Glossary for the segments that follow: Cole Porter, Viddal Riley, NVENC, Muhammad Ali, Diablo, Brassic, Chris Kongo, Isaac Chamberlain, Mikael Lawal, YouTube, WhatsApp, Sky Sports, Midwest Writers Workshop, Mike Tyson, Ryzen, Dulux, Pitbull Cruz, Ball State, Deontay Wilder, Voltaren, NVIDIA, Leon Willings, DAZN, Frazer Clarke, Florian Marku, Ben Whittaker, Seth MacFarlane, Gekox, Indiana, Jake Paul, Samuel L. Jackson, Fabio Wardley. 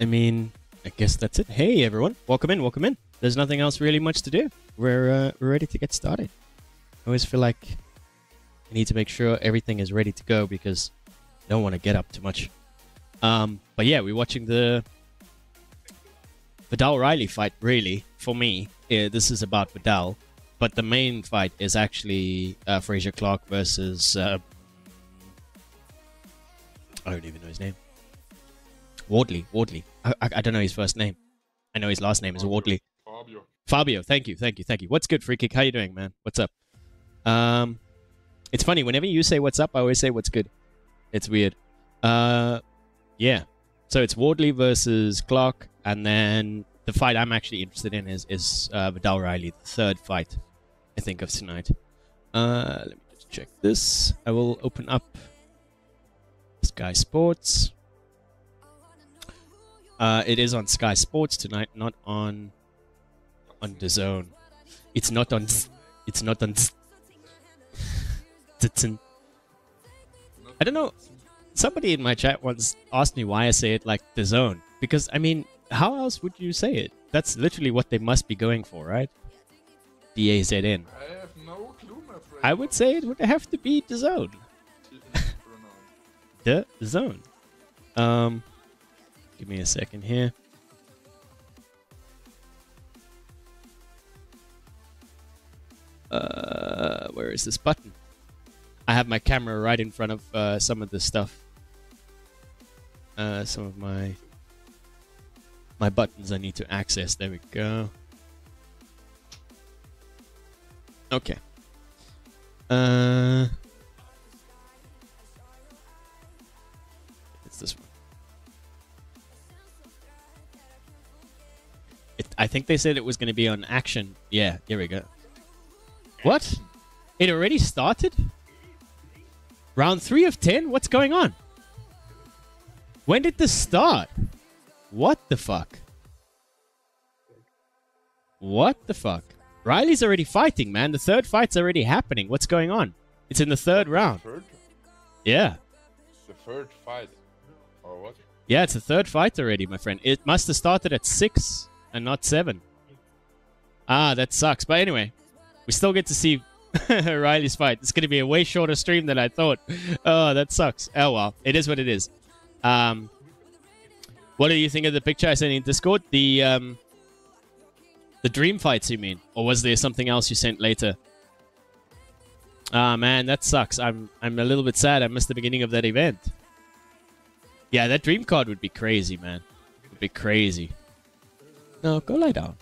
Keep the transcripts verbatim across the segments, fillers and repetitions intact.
I mean, I guess that's it. Hey, everyone. Welcome in. Welcome in. There's nothing else really much to do. We're, uh, we're ready to get started. I always feel like I need to make sure everything is ready to go because I don't want to get up too much. Um, but yeah, we're watching the Viddal Riley fight, really, for me. Yeah, this is about Viddal. But the main fight is actually uh, Frazer Clarke versus... Uh, I don't even know his name. Wardley. Wardley. I, I, I don't know his first name. I know his last name is Wardley. Fabio. Fabio. Thank you. Thank you. Thank you. What's good, Free Kick? How you doing, man? What's up? Um, it's funny. Whenever you say what's up, I always say what's good. It's weird. Uh, yeah. So it's Wardley versus Clarke. And then the fight I'm actually interested in is, is uh, Viddal Riley, the third fight, I think, of tonight. Uh, let me just check this. I will open up Sky Sports. Uh, it is on Sky Sports tonight, not on on DAZN. It's not on. It's not on. I don't know. Somebody in my chat once asked me why I say it like DAZN, because I mean, how else would you say it? That's literally what they must be going for, right? D A Z N. I have no clue, my friend. I would say it would have to be DAZN. DAZN. Um. Give me a second here. Uh, where is this button? I have my camera right in front of uh, some of this stuff. Uh, some of my my buttons I need to access. There we go. Okay. Uh, it's this one. I think they said it was going to be on action. Yeah, here we go. What? It already started? Round three of ten? What's going on? When did this start? What the fuck? What the fuck? Riley's already fighting, man. The third fight's already happening. What's going on? It's in the third round. Third? Yeah. The third fight. Or what? Yeah, it's the third fight already, my friend. It must have started at six. And not seven. Ah, that sucks. But anyway, we still get to see Riley's fight. It's going to be a way shorter stream than I thought. Oh, that sucks. Oh, well. It is what it is. Um, what do you think of the picture I sent in Discord? The um, the dream fights, you mean? Or was there something else you sent later? Ah, man, that sucks. I'm, I'm a little bit sad. I missed the beginning of that event. Yeah, that dream card would be crazy, man. It would be crazy. No, go lie down.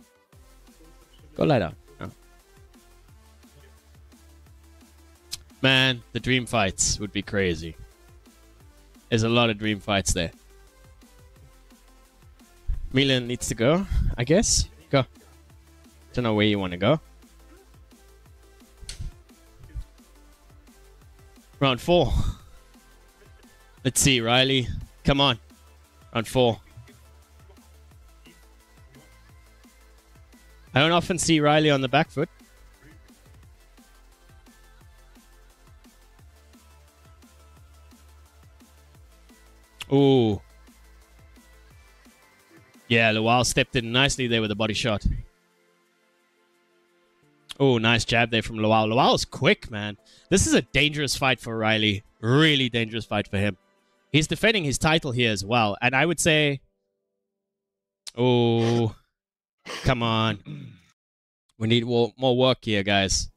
Go lie down. No. Man, the dream fights would be crazy. There's a lot of dream fights there. Milan needs to go, I guess. Go. Don't know where you want to go. Round four. Let's see, Riley. Come on. Round four. I don't often see Riley on the back foot. Ooh. Yeah, Lawal stepped in nicely there with a body shot. Ooh, nice jab there from Lawal. Lawal's quick, man. This is a dangerous fight for Riley. Really dangerous fight for him. He's defending his title here as well. And I would say... Ooh... Come on. We need more work here, guys.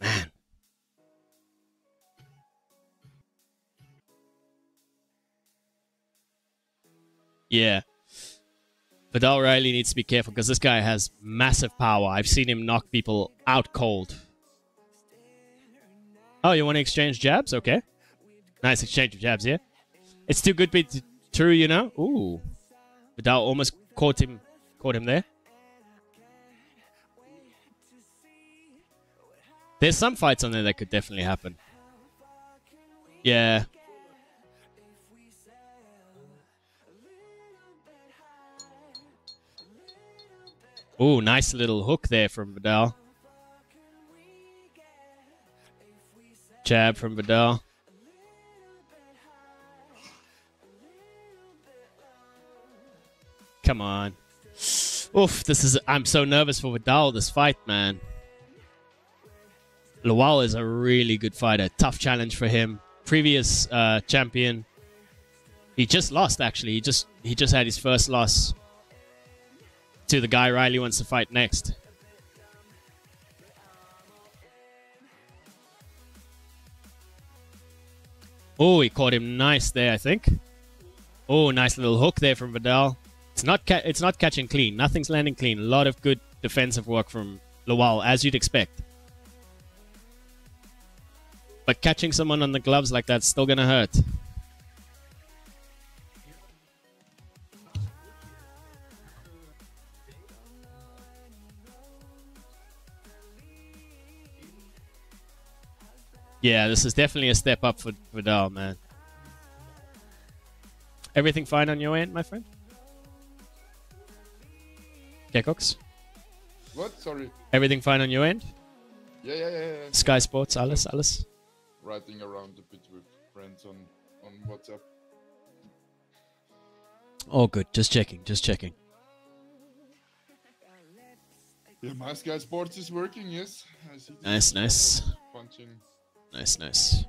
Man. Yeah. Viddal Riley needs to be careful because this guy has massive power. I've seen him knock people out cold. Oh, you want to exchange jabs? Okay. Nice exchange of jabs, yeah? It's too good to be true, you know? Ooh. Viddal almost caught him. Caught him there. There's some fights on there that could definitely happen. Yeah. Ooh, nice little hook there from Viddal. Jab from Viddal. Come on. Oof, this is... I'm so nervous for Viddal, this fight, man. Lawal is a really good fighter. Tough challenge for him. Previous uh, champion. He just lost, actually. He just he just had his first loss to the guy Riley wants to fight next. Oh, he caught him nice there, I think. Oh, nice little hook there from Viddal. It's not ca it's not catching clean. Nothing's landing clean. A lot of good defensive work from Lawal, as you'd expect. But catching someone on the gloves like that's still gonna hurt. Yeah, this is definitely a step up for Viddal, man. Everything fine on your end, my friend? Okay, Cox? What? Sorry. Everything fine on your end? Yeah, yeah, yeah. yeah. Sky Sports, alles, alles. Riding around a bit with friends on, on WhatsApp. Oh, good. Just checking, just checking. Yeah, my Sky Sports is working, yes. I see nice, nice. Punching. Nice, nice.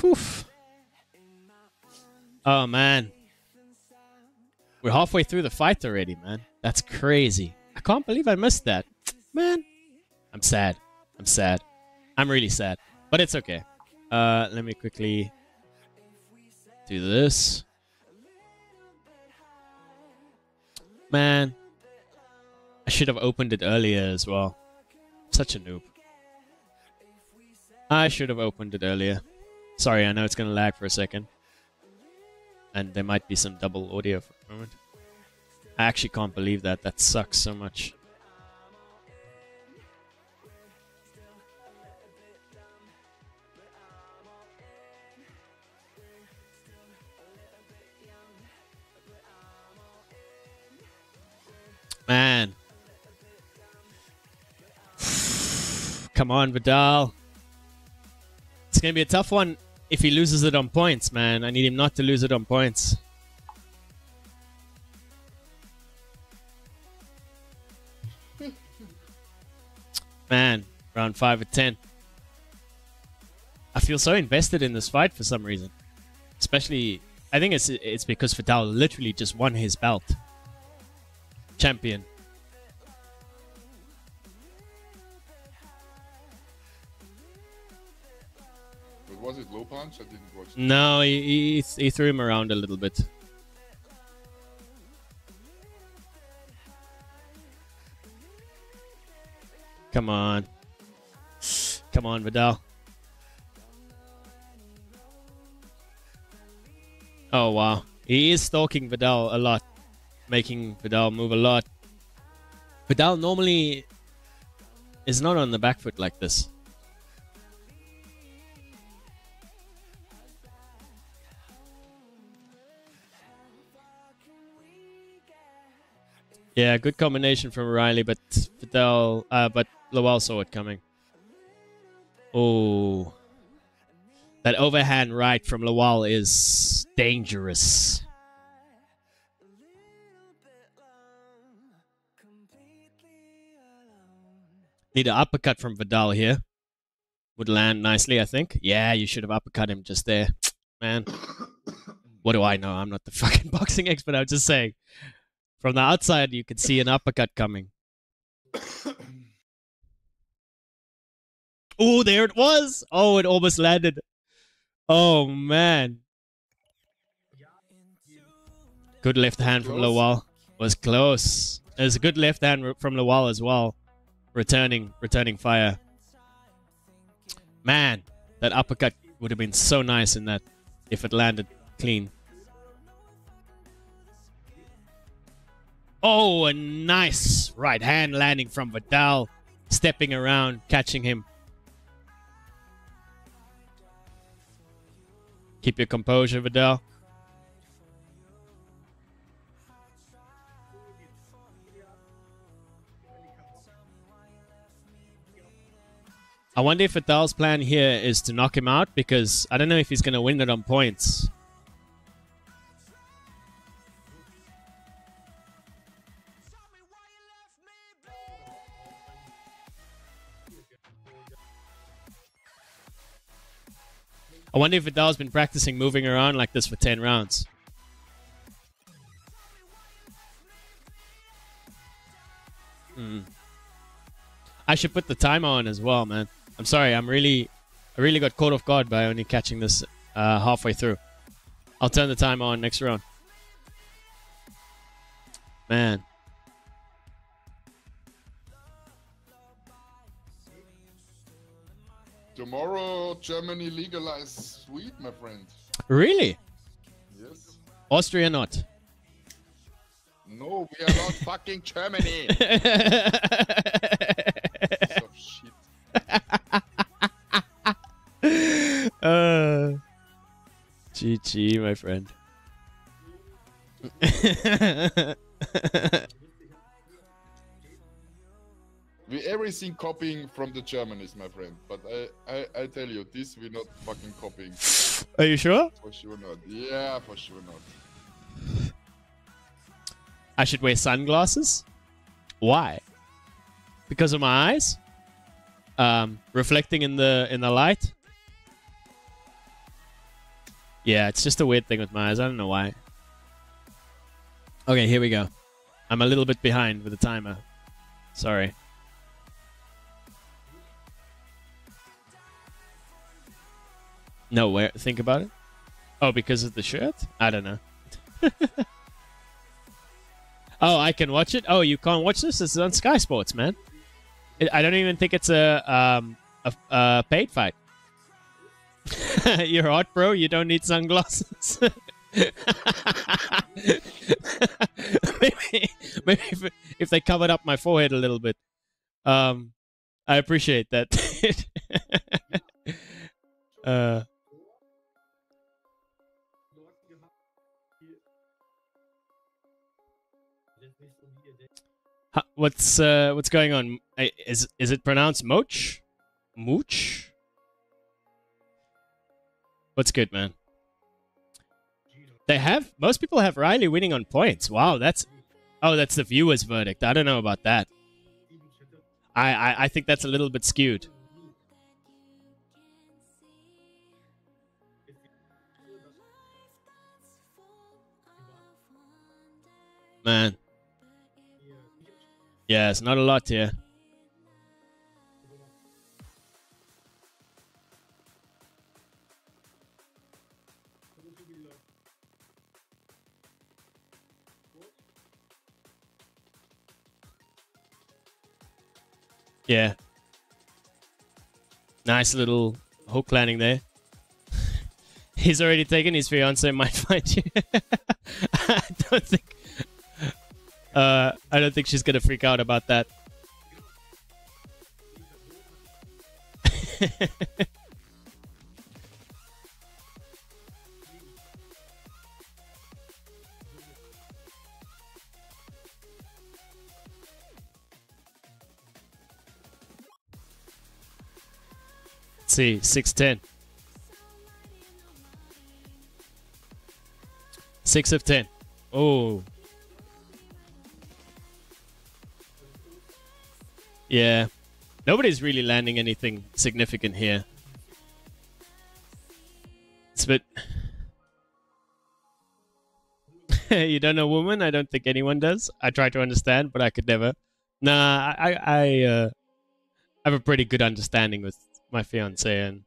Whew. Oh, man. We're halfway through the fight already, man. That's crazy. I can't believe I missed that. Man. I'm sad. I'm sad. I'm really sad. But it's okay. Uh, let me quickly do this. Man. I should have opened it earlier as well. Such a noob. I should have opened it earlier. Sorry, I know it's going to lag for a second. And there might be some double audio for a moment. I actually can't believe that. That sucks so much. Man. Come on, Viddal. It's going to be a tough one. If he loses it on points, man, I need him not to lose it on points. Man, round five or ten. I feel so invested in this fight for some reason. Especially, I think it's it's because Viddal literally just won his belt. Champion. Was it low punch? I didn't watch it. No, he, he, he threw him around a little bit. Come on. Come on, Viddal. Oh, wow. He is stalking Viddal a lot. Making Viddal move a lot. Viddal normally is not on the back foot like this. Yeah, good combination from Riley, but Viddal, uh, but Lawal saw it coming. Oh, that overhand right from Lawal is dangerous. Need an uppercut from Viddal here. Would land nicely, I think. Yeah, you should have uppercut him just there, man. What do I know? I'm not the fucking boxing expert. I was just saying. From the outside, you could see an uppercut coming. Oh, there it was. Oh, it almost landed. Oh, man. Good left hand from Lawal. Was close. There's a good left hand from Lawal as well. Returning, returning fire. Man, that uppercut would have been so nice in that if it landed clean. Oh, a nice right hand landing from Viddal, stepping around, catching him. Keep your composure, Viddal. I wonder if Vidal's plan here is to knock him out, because I don't know if he's going to win it on points. I wonder if Vidal's been practicing moving around like this for ten rounds. Mm. I should put the timer on as well, man. I'm sorry, I'm really, I really got caught off guard by only catching this uh, halfway through. I'll turn the timer on next round. Man. Tomorrow, Germany legalizes weed, my friend. Really? Yes. Austria not. No, we are not fucking Germany. Piece of shit. uh, G G, my friend. We everything copying from the Germans, my friend. But I, I, I tell you, this we're not fucking copying. Are you sure? For sure not. Yeah, for sure not. I should wear sunglasses. Why? Because of my eyes, um, reflecting in the in the light. Yeah, it's just a weird thing with my eyes. I don't know why. Okay, here we go. I'm a little bit behind with the timer. Sorry. No, where? Think about it. Oh, because of the shirt? I don't know. Oh, I can watch it? Oh, you can't watch this? This is on Sky Sports, man. It, I don't even think it's a, um, a, a paid fight. You're hot, bro. You don't need sunglasses. maybe maybe if, if they covered up my forehead a little bit. Um, I appreciate that. uh... What's uh, what's going on? Is is it pronounced Moch? Mooch? What's good, man? They have most people have Riley winning on points. Wow, that's oh, that's the viewers' verdict. I don't know about that. I I, I think that's a little bit skewed. Man. Yeah, it's not a lot here. Yeah. Nice little hook landing there. He's already taken his fiancée might find you. I don't think... Uh, I don't think she's gonna freak out about that. Let's see, six ten. six of ten. Oh. Yeah, nobody's really landing anything significant here. It's a bit... You don't know woman? I don't think anyone does. I try to understand, but I could never. Nah, I I uh, have a pretty good understanding with my fiancée, and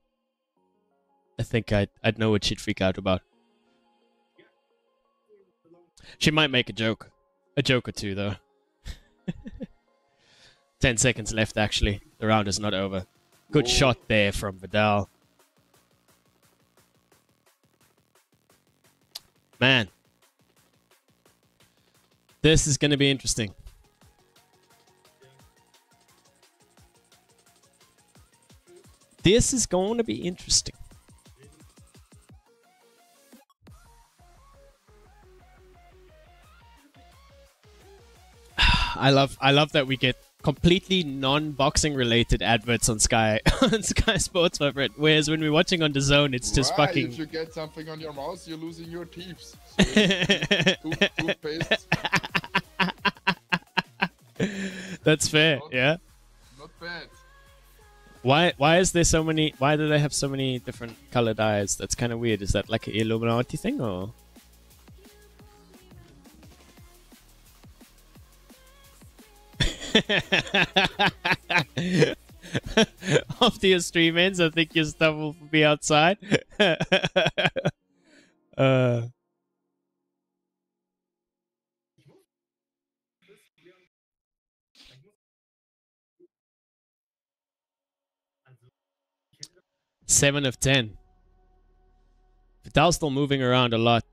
I think I'd, I'd know what she'd freak out about. She might make a joke. A joke or two, though. Ten seconds left, actually. The round is not over. Good Whoa. Shot there from Viddal. Man. This is going to be interesting. This is going to be interesting. I love, I love that we get... completely non-boxing related adverts on Sky on Sky Sports, my friend. Whereas when we're watching on D A Z N, it's just right, fucking. If you get something on your mouth, you're losing your teeth. So tooth, toothpaste. That's fair, not, yeah. Not bad. Why why is there so many? Why do they have so many different colored eyes? That's kind of weird. Is that like an Illuminati thing or? After your stream ends, I think your stuff will be outside. uh. Seven of ten. Viddal's still moving around a lot.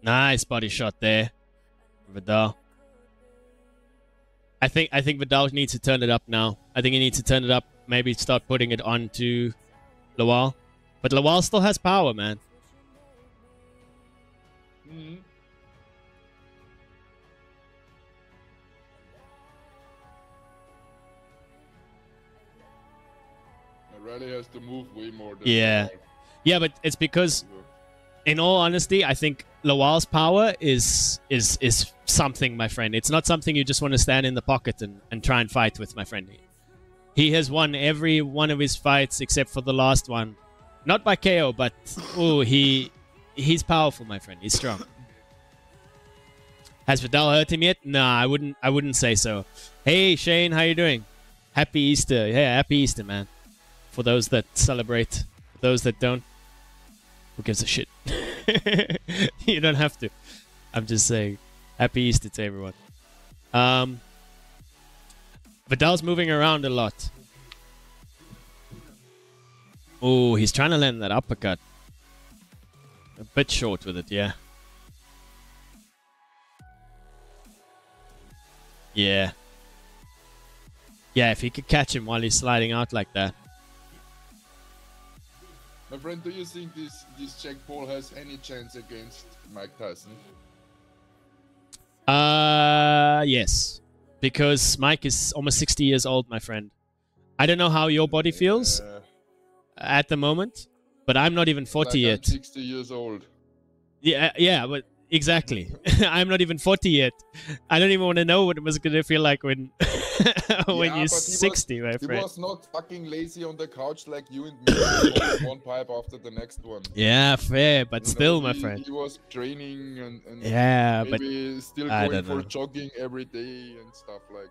Nice body shot there, Viddal. I think I think Viddal needs to turn it up now. I think he needs to turn it up. Maybe start putting it on to Lawal. But Lawal still has power, man. Mm-hmm. Riley has to move way more than yeah. Lawal. Yeah, but it's because, in all honesty, I think Lawal's power is is is something, my friend. It's not something you just want to stand in the pocket and, and try and fight with, my friend. He has won every one of his fights except for the last one. Not by K O, but oh, he he's powerful, my friend. He's strong. Has Viddal hurt him yet? Nah, I wouldn't I wouldn't say so. Hey Shane, how you doing? Happy Easter. Yeah, happy Easter, man. For those that celebrate. For those that don't, who gives a shit? You don't have to. I'm just saying. Happy Easter to everyone. Um Viddal's moving around a lot. Oh, he's trying to land that uppercut. A bit short with it, yeah. Yeah. Yeah, if he could catch him while he's sliding out like that. My friend, do you think this, this Jake Paul has any chance against Mike Tyson? Uh, yes. Because Mike is almost sixty years old, my friend. I don't know how your body feels uh, at the moment, but I'm not even forty like yet. I'm sixty years old. Yeah, yeah, but exactly. I'm not even forty yet. I don't even want to know what it was going to feel like when when yeah, you're sixty, was, my friend. He was not fucking lazy on the couch like you and me. One pipe after the next one. Yeah, fair, but you still, know, my he, friend. He was training and, and yeah, maybe but still going I don't for know. jogging every day and stuff like,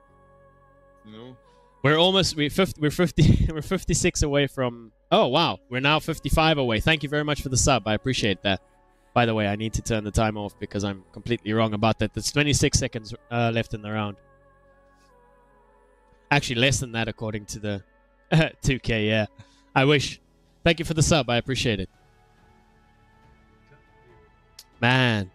you know. We're almost we we're fifty we're fifty-six away from. Oh wow, we're now fifty-five away. Thank you very much for the sub. I appreciate that. By the way, I need to turn the time off because I'm completely wrong about that. There's twenty-six seconds uh, left in the round. Actually, less than that according to the two K, yeah. I wish. Thank you for the sub. I appreciate it. Man.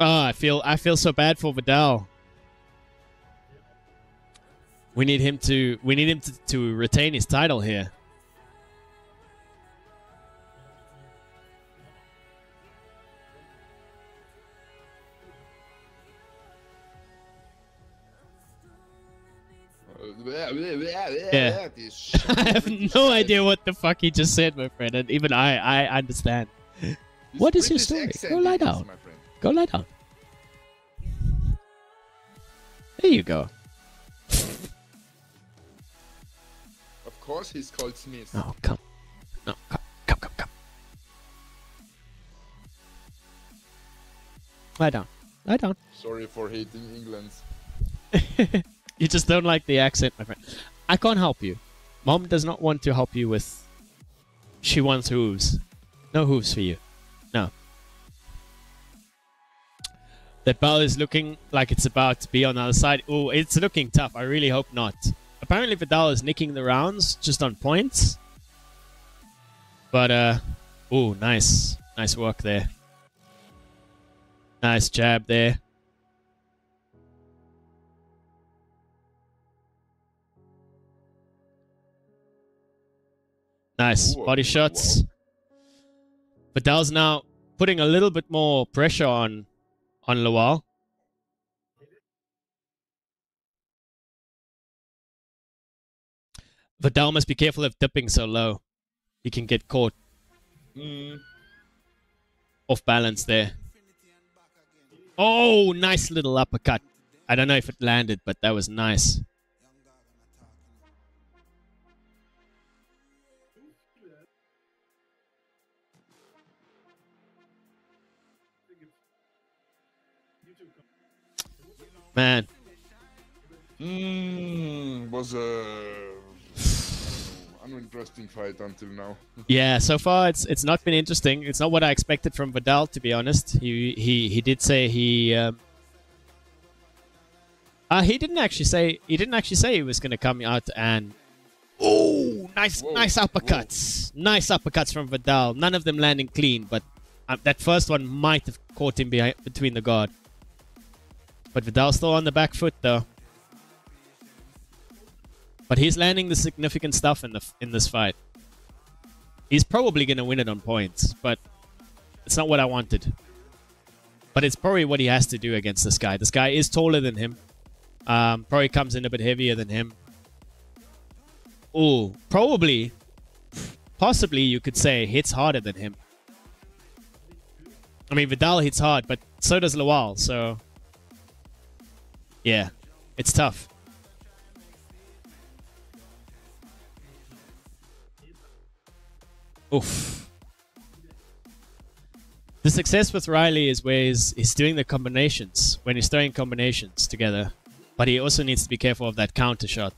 Oh, I feel, I feel so bad for Viddal. We need him to we need him to, to retain his title here. Yeah. I have no idea what the fuck he just said, my friend, and even I, I understand. This what is your story? Go lie down. Go lie down. There you go. Of course he's called Smith. No, come. No, come, come, come, come. Lie down. Lie down. Sorry for hating England. You just don't like the accent, my friend. I can't help you. Mom does not want to help you with... She wants hooves. No hooves for you. No. That bell is looking like it's about to be on the other side. Oh, it's looking tough. I really hope not. Apparently Viddal is nicking the rounds just on points. But, uh, oh, nice. Nice work there. Nice jab there. Nice body shots. Viddal's now putting a little bit more pressure on, on Lawal. Viddal must be careful of dipping so low. He can get caught. Mm. Off balance there. Oh, nice little uppercut. I don't know if it landed, but that was nice. Man. Mm, was a uninteresting fight until now. Yeah, so far it's it's not been interesting. It's not what I expected from Viddal, to be honest. He he he did say he um, uh, he didn't actually say he didn't actually say he was going to come out and oh, nice whoa, nice uppercuts, whoa. nice uppercuts from Viddal. None of them landing clean, but um, that first one might have caught him behind, between the guard. But Vidal's still on the back foot, though. But he's landing the significant stuff in the in this fight. He's probably going to win it on points, but it's not what I wanted. But it's probably what he has to do against this guy. This guy is taller than him. Um, probably comes in a bit heavier than him. Ooh, probably, possibly you could say hits harder than him. I mean, Viddal hits hard, but so does Lawal, so... Yeah, it's tough. Oof. The success with Riley is where he's, he's doing the combinations, when he's throwing combinations together. But he also needs to be careful of that counter shot.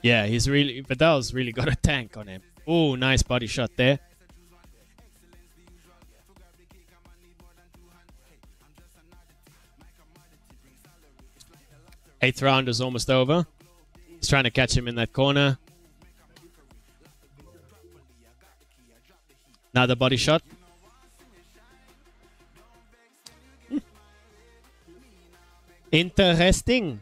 Yeah, he's really, Vidal's really got a tank on him. Oh, nice body shot there. Eighth round is almost over. He's trying to catch him in that corner. Another body shot. Hmm. Interesting.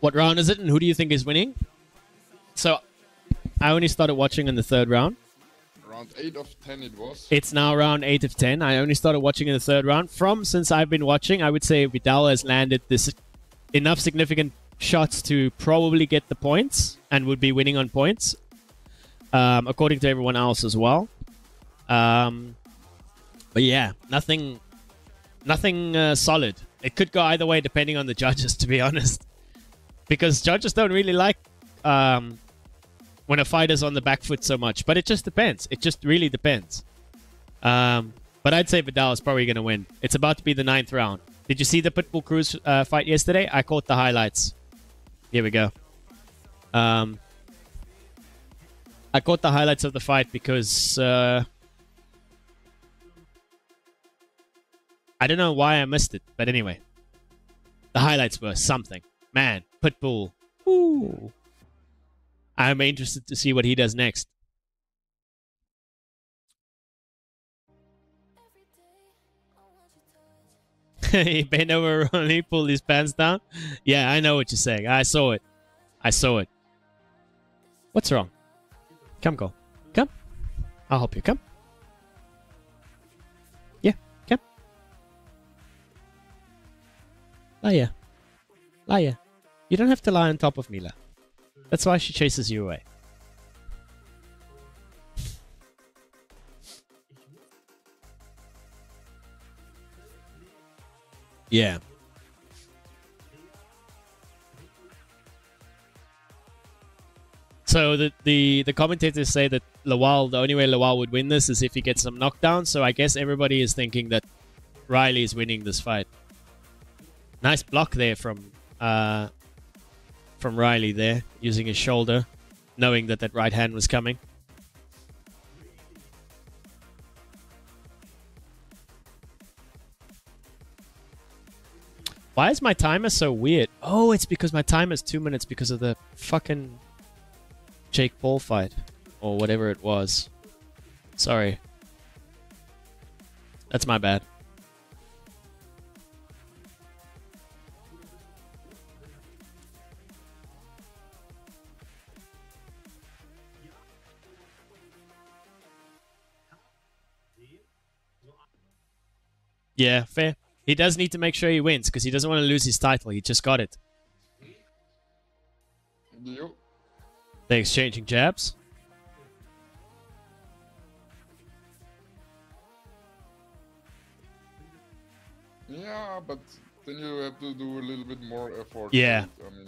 What round is it and who do you think is winning? So, I only started watching in the third round. Round eight of ten it was. It's now round eight of ten. I only started watching in the third round. From since I've been watching, I would say Viddal has landed this enough significant shots to probably get the points and would be winning on points, um, according to everyone else as well. Um, but yeah, nothing, nothing uh, solid. It could go either way depending on the judges, to be honest. Because judges don't really like um, when a fighter's on the back foot so much. But it just depends. It just really depends. Um, but I'd say Viddal is probably going to win. It's about to be the ninth round. Did you see the Pitbull Cruz uh, fight yesterday? I caught the highlights. Here we go. Um, I caught the highlights of the fight because... Uh, I don't know why I missed it. But anyway. The highlights were something. Man, Pitbull. Ooh. I'm interested to see what he does next. He bent over and he pulled his pants down. Yeah, I know what you're saying. I saw it. I saw it. What's wrong? Come, go. Come. I'll help you. Come. Yeah, come. Oh, yeah. Laya, you don't have to lie on top of Mila. That's why she chases you away. Yeah. So the, the, the commentators say that Lawal, the only way Lawal would win this is if he gets some knockdowns. So I guess everybody is thinking that Riley is winning this fight. Nice block there from... Uh, from Riley there, using his shoulder, knowing that that right hand was coming. Why is my timer so weird? Oh, it's because my timer is two minutes because of the fucking Jake Paul fight, or whatever it was. Sorry. That's my bad. Yeah, fair. He does need to make sure he wins because he doesn't want to lose his title. He just got it. Yep. They're exchanging jabs. Yeah, but then you have to do a little bit more effort. Yeah. Right? I mean,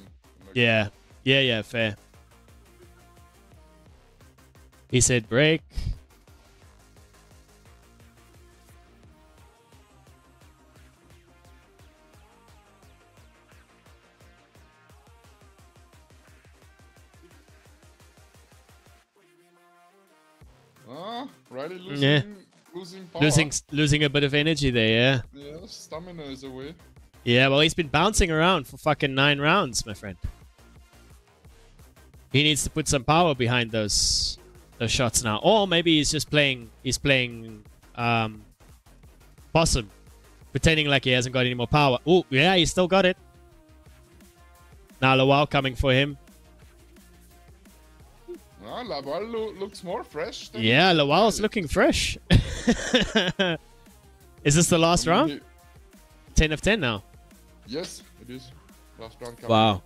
like yeah. Yeah, yeah, fair. He said break. Ah, Riley losing, yeah. losing power. Losing, losing a bit of energy there, yeah. Yeah, stamina is away. Yeah, well, he's been bouncing around for fucking nine rounds, my friend. He needs to put some power behind those those shots now. Or maybe he's just playing, he's playing um, possum, pretending like he hasn't got any more power. Oh, yeah, he's still got it. Now Lawal coming for him. Well, Lawal lo looks more fresh. Than yeah, Lawal's looking fresh. Is this the last I mean, round? He... ten of ten now. Yes, it is. Last round coming. Wow.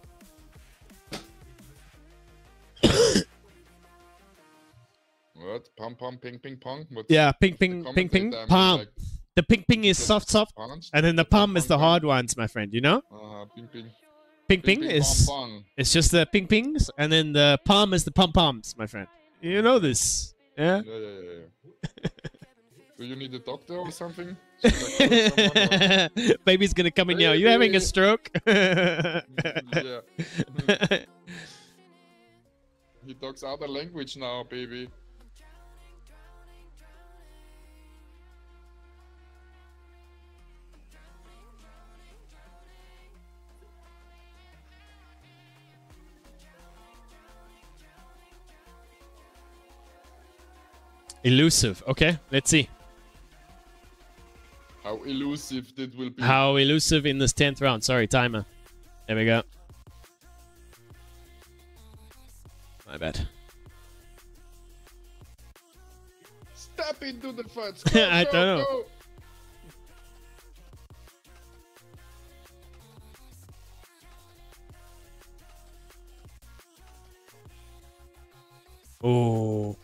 What? Pom pom ping ping pong? What's yeah, ping ping ping ping pom. Like, the ping ping is soft soft, punch, and then the pom pong, is the hard pong. ones, my friend. You know? Uh, ping ping. Ping ping, ping, ping is pong, pong. It's just the ping pings, and then the palm is the pom poms, my friend. You know this, yeah? Yeah, yeah, yeah. yeah. Do you need a doctor or something? Someone, or... Baby's gonna come in hey, here. Are you hey, having hey. a stroke? Yeah. He talks other language now, baby. Elusive. Okay, let's see. How elusive that will be. How elusive in this tenth round. Sorry, timer. There we go. My bad. Step into the fight. Go, I go, don't know. Go. Oh.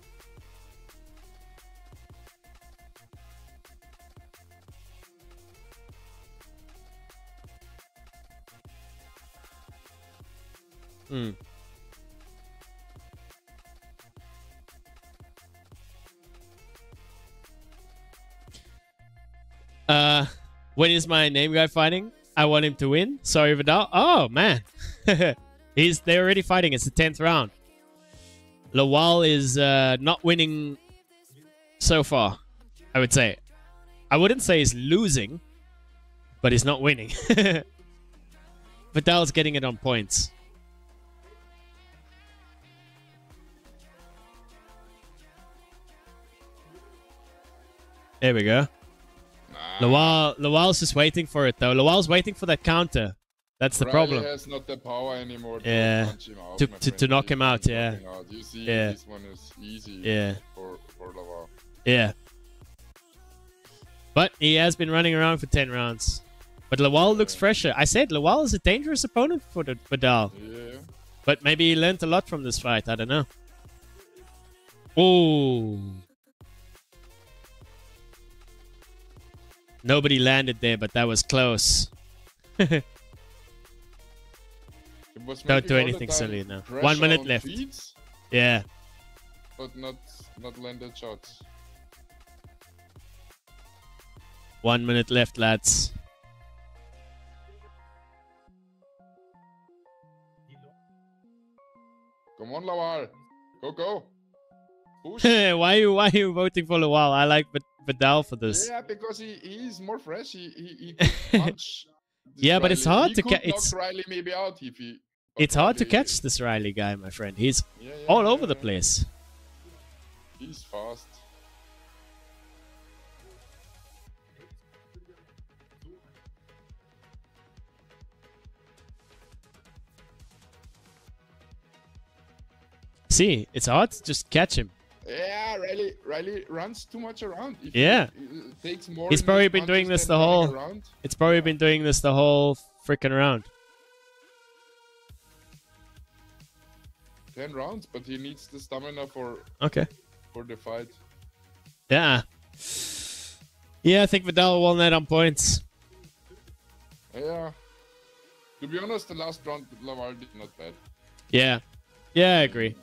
Mm. Uh, when is my name guy fighting? I want him to win. Sorry, Viddal. Oh man, he's they're already fighting. It's the tenth round. Lawal is uh, not winning so far. I would say, I wouldn't say he's losing, but he's not winning. Vidal's getting it on points. There we go. Nah. Lawal, Lawal's just waiting for it though. Lawal's waiting for that counter. That's the Riley problem. Has not the power anymore to yeah. punch him out, to, to, to knock him out, yeah. Out. You see, yeah. This one is easy yeah. for, for Lawal. Yeah. But he has been running around for ten rounds. But Lawal yeah. looks fresher. I said Lawal is a dangerous opponent for the Viddal. Yeah. But maybe he learned a lot from this fight. I don't know. Oh. Nobody landed there, but that was close. It was Don't do anything silly now. One minute on left. Feet, yeah. But not not landed shots. One minute left, lads. Come on, Lawal. Go go. why are you why are you voting for Lawal? I like but Viddal for this. Yeah, because he he's more fresh. He he, he punch. Yeah, Riley. But it's hard he to catch. It's Riley maybe out if he. It's hard to catch this Riley guy, my friend. He's yeah, yeah, all yeah, over yeah. the place. He's fast. See, it's hard to just catch him. Yeah, Riley, Riley runs too much around. If yeah. It takes more He's probably been doing this the whole... Around, it's probably been doing this the whole freaking round. ten rounds, but he needs the stamina for... Okay. For the fight. Yeah. Yeah, I think Viddal won that on points. Yeah. To be honest, the last round, Lawal did not bad. Yeah. Yeah, I agree.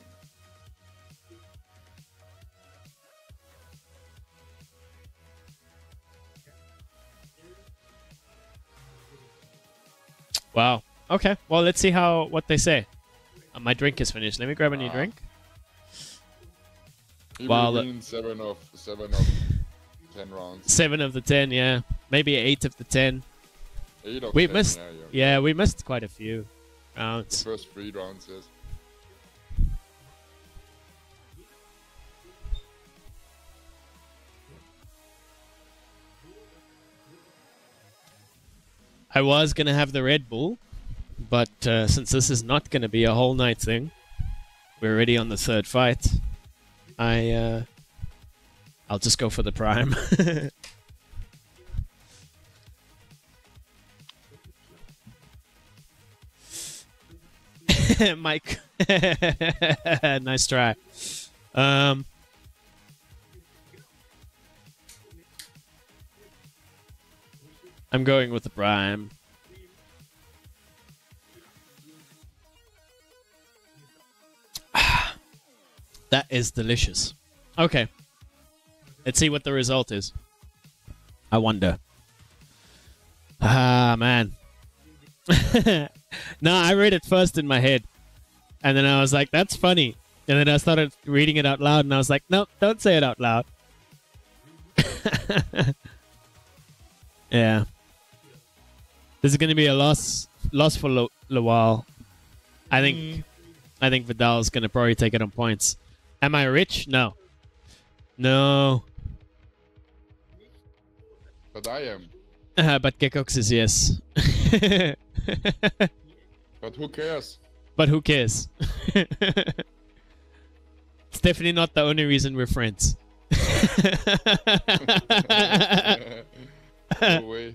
Wow. Okay. Well, let's see how what they say. Uh, my drink is finished. Let me grab a new ah. drink. You wow. Win seven of seven of ten rounds. Seven of the ten, yeah. Maybe eight of the ten. Eight of we ten, missed. Yeah, yeah. yeah, we missed quite a few rounds. The first three rounds, yes. I was going to have the Red Bull, but uh, since this is not going to be a whole night thing, we're already on the third fight, I, uh, I'll just go for the prime. Mike, nice try. Um... I'm going with the prime. Ah, that is delicious. Okay. Let's see what the result is. I wonder. Ah, man. No, I read it first in my head. And then I was like, that's funny. And then I started reading it out loud and I was like, no, don't say it out loud. Yeah. This is going to be a loss, loss for Lawal. I think, mm. I think Vidal's going to probably take it on points. Am I rich? No, no. But I am. Uh, but Gekox is yes. But who cares? But who cares? It's definitely not the only reason we're friends. No way.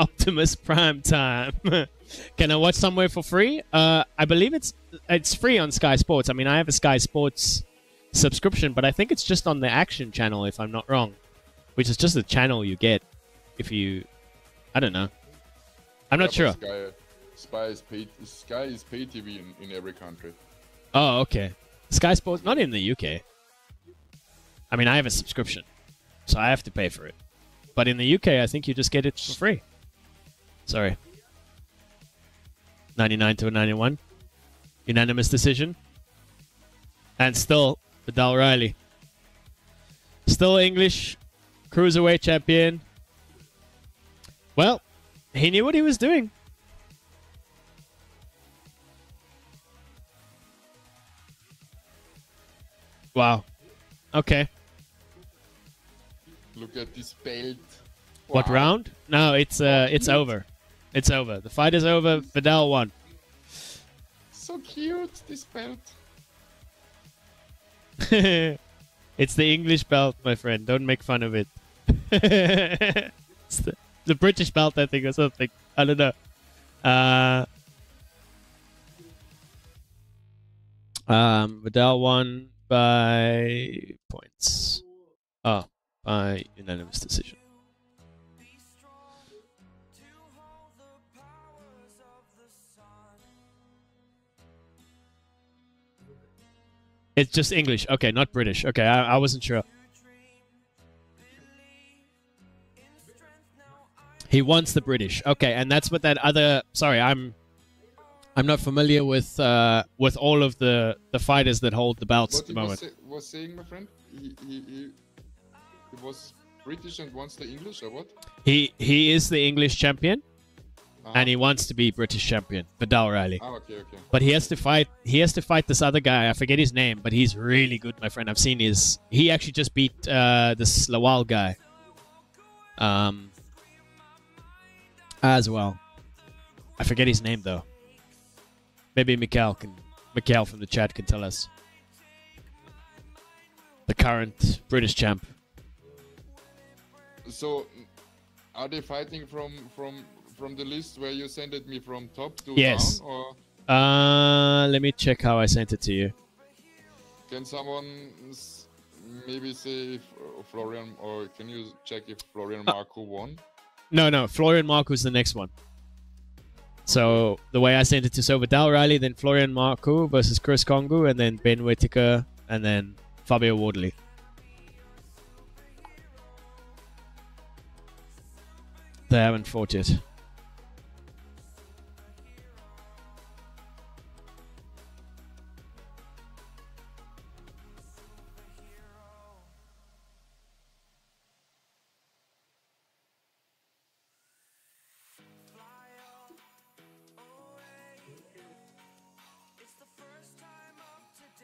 Optimus Prime Time. Can I watch somewhere for free? Uh, I believe it's it's free on Sky Sports. I mean, I have a Sky Sports subscription, but I think it's just on the Action channel, if I'm not wrong, which is just the channel you get if you... I don't know. I'm yeah, not sure. Sky, Spy is pay, Sky is pay T V in, in every country. Oh, okay. Sky Sports, not in the U K. I mean, I have a subscription, so I have to pay for it. But in the U K, I think you just get it for free. Sorry. ninety-nine to a ninety-one. Unanimous decision. And still, Viddal Riley. Still English Cruiserweight champion. Well, he knew what he was doing. Wow. Okay. Look at this belt. Wow. What round? No, it's uh, it's over. It's over. The fight is over. Viddal won. So cute, this belt. It's the English belt, my friend. Don't make fun of it. It's the, the British belt, I think, or something. I don't know. Uh, um, Viddal won by points. Oh. Uh, unanimous decision. It's just English. Okay, not British. Okay, I, I wasn't sure. He wants the British. Okay, and that's what that other... Sorry, I'm I'm not familiar with uh, with all of the, the fighters that hold the belts what at the moment. What was saying, my friend? He... he, he... He was British and wants the English, or what? He he is the English champion, uh-huh. and he wants to be British champion, Viddal Riley. Oh, okay, okay. But he has to fight. He has to fight this other guy. I forget his name, but he's really good, my friend. I've seen his. He actually just beat uh, this Lawal guy, um, as well. I forget his name though. Maybe Mikael can. Mikael from the chat can tell us. the current British champ. So, are they fighting from from from the list where you sent it me from top to yes. down? Yes. Uh, let me check how I sent it to you. Can someone maybe say if Florian, or can you check if Florian Marku uh, won? No, no. Florian Marku is the next one. So the way I sent it to so Viddal Riley, then Florian Marku versus Chris Kongo, and then Ben Whittaker, and then Fabio Wardley. They haven't fought yet.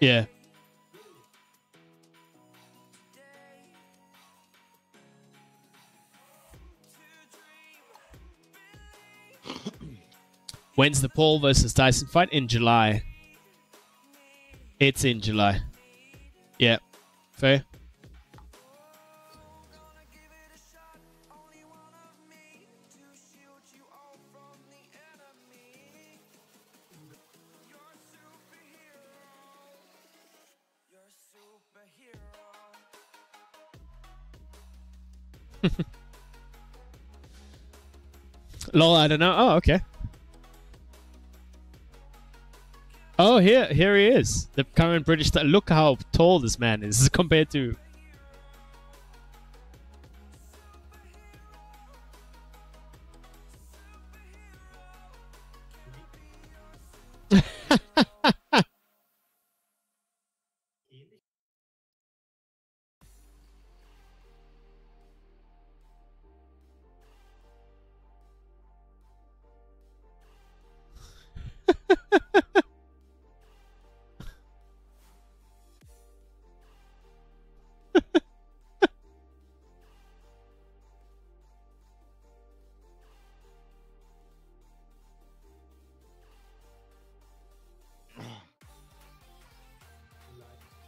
Yeah. When's the Paul versus Tyson fight? In July. It's in July. Yeah. Fair. Lol, I don't know. Oh, okay. Oh, here, here he is. The current British. Look how tall this man is compared to.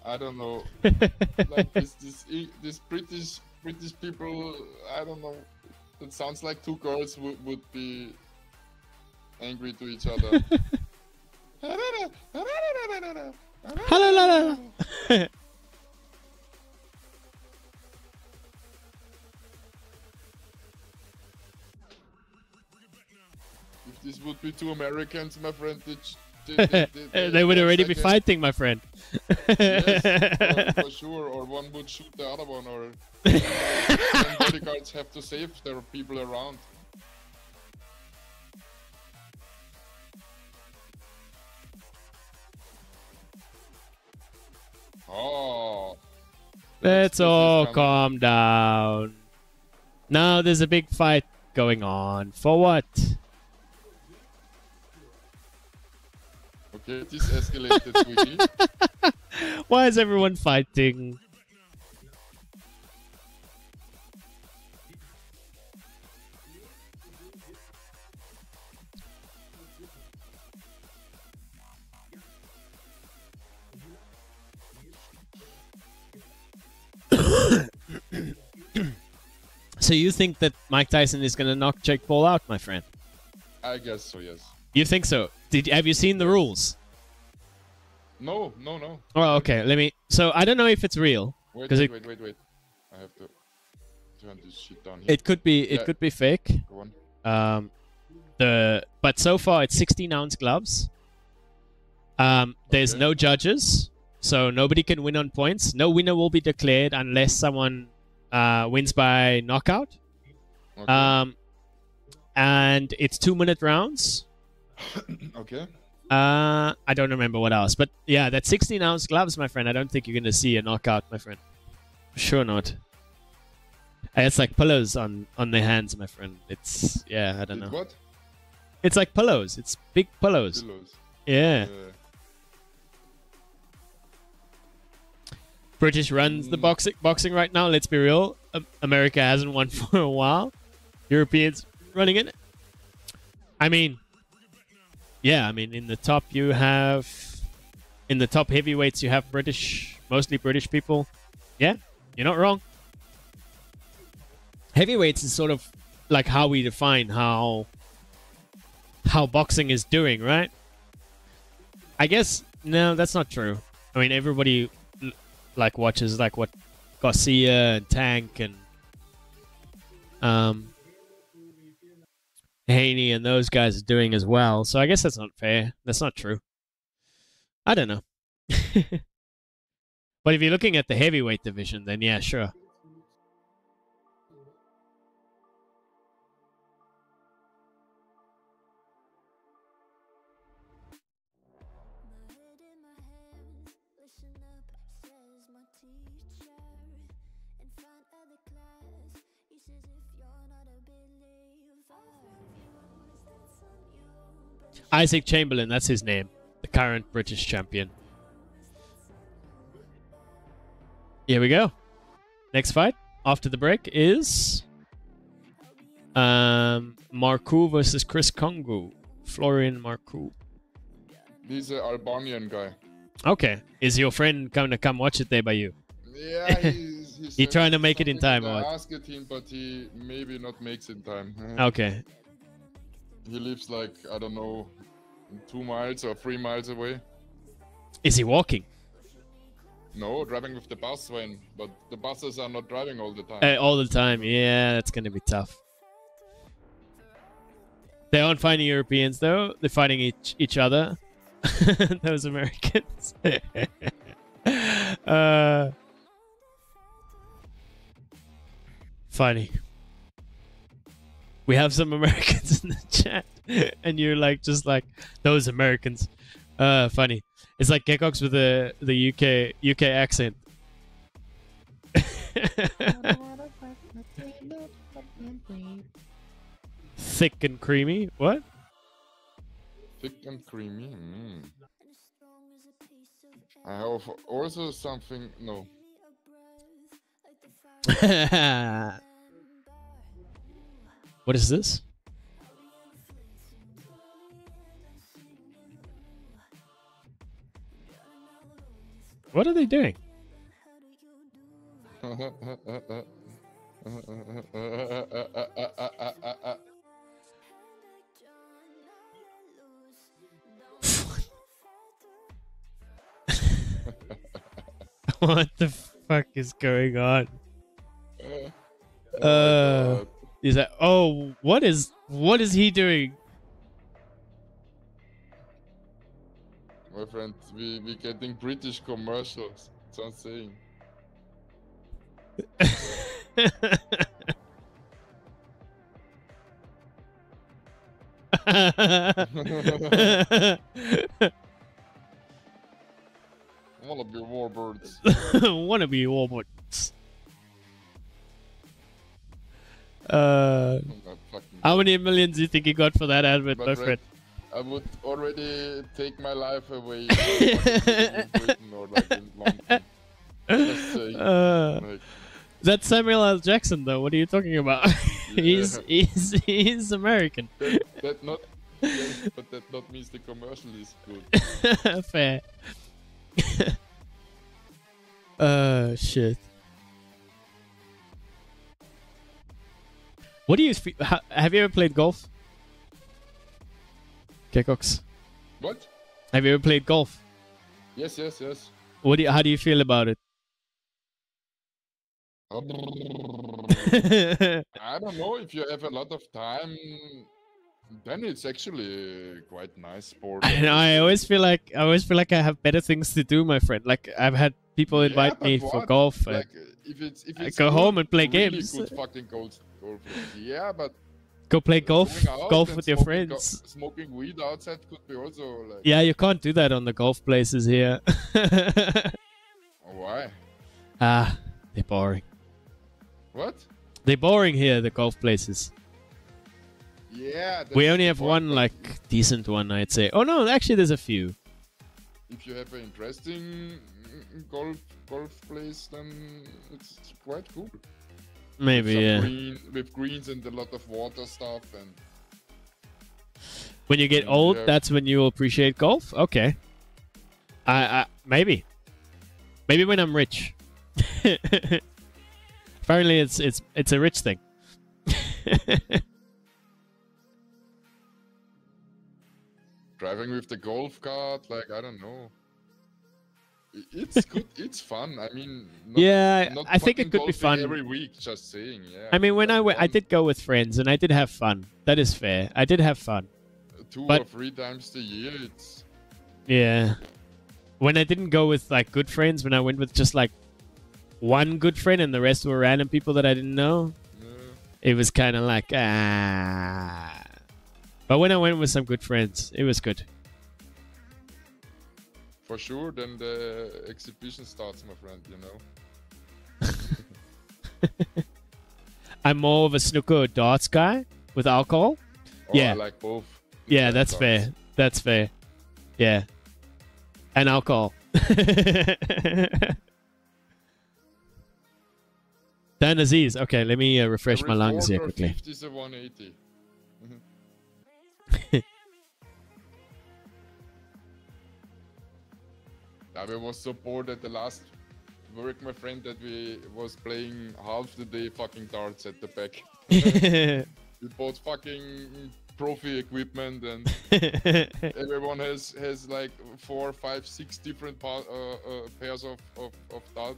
I don't know, like this, this, this British, British people, I don't know, it sounds like two girls would, would be angry to each other. If this would be two Americans, my friend, they, they, they, they, they would already second. be fighting, my friend. Yes, for sure, or one would shoot the other one, or uh, bodyguards have to save their people around. Oh, let's all calm down. Now there's a big fight going on. For what? Okay, this escalated quickly. Why is everyone fighting? So you think that Mike Tyson is going to knock Jake Paul out, my friend? I guess so, yes. You think so? Did have you seen the rules? No, no, no. Oh, okay. Let me. So I don't know if it's real. Wait, wait, it, wait, wait, wait. I have to turn this shit down here. It could be. It yeah. could be fake. Go on. Um, the but so far it's sixteen ounce gloves. Um, there's okay. no judges, so nobody can win on points. No winner will be declared unless someone uh, wins by knockout. Okay. Um, and it's two minute rounds. Okay. Uh, I don't remember what else, but yeah, that sixteen ounce gloves, my friend. I don't think you're gonna see a knockout, my friend. Sure not. It's like pillows on on their hands, my friend. It's yeah, I don't know. What? It's like pillows. It's big pillows. Pillows. Yeah. yeah. British runs mm. the boxing boxing right now. Let's be real. America hasn't won for a while. Europeans running it. I mean. Yeah, I mean, in the top you have, in the top heavyweights you have British, mostly British people. Yeah, you're not wrong. Heavyweights is sort of like how we define how how boxing is doing, right? I guess, no, that's not true. I mean, everybody like watches like what Garcia and Tank and um, Haney and those guys are doing as well. So I guess that's not fair. That's not true. I don't know. But if you're looking at the heavyweight division, then yeah, sure. Isaac Chamberlain, that's his name, the current British champion. Here we go. Next fight after the break is um, Marku versus Chris Kongo. Florian Marku. He's an Albanian guy. Okay. Is your friend going to come watch it there by you? Yeah, he's, he's he trying to make it in time. I asked him, but he maybe not makes it in time. Okay. He lives like, I don't know, two miles or three miles away. Is he walking? No, driving with the bus van, but the buses are not driving all the time. Uh, all the time, yeah, that's going to be tough. They aren't fighting Europeans, though. They're fighting each, each other. Those Americans. uh, funny. We have some Americans in the chat, and you're like, just like, those Americans. Uh, funny. It's like Gekox with the, the U K U K accent. Thick and creamy. What? Thick and creamy. Mm. I have also something. No. What is this? What are they doing? What the fuck is going on? Uh, He's like, oh, what is, what is he doing? My friend, we, we getting British commercials. That's what I'm saying. Wanna be warbirds. Wanna be warbirds. Uh, how many millions do you think he got for that advert, my friend? I would already take my life away. Or like in London. Uh, like. That's Samuel L. Jackson, though. What are you talking about? Yeah. he's he's he's American. That, that not, yes, but that not means the commercial is good. Fair. uh shit. What do you ha have you ever played golf? Gekox. What? Have you ever played golf? Yes, yes, yes. What do you, how do you feel about it? I don't know. If you have a lot of time, then it's actually quite nice sport. I know, I always feel like I always feel like I have better things to do, my friend. Like I've had people invite yeah, me what? for golf. Like, if it's, if it's I go good, home and play really games. Good fucking goals. Yeah, but go play golf, golf with your friends. Smoking weed outside could be also like. Yeah, you can't do that on the golf places here. Why? Ah, they're boring. What? They're boring here, the golf places. Yeah. We only have one like decent one, I'd say. Oh no, actually, there's a few. If you have an interesting golf golf place, then it's quite cool. Maybe, yeah. Green, with greens and a lot of water stuff. And when you get old, yeah. That's when you appreciate golf? Okay. I, I, maybe. Maybe when I'm rich. Apparently, it's it's it's a rich thing. Driving with the golf cart, like, I don't know. It's good. It's fun. I mean, not, yeah, not I think it could be fun every week. Just saying. Yeah. I mean, when I went, I did go with friends, and I did have fun. That is fair. I did have fun. Two but, or three times a year. It's. Yeah. When I didn't go with like good friends, when I went with just like one good friend, and the rest were random people that I didn't know, yeah. It was kind of like ah. But when I went with some good friends, it was good. For sure, then the exhibition starts, my friend, you know? I'm more of a snooker or darts guy with alcohol. Oh, yeah. I like both. Yeah, like that's darts. Fair. That's fair. Yeah. And alcohol. Dan Aziz. Okay, let me uh, refresh my lungs here quickly. fifty to one eighty. I was so bored at the last work, my friend, that we was playing half the day fucking darts at the back. We bought fucking profi equipment, and everyone has has like four, five, six different pa uh, uh, pairs of of, of dart,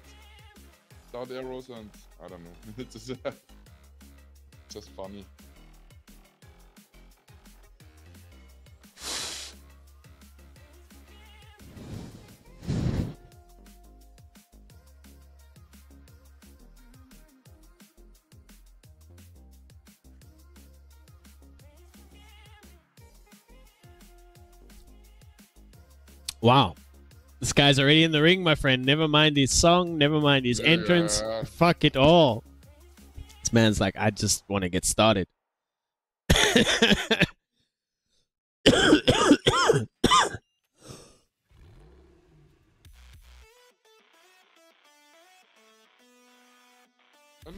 dart arrows, and I don't know. It's just, uh, just funny. Wow, this guy's already in the ring, my friend. Never mind his song, never mind his entrance. Yeah. Fuck it all. This man's like, I just want to get started.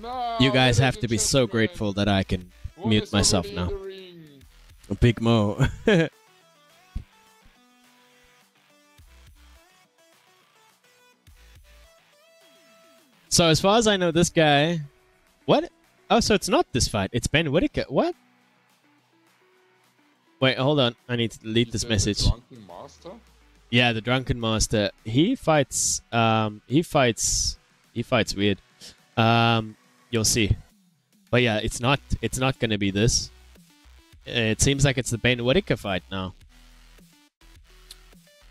No, you guys have to be so grateful that I can mute myself now. Big Mo. So as far as I know, this guy, what? Oh, so it's not this fight. It's Ben Whittaker. What? Wait, hold on. I need to delete Is this message. The Drunken Master? Yeah, the Drunken Master. He fights. Um, he fights. He fights weird. Um, you'll see. But yeah, it's not. It's not going to be this. It seems like it's the Ben Whittaker fight now.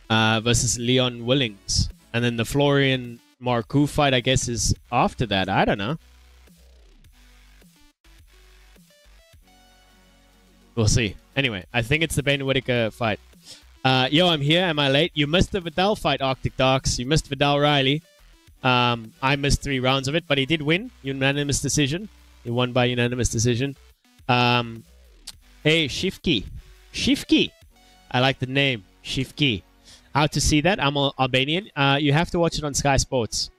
Uh, versus Leon Willings, and then the Florian Marku fight, I guess, is after that. I don't know. We'll see. Anyway, I think it's the Ben Whittaker fight. Uh, yo, I'm here. Am I late? You missed the Viddal fight, Arctic Darks. You missed Viddal Riley. Um, I missed three rounds of it, but he did win. Unanimous decision. He won by unanimous decision. Um, hey, Shifki. Shifki. I like the name. Shifki. How to see that? I'm Albanian. Uh, you have to watch it on Sky Sports.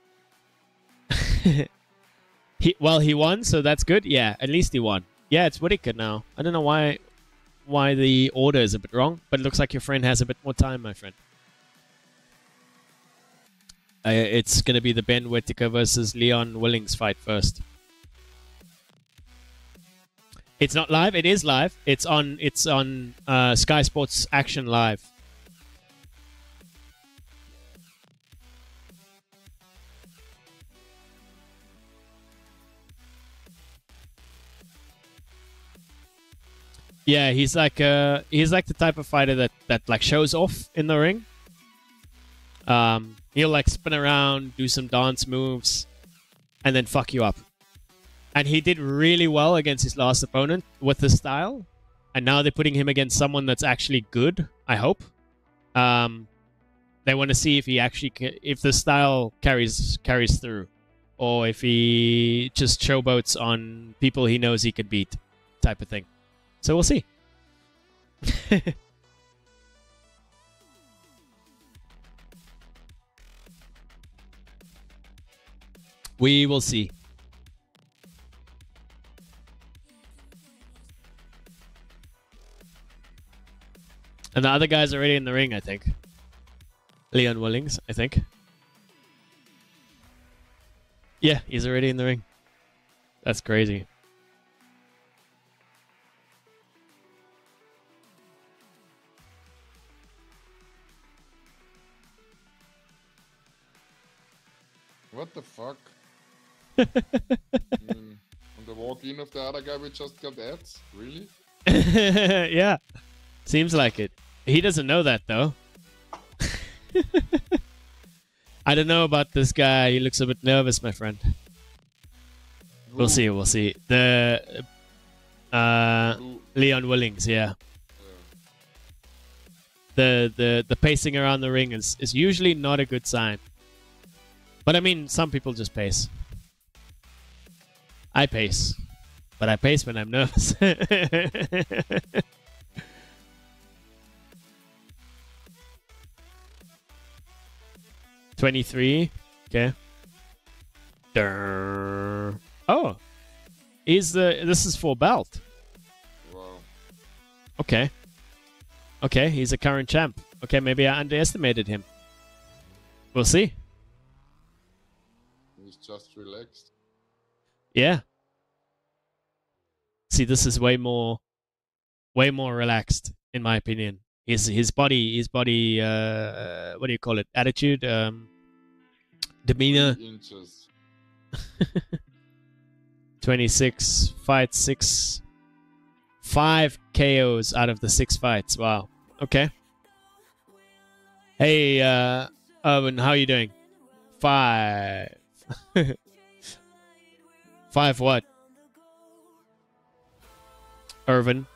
he, well, he won, so that's good. Yeah, at least he won. Yeah, it's Whittaker now. I don't know why why the order is a bit wrong, but it looks like your friend has a bit more time, my friend. Uh, it's going to be the Ben Whittaker versus Leon Willings fight first. It's not live. It is live. It's on, it's on uh, Sky Sports Action Live. Yeah, he's like uh he's like the type of fighter that that like shows off in the ring. Um, he'll like spin around, do some dance moves, and then fuck you up. And he did really well against his last opponent with his style. And now they're putting him against someone that's actually good. I hope. Um, they want to see if he actually ca if the style carries carries through, or if he just showboats on people he knows he could beat, type of thing. So we'll see. We will see. And the other guy's already in the ring, I think. Leon Willings, I think. Yeah, he's already in the ring. That's crazy. What the fuck? I mean, on the walk-in of the other guy, we just got ads? Really? Yeah. Seems like it. He doesn't know that, though. I don't know about this guy. He looks a bit nervous, my friend. Who? We'll see. We'll see. The uh, Leon Willings, yeah. yeah. The the the pacing around the ring is is usually not a good sign. But I mean, some people just pace. I pace, but I pace when I'm nervous. twenty-three, okay. Durr. Oh, is the this is for belt? Wow. Okay. Okay, he's a current champ. Okay, maybe I underestimated him. We'll see. He's just relaxed. Yeah. See, this is way more, way more relaxed, in my opinion. His his body, his body, uh, what do you call it? Attitude. Um, Demeanor. twenty-six fights, six, five K Os out of the six fights. Wow. Okay. Hey, uh, Irwin, how are you doing? Five. Five what? Irwin.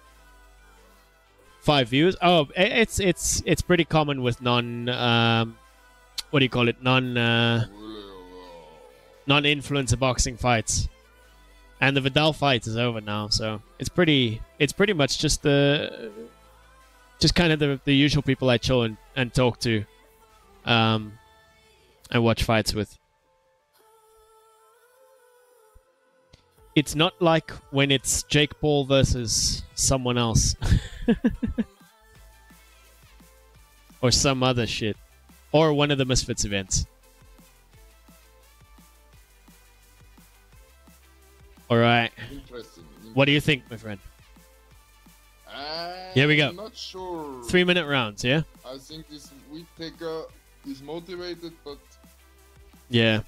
Five views. Oh, it's it's it's pretty common with non. Um, what do you call it? Non. Uh, Non-influencer boxing fights, and the Viddal fight is over now, so it's pretty. It's pretty much just the, just kind of the, the usual people I chill and, and talk to, um, and watch fights with. It's not like when it's Jake Paul versus someone else, or some other shit, or one of the Misfits events. All right. Interesting. Interesting. What do you think, my friend? I'm Here we go. I'm not sure. Three-minute rounds, yeah? I think this Whittaker is motivated, but... Yeah.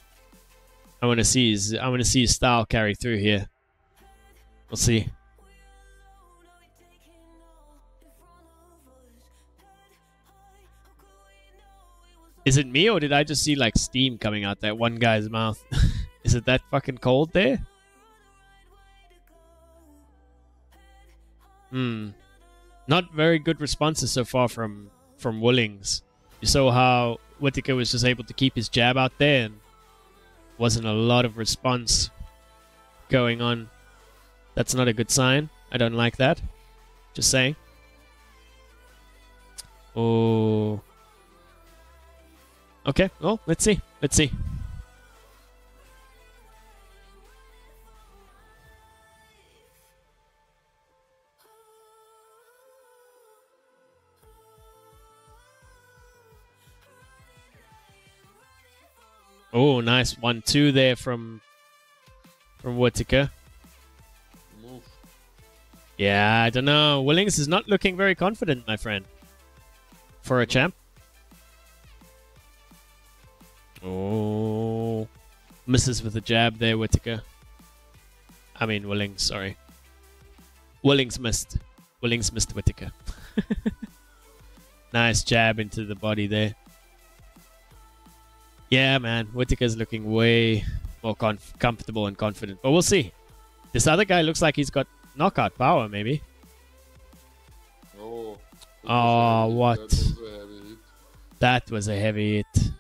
I want to see his, I want to see his style carry through here. We'll see. Is it me, or did I just see, like, steam coming out that one guy's mouth? Is it that fucking cold there? Hmm. Not very good responses so far from from Willings. You saw how Whittaker was just able to keep his jab out there, and wasn't a lot of response going on. That's not a good sign. I don't like that. Just saying. Oh. Okay. Well, let's see. Let's see. Oh, nice one two there from from Whittaker. Move. Yeah, I don't know. Willings is not looking very confident, my friend. For a champ. Oh. Misses with a jab there, Whittaker. I mean, Willings, sorry. Willings missed. Willings missed Whittaker. Nice jab into the body there. Yeah, man, Whittaker's looking way more conf comfortable and confident. But we'll see. This other guy looks like he's got knockout power, maybe. Oh, oh what? That was a heavy hit. That was a heavy hit.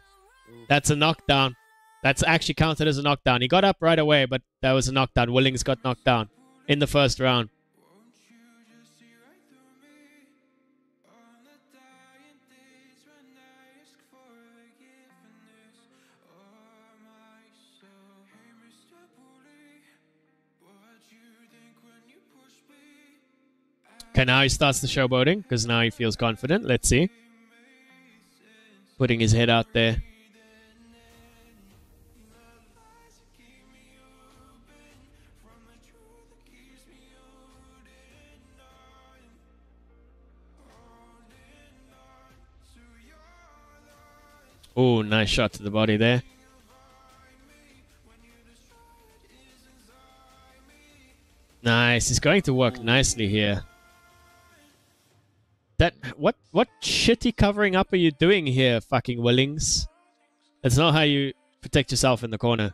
That's a knockdown. That's actually counted as a knockdown. He got up right away, but that was a knockdown. Willings got knocked down in the first round. Okay, now he starts the showboating, because now he feels confident. Let's see. Putting his head out there. Oh, nice shot to the body there. Nice. It's going to work nicely here. That what what shitty covering up are you doing here, fucking Willings? That's not how you protect yourself in the corner.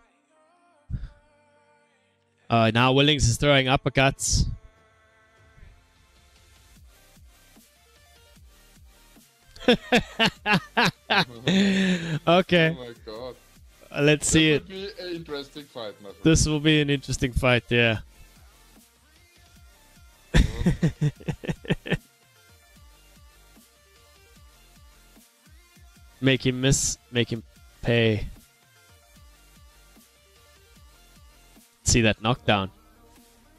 Uh, now Willings is throwing uppercuts. Okay. Oh my god. Uh, let's see it. This will be an interesting fight, my friend. This will be an interesting fight, yeah. Make him miss, make him pay. See that knockdown.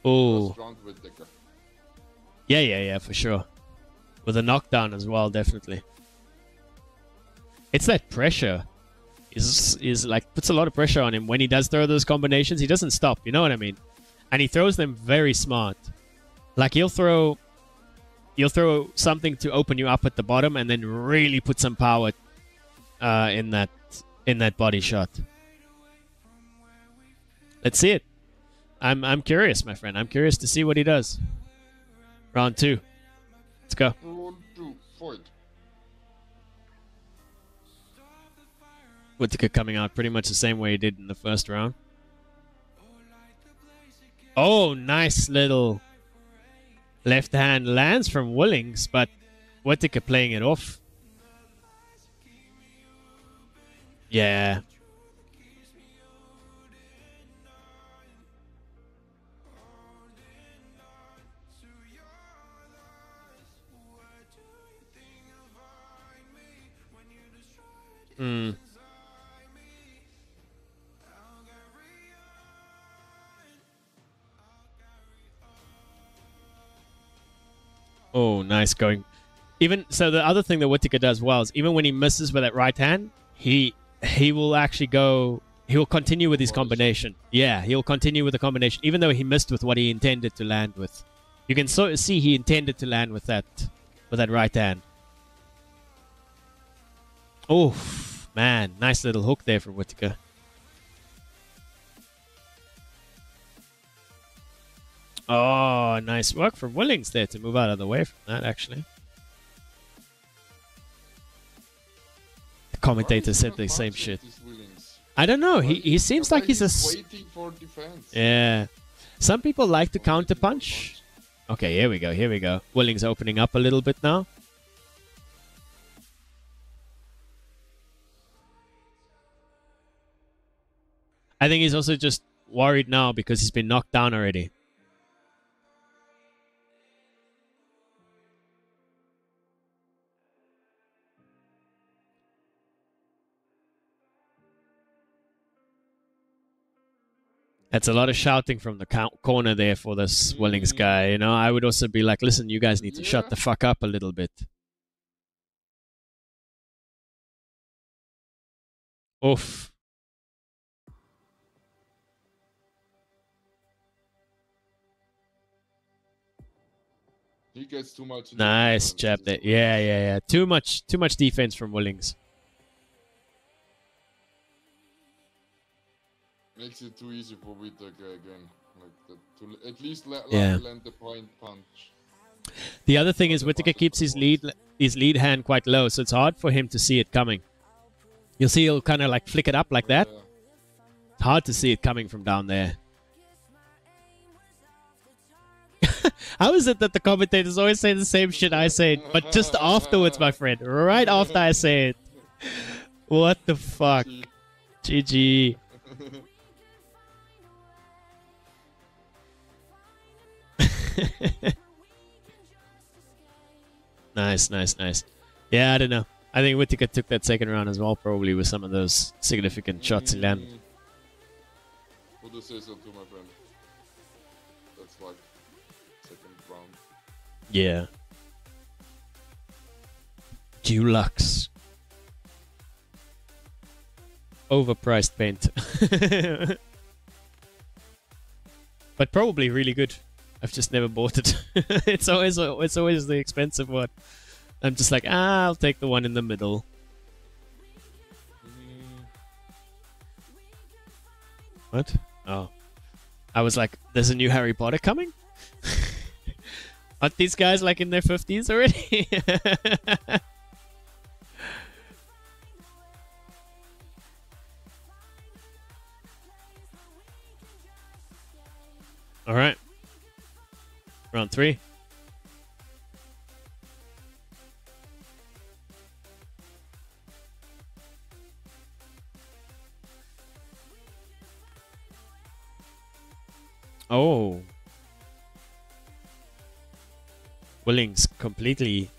Oh. Yeah, yeah, yeah, for sure. With a knockdown as well, definitely. It's that pressure. Is is like puts a lot of pressure on him when he does throw those combinations. He doesn't stop, you know what I mean? And he throws them very smart. Like he'll throw you'll throw something to open you up at the bottom and then really put some power uh, in that in that body shot. Let's see it. I'm I'm curious, my friend. I'm curious to see what he does. Round two. Let's go. Round two, fight. Whittaker coming out pretty much the same way he did in the first round. Oh, nice little left hand lands from Willings, but Whittaker playing it off. Yeah. Hmm. Oh, nice going. Even so, the other thing that Whittaker does well is even when he misses with that right hand, he he will actually go. He will continue with his combination. Yeah, he'll continue with the combination, even though he missed with what he intended to land with. You can sort of see he intended to land with that with that right hand. Oh man, nice little hook there from Whittaker. Oh, nice work from Willings there to move out of the way from that, actually. The commentator said the same shit. I don't know. He, he seems like he's a... waiting for defense. Yeah. Some people like to counter punch. Okay, here we go. Here we go. Willings opening up a little bit now. I think he's also just worried now because he's been knocked down already. That's a lot of shouting from the corner there for this Willings guy. You know, I would also be like, listen, you guys need to yeah. shut the fuck up a little bit. Oof. He gets too much. Nice jab there. Yeah, yeah, yeah. Too much, too much defense from Willings. Makes it too easy for Whittaker again. Like the, to, at least let, yeah. land the point punch. The other thing is Whittaker keeps his lead, his lead hand quite low, so it's hard for him to see it coming. You'll see he'll kind of like flick it up like that. Yeah. It's hard to see it coming from down there. How is it that the commentators always say the same shit I say, but just afterwards, my friend? Right after I say it. What the fuck? G G. Nice, nice, nice. Yeah, I don't know. I think Whittaker took that second round as well, probably with some of those significant mm-hmm. shots he landed. We'll just say so too, my friend. That's like second round. Yeah. Dulux. Overpriced paint. But probably really good. I've just never bought it. It's always it's always the expensive one. I'm just like, ah, I'll take the one in the middle. What? Oh. I was like, there's a new Harry Potter coming? Aren't these guys like in their fifties already? All right. Round three. Oh. Willings completely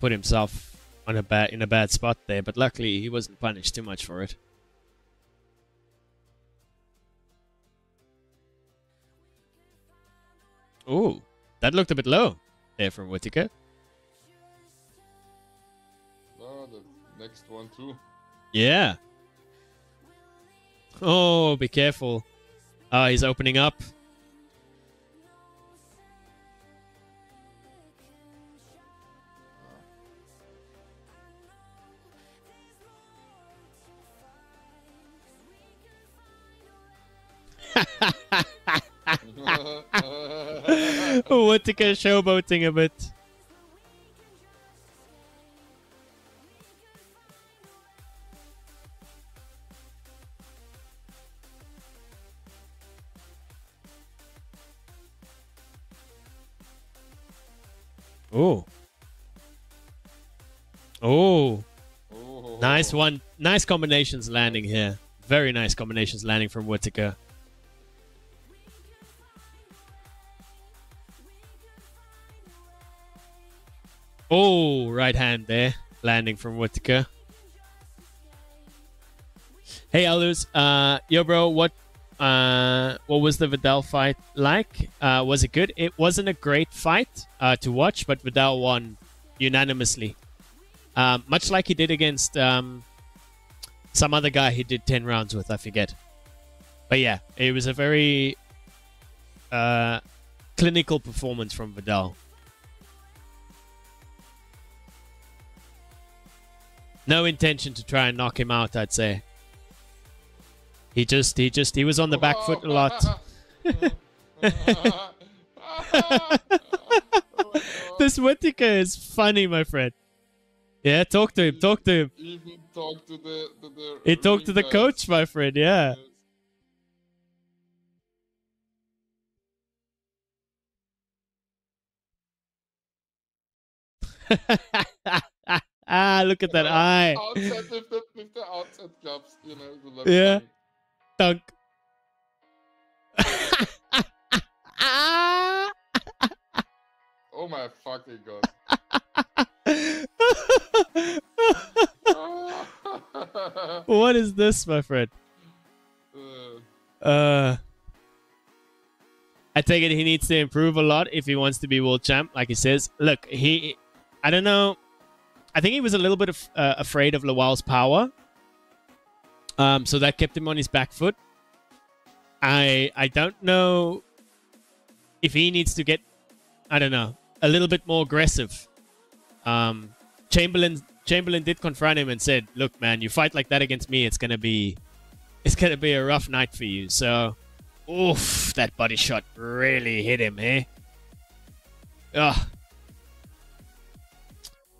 put himself on a bad in a bad spot there, but luckily he wasn't punished too much for it. Ooh, that looked a bit low there from Whittaker. Oh, the next one too. Yeah. Oh, be careful. Ah, he's opening up. Whittaker showboating a bit. Oh. Oh. Oh. Nice one. Nice combinations landing here. Very nice combinations landing from Whittaker. Oh, right hand there, landing from Whittaker. Hey, Alus, uh, yo, bro, what, uh, what was the Viddal fight like? Uh, was it good? It wasn't a great fight uh, to watch, but Viddal won unanimously, um, much like he did against um, some other guy he did ten rounds with. I forget, but yeah, it was a very uh, clinical performance from Viddal. No intention to try and knock him out, I'd say. He just, he just, he was on the back foot a lot. This Whittaker is funny, my friend. Yeah, talk to him, talk to him. Even talk to the, to the he talked to the guys. Coach, my friend, yeah. Yes. Ah, look at that uh, eye. Outside, if the, if the outside clubs, you know, the yeah. Dunk. Oh my fucking god. What is this, my friend? Uh, uh, I take it he needs to improve a lot if he wants to be world champ, like he says. Look, he... I don't know. I think he was a little bit of, uh, afraid of Lawal's power. Um, so that kept him on his back foot. I I don't know if he needs to get, I don't know, a little bit more aggressive. Um, Chamberlain Chamberlain did confront him and said, "Look, man, you fight like that against me, it's gonna be, it's gonna be a rough night for you." So, oof, that body shot really hit him, eh? Ugh.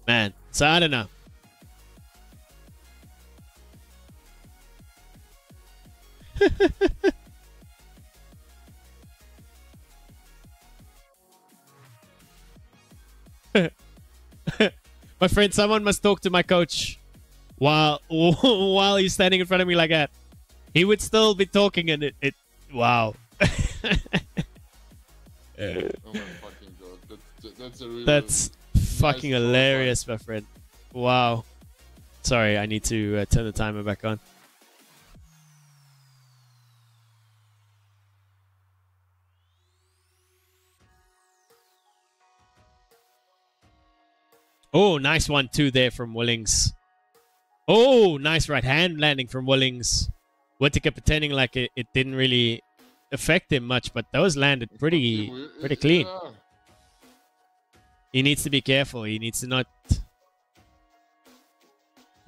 Man, so I don't know. My friend, someone must talk to my coach while while he's standing in front of me like that. He would still be talking, and it. it wow. Oh my fucking god! That's that's a real. That's. Fucking hilarious, my friend. Wow. Sorry, I need to uh, turn the timer back on. Oh, nice one too there from Willings. Oh, nice right hand landing from Willings. Whittaker pretending like it, it didn't really affect him much, but those landed pretty, pretty clean. He needs to be careful. He needs to not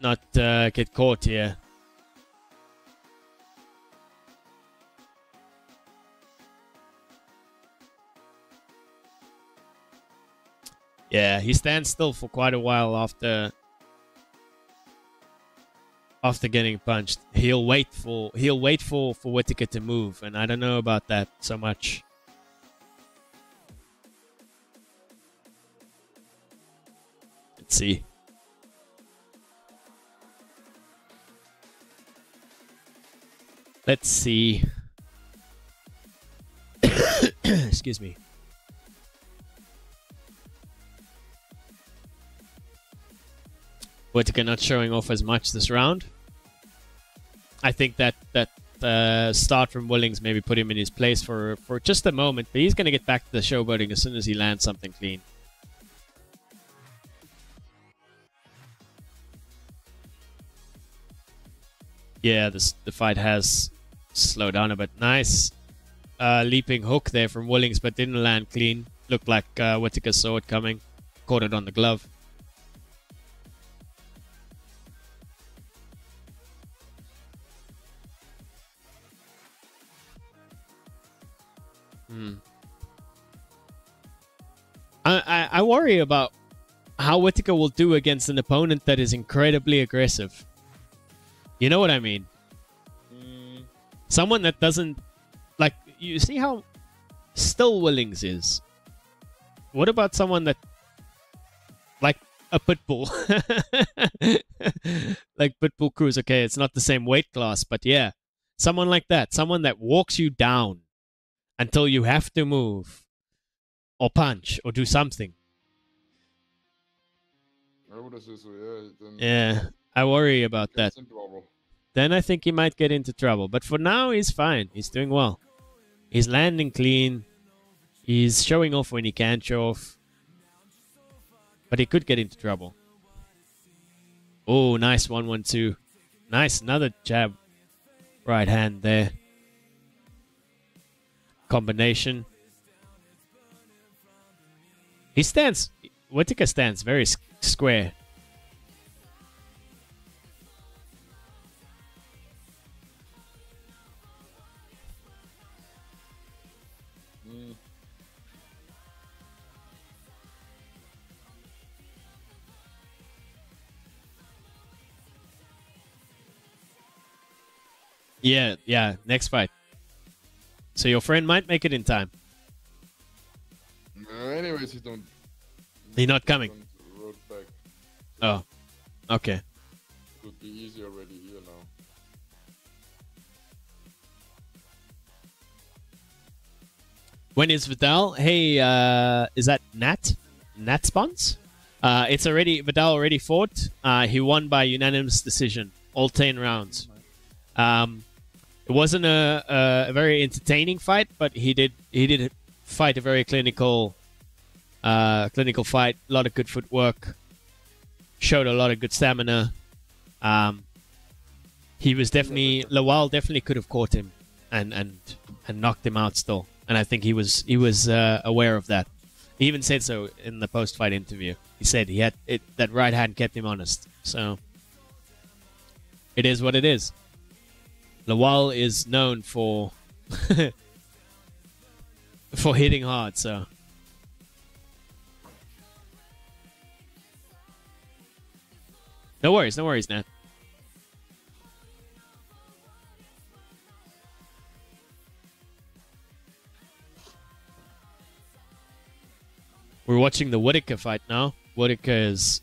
not uh, get caught here. Yeah, he stands still for quite a while after after getting punched. He'll wait for he'll wait for for Whittaker to move, and I don't know about that so much. Let's see. Let's see. Excuse me. Whittaker not showing off as much this round. I think that that uh, start from Willings maybe put him in his place for, for just a moment, but he's going to get back to the showboating as soon as he lands something clean. Yeah, this, the fight has slowed down a bit. Nice uh, leaping hook there from Willings, but didn't land clean. Looked like uh, Whittaker saw it coming, caught it on the glove. Hmm. I, I, I worry about how Whittaker will do against an opponent that is incredibly aggressive. You know what I mean? Mm. Someone that doesn't... Like, you see how still Willings is? What about someone that... Like a Pitbull. Like Pitbull Cruz. Okay, it's not the same weight class, but yeah. Someone like that. Someone that walks you down until you have to move or punch or do something. Yeah, I worry about that. Then I think he might get into trouble. But for now, he's fine. He's doing well. He's landing clean. He's showing off when he can show off. But he could get into trouble. Oh, nice one one two. Nice, another jab. Right hand there. Combination. He stands. Whittaker stands very square. Mm. Yeah, yeah. Next fight. So your friend might make it in time. Uh, anyways, he don't. He not coming. He road back, so oh, okay. It would be easy already here now. When is Viddal? Hey, uh, is that Nat? Nat Spons? Uh, it's already Viddal already fought. Uh, he won by unanimous decision, all ten rounds. Um. It wasn't a, a very entertaining fight, but he did he did fight a very clinical uh, clinical fight. A lot of good footwork, showed a lot of good stamina. Um, he was definitely Lawal definitely could have caught him and and and knocked him out still, and I think he was he was uh, aware of that. He even said so in the post-fight interview. He said he had it, that right hand kept him honest. So it is what it is. Lawal is known for for hitting hard, so no worries, no worries, Nat. We're watching the Whittaker fight now. Whittaker is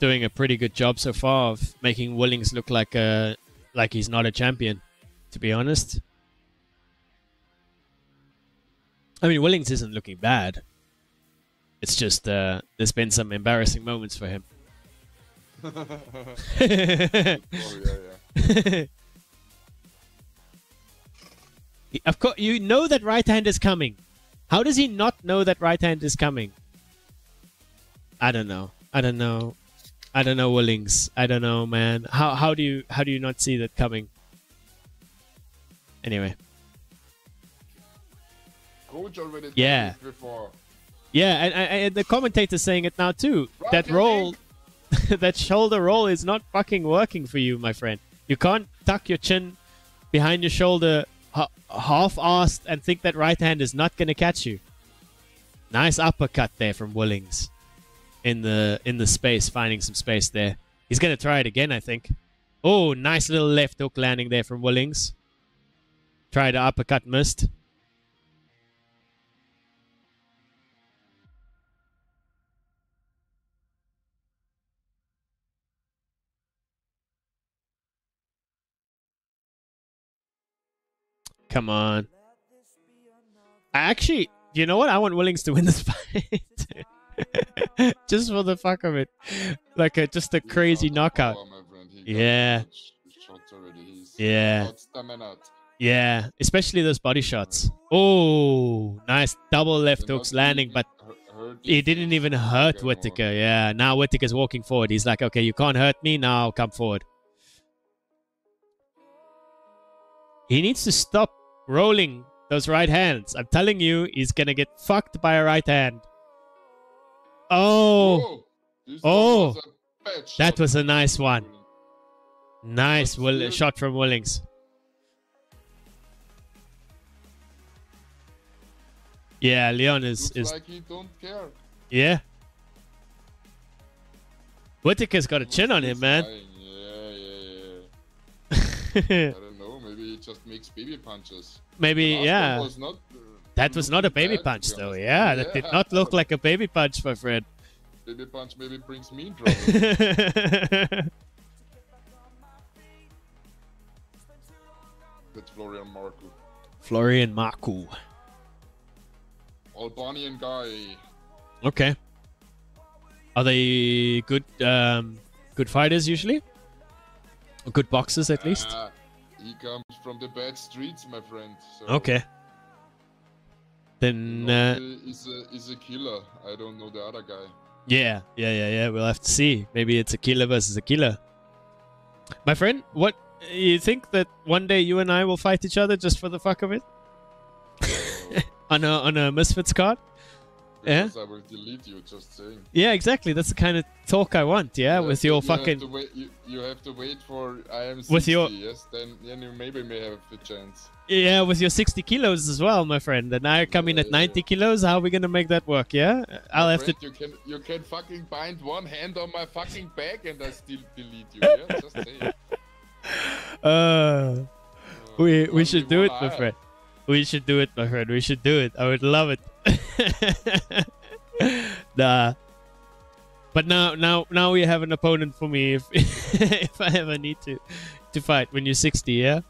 doing a pretty good job so far of making Willings look like a like he's not a champion. To be honest, I mean, Willings isn't looking bad. It's just uh, there's been some embarrassing moments for him. Oh, yeah, yeah. Of course, you know that right hand is coming. How does he not know that right hand is coming? I don't know. I don't know. I don't know, Willings. I don't know, man. How how do you how do you not see that coming? Anyway. Coach already yeah. Did this before. Yeah, and, and the commentator's saying it now too. Right, that roll, that shoulder roll is not fucking working for you, my friend. You can't tuck your chin behind your shoulder ha half-assed and think that right hand is not going to catch you. Nice uppercut there from Willings. in the in the space, finding some space there. He's going to try it again, I think. Oh, nice little left hook landing there from Willings. Tried to uppercut, missed. Come on. I actually, you know what? I want Willings to win this fight. Just for the fuck of it. Like a, just a crazy knockout. Yeah. Yeah. Yeah. Especially those body shots. Oh, nice double left hooks landing, but he didn't even hurt Whittaker. Yeah. Now Whittaker's walking forward. He's like, okay, you can't hurt me. Now come forward. He needs to stop rolling those right hands. I'm telling you, he's going to get fucked by a right hand. Oh. Oh. That was a nice one. Nice will shot from Willings. Yeah, Leon is... is like he don't care. Yeah. Whittaker's got a chin on him, man. Yeah, yeah, yeah. Maybe he just makes baby punches. Maybe, yeah. Was not, uh, that was not a baby bad, punch, though. Yeah, yeah, that did not look like a baby punch, my friend. Baby punch maybe brings me trouble. That's Florian Marku. Florian Marku. Albanian guy. Okay. Are they good, um, good fighters, usually? Or good boxers, at uh, least? He comes from the bad streets, my friend. So okay. Then uh, he's a he's a killer. I don't know the other guy. Yeah, yeah, yeah, yeah. We'll have to see. Maybe it's a killer versus a killer. My friend, what you think that one day you and I will fight each other just for the fuck of it? on a on a Misfits card? Because yeah. I will delete you. Just saying. Yeah, exactly. That's the kind of talk I want. Yeah, yeah with your you fucking. Have to wait, you, you have to wait for I am sixty. With your yes, then, then you maybe may have a chance. Yeah, with your sixty kilos as well, my friend. And I come yeah, in at yeah, ninety yeah. kilos. How are we gonna make that work? Yeah, my I'll have friend, to. You can you can fucking bind one hand on my fucking back, and I still delete you. Yeah, just saying. Uh, uh, we we should do it, eye. my friend. We should do it, my friend. We should do it. I would love it. Nah, but now, now, now we have an opponent for me if if I ever need to to fight when you're sixty. Yeah,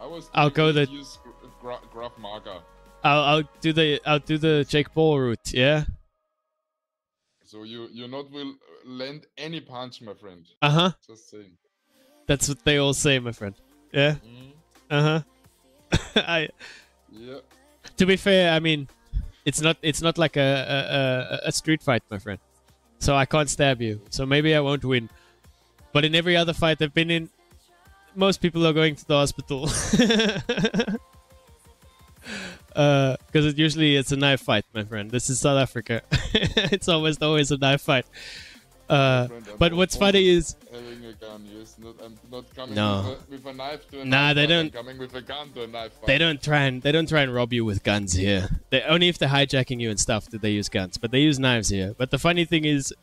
I was I'll go the use Graf gra Maga. I'll I'll do the I'll do the Jake Paul route. Yeah. So you you not will land any punch, my friend. Uh huh. Just saying. That's what they all say, my friend. Yeah. Mm. Uh huh. I. Yeah. To be fair, I mean, it's not it's not like a, a, a street fight, my friend. So I can't stab you. So maybe I won't win. But in every other fight I've been in, most people are going to the hospital. Because uh, it usually it's a knife fight, my friend. This is South Africa. It's almost always a knife fight. Uh, friend, but what's funny is having a gun, yes. Not, I'm not coming no. with, a, with a knife to a nah, knife they don't, I'm coming with a gun to a knife fight. They don't try and they don't try and rob you with guns here. They only if they're hijacking you and stuff do they use guns, but they use knives here. But the funny thing is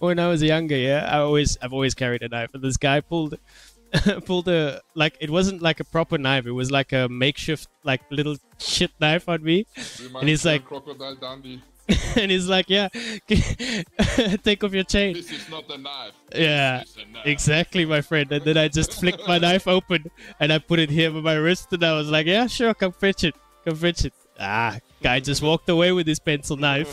when I was younger, yeah, I always I've always carried a knife, and this guy pulled pulled a like it wasn't like a proper knife, it was like a makeshift like little shit knife on me. Reminds and he's like Crocodile Dundee. And he's like, yeah, take off your chain. This is not a knife. Yeah, a knife. Exactly, my friend. And then I just flicked my knife open and I put it here with my wrist. And I was like, yeah, sure, come fetch it. Come fetch it. Ah, guy just walked away with his pencil knife.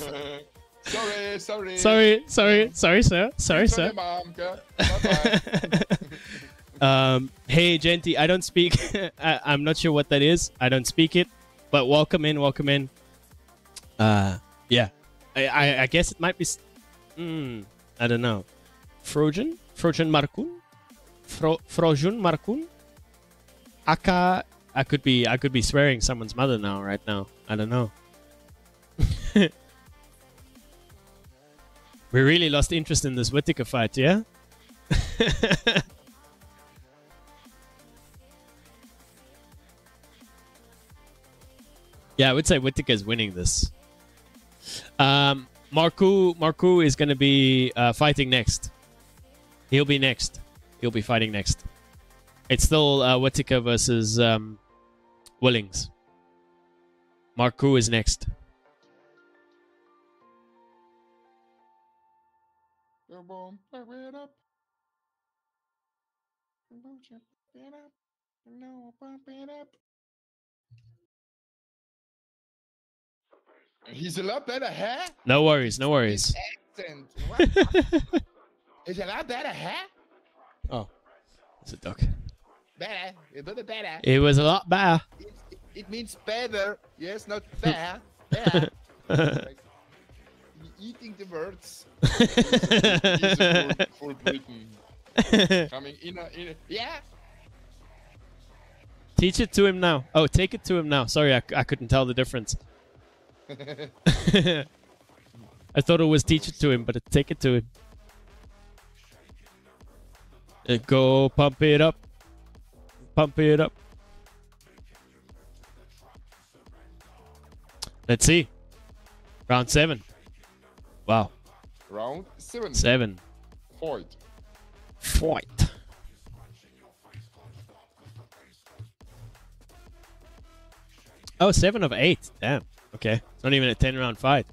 Sorry, sorry. Sorry, sorry, sorry, sir. Sorry, sir. Mom, girl. Bye-bye. um, hey, Genty, I don't speak. I I'm not sure what that is. I don't speak it. But welcome in, welcome in. Uh... Yeah, I, I I guess it might be. Mm, I don't know. Frojan, Frojan Markun, Fro, Frojan Markun. Aka, I could be I could be swearing someone's mother now right now. I don't know. We really lost interest in this Whittaker fight, yeah. Yeah, I would say Whittaker's winning this. Um, Marku Marku is going to be uh, fighting next. He'll be next. He'll be fighting next. It's still uh, Whittaker versus um, Willings. Marku is next. Come on, fire it up. Don't you pump it up. No, pump it up. He's a lot better, huh? No worries, no worries. Accent. What? He's a lot better, huh? Oh, it's a duck. Better, it was better. It was a lot better. It, it, it means better, yes, not better. Better. Like, eating the words. He's a full, full Britain. Coming in, a, in a, yeah. Teach it to him now. Oh, take it to him now. Sorry, I, I couldn't tell the difference. I thought it was teach it to him, but it, take it to him. And go pump it up. Pump it up. Let's see. Round seven. Wow. Round seven. Seven. Fight. Fight. Oh, seven of eight. Damn. Okay. It's not even a ten round fight.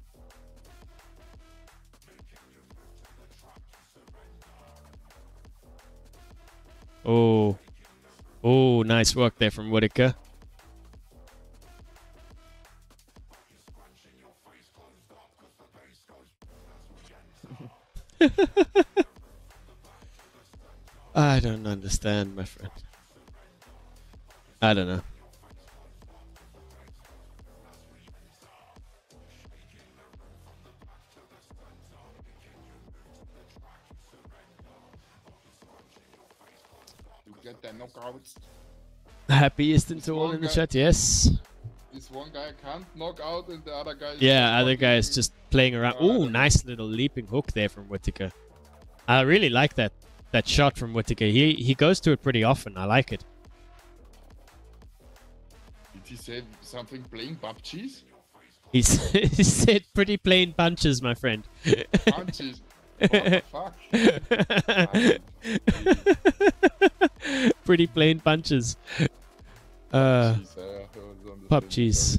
Oh. Oh, nice work there from Whittaker. I don't understand, my friend. I don't know. The knockouts. Happy Easton to all in the guy, chat, yes. This one guy can't knock out and the other guy... Yeah, other guy is just playing around. Oh, nice little leaping hook there from Whittaker. I really like that that shot from Whittaker. He he goes to it pretty often. I like it. Did he say something plain bunches? He said pretty plain bunches, my friend. Bunches. What the fuck? Pretty plain punches. Uh, Pop cheese.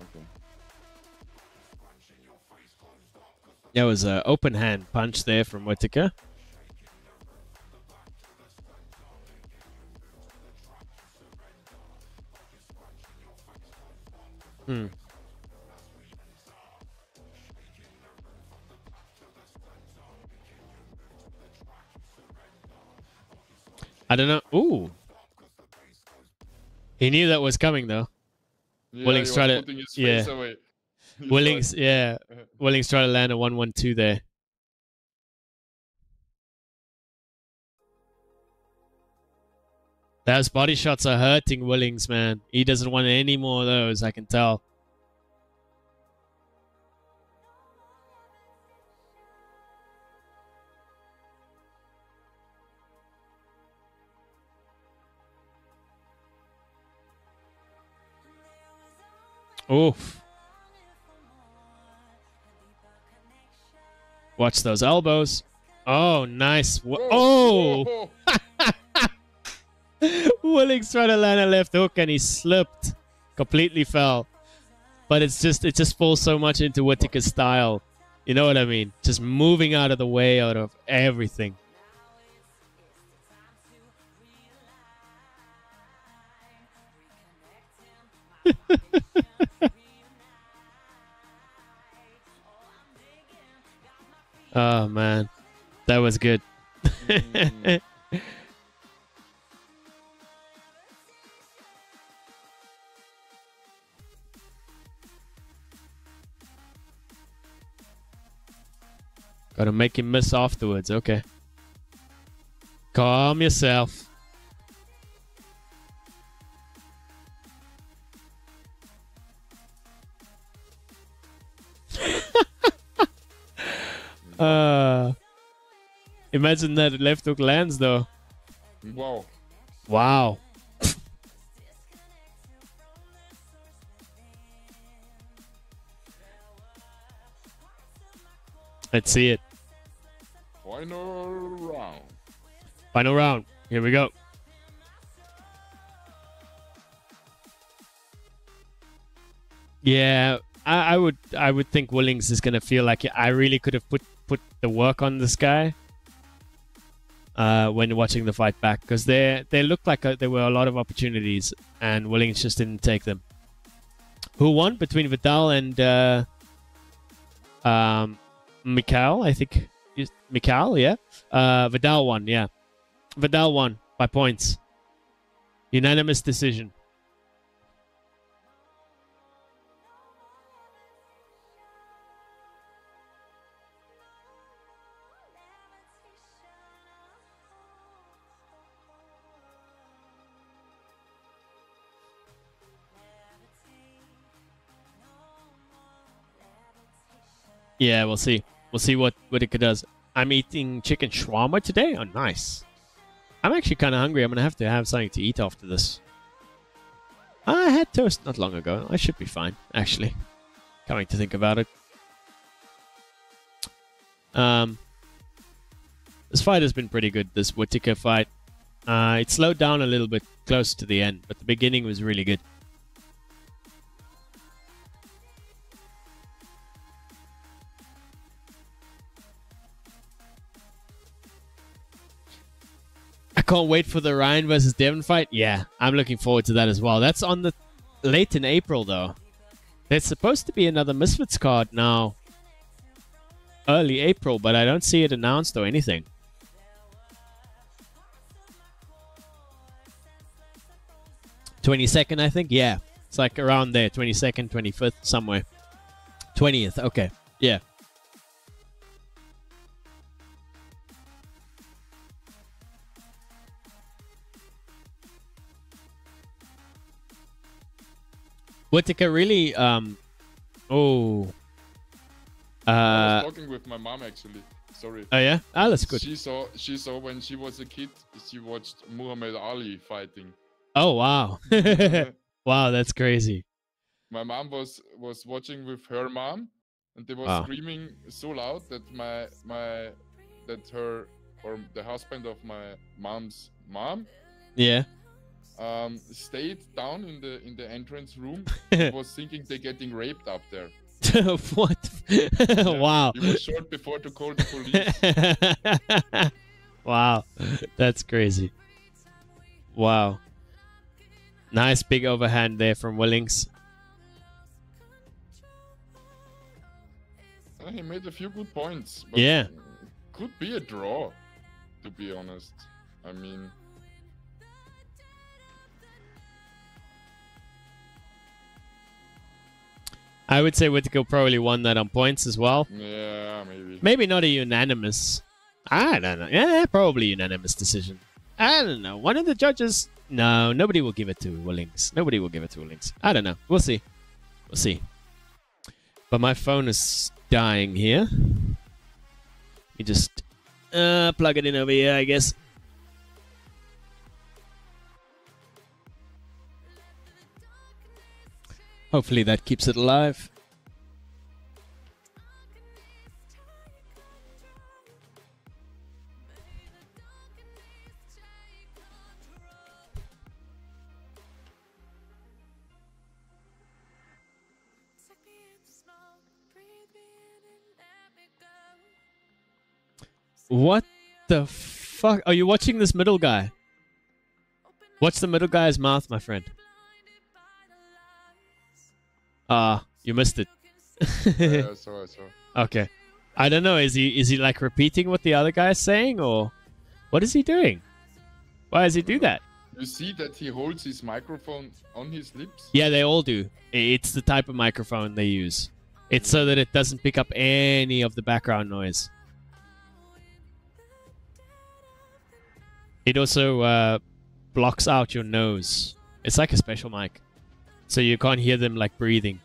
Okay. That was an open hand punch there from Whittaker. Hmm. I don't know. Ooh. He knew that was coming, though. Yeah, Willings tried to... Yeah. Willings, yeah. Willings tried to land a one one two there. Those body shots are hurting Willings, man. He doesn't want any more of those, I can tell. Oof. Watch those elbows. Oh, nice. Oh! Willings tried to land a left hook and he slipped. Completely fell. But it's just, it just falls so much into Whittaker's style. You know what I mean? Just moving out of the way, out of everything. Oh man, that was good. Mm. Gotta make him miss afterwards. Okay, calm yourself. Uh, imagine that left hook lands though. Wow. Wow. Let's see it. Final round. Final round. Here we go. Yeah, I, I would I would think Willings is going to feel like I really could have put, put the work on this guy uh, when watching the fight back, because they they looked like a, there were a lot of opportunities and Willings just didn't take them. Who won between Viddal and uh, um, Mikael, I think. Mikael, yeah. Uh, Viddal won, yeah. Viddal won by points. Unanimous decision. Yeah, we'll see. We'll see what Whittaker does. I'm eating chicken shawarma today. Oh, nice. I'm actually kind of hungry. I'm going to have to have something to eat after this. I had toast not long ago. I should be fine, actually. Coming to think about it. Um, this fight has been pretty good, this Whittaker fight. Uh, it slowed down a little bit close to the end, but the beginning was really good. Can't wait for the Ryan versus Devon fight. Yeah, I'm looking forward to that as well. That's on the late in April though. There's supposed to be another Misfits card now, early April, but I don't see it announced or anything. twenty-second, I think. Yeah, it's like around there, twenty-second, twenty-fifth, somewhere. twentieth. Okay. Yeah. Whittaker really, um, oh. Uh, I was talking with my mom actually. Sorry. Oh yeah, ah, that's good. She saw, she saw when she was a kid. She watched Muhammad Ali fighting. Oh wow, wow, that's crazy. My mom was was watching with her mom, and they were wow. screaming so loud that my my that her or the husband of my mom's mom. Yeah. Um, stayed down in the in the entrance room. Was thinking they're getting raped up there. What? Yeah, wow! It was short before to call the police. Wow, that's crazy. Wow, nice big overhand there from Willings. Uh, he made a few good points. But yeah, could be a draw. To be honest, I mean. I would say Whittaker probably won that on points as well. Yeah, maybe. Maybe not a unanimous. I don't know. Yeah, probably unanimous decision. I don't know. One of the judges. No, nobody will give it to Willings. Nobody will give it to Willings. I don't know. We'll see. We'll see. But my phone is dying here. You just uh, plug it in over here, I guess. Hopefully that keeps it alive. What the fuck? Are you watching this middle guy? Watch the middle guy's mouth, my friend. Ah, uh, you missed it. Yeah, I saw, I saw. Okay, I don't know. Is he is he like repeating what the other guy is saying, or what is he doing? Why does he do that? You see that he holds his microphone on his lips. Yeah, they all do. It's the type of microphone they use. It's so that it doesn't pick up any of the background noise. It also uh, blocks out your nose. It's like a special mic. So you can't hear them like breathing.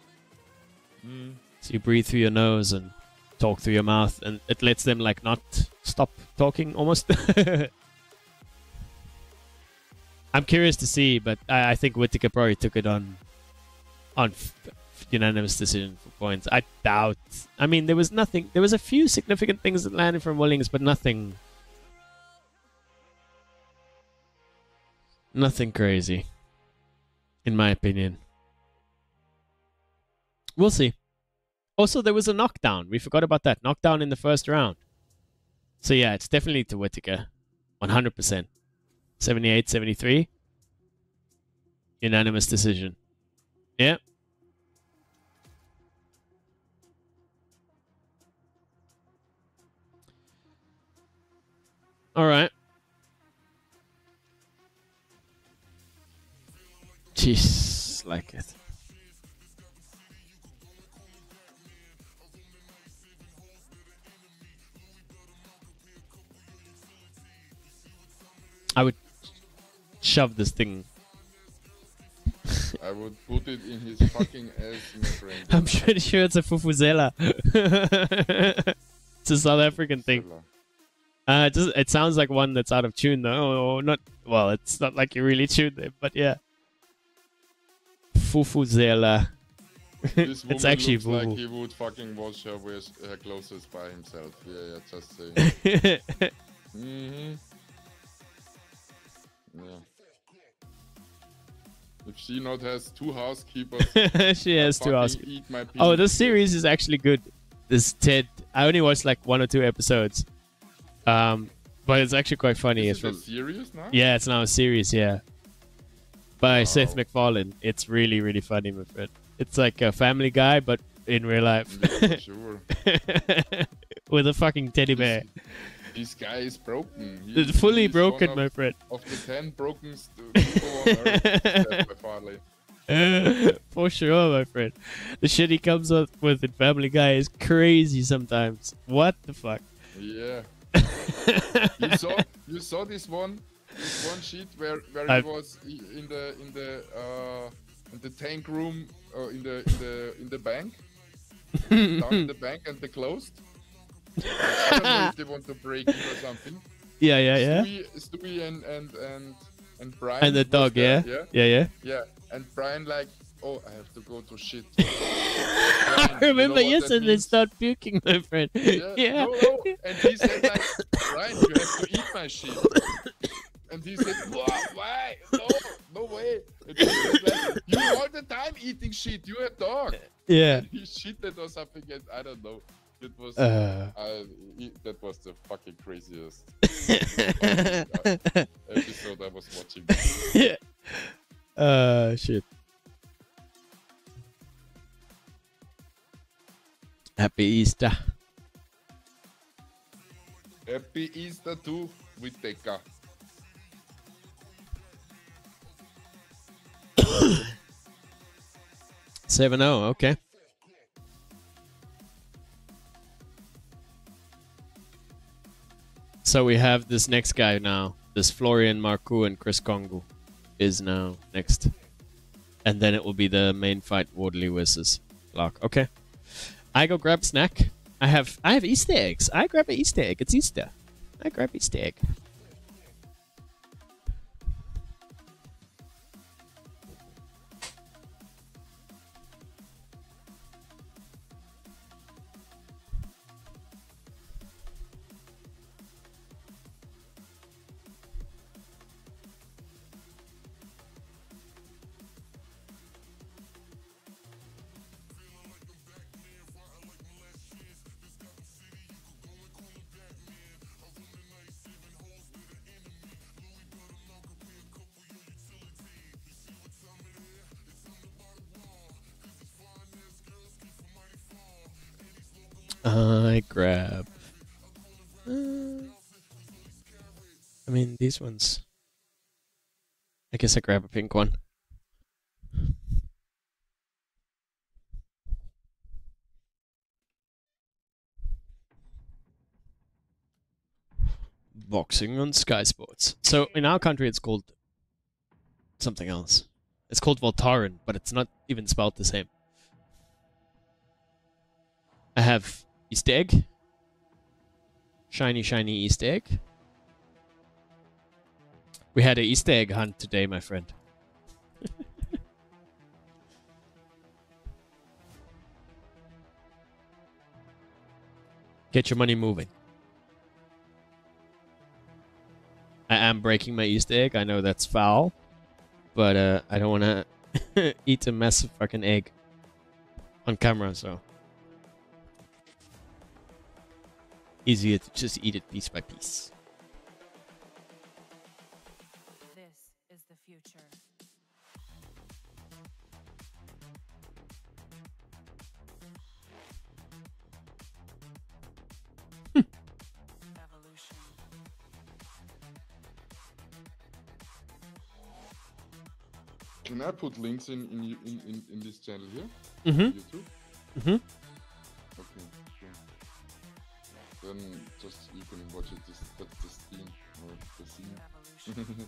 Mm. So you breathe through your nose and talk through your mouth, and it lets them like not stop talking almost. I'm curious to see, but I, I think Whittaker probably took it on on f unanimous decision for points. I doubt. I mean, there was nothing. There was a few significant things that landed from Willings, but nothing. Nothing crazy, in my opinion. We'll see. Also, there was a knockdown. We forgot about that. Knockdown in the first round. So, yeah, it's definitely to Whittaker. one hundred percent. seventy-eight seventy-three. Unanimous decision. Yeah. All right. Jeez, like it. I would shove this thing. I would put it in his fucking ass, my friend. I'm pretty sure it's a fufuzela. It's a South African thing. Uh, it, just, it sounds like one that's out of tune, though. Or not. Well, it's not like you really tuned it, but yeah. Fufuzela. This woman it's actually looks like he would fucking wash her, with her clothes by himself. Yeah, yeah, just saying. mm-hmm. Yeah. If she not has two housekeepers, she has two housekeepers. Oh, this series is actually good. This Ted, I only watched like one or two episodes, um, but it's actually quite funny. Is it a series now? Yeah, it's now a series. Yeah, by wow. Seth MacFarlane. It's really, really funny, my friend. It's like a Family Guy, but in real life. Yeah, sure. With a fucking teddy bear. This guy is broken. He, it's fully he broken, my of, friend. Of the ten broken people on Earth, uh, for sure, my friend. The shit he comes up with in Family Guy is crazy sometimes. What the fuck? Yeah. you saw you saw this one, this one sheet where where it was in the in the uh, in the tank room uh, in the in the in the bank, down in the bank, and they closed. I don't know if they want to break it or something. Yeah, yeah, yeah. Stewie, Stewie and, and, and, and Brian. And the dog, yeah? yeah? Yeah, yeah. Yeah, and Brian like, oh, I have to go to shit. I remember you know yesterday they start puking, my friend. Yeah. yeah. No, no. And he said like, Brian, you have to eat my shit. And he said, why? No, no way. And he said, like, you're all the time eating shit. You're a dog. Yeah. And he shitted or something, and I don't know. It was uh, uh, it, that was the fucking craziest episode I was watching. Yeah. Uh shit. Happy Easter. Happy Easter to Whittaker. seven oh, okay. So we have this next guy now. This Florian Marku and Chris Kongo is now next. And then it will be the main fight, Wardley versus Clarke. Okay. I go grab snack. I have I have Easter eggs. I grab an Easter egg. It's Easter. I grab Easter egg. I grab. Uh, I mean, these ones. I guess I grab a pink one. Boxing on Sky Sports. So in our country, it's called something else. It's called Voltaren, but it's not even spelled the same. I have. Easter egg. Shiny, shiny Easter egg. We had an Easter egg hunt today, my friend. Get your money moving. I am breaking my Easter egg. I know that's foul, but uh, I don't want to eat a massive fucking egg on camera, so. Easier to just eat it piece by piece. This is the future. Can I put links in in in, in, in this channel here? Mm-hmm. YouTube? Mm-hmm. Okay, sure. Then just you can watch it. This, that's the Steam or the scene.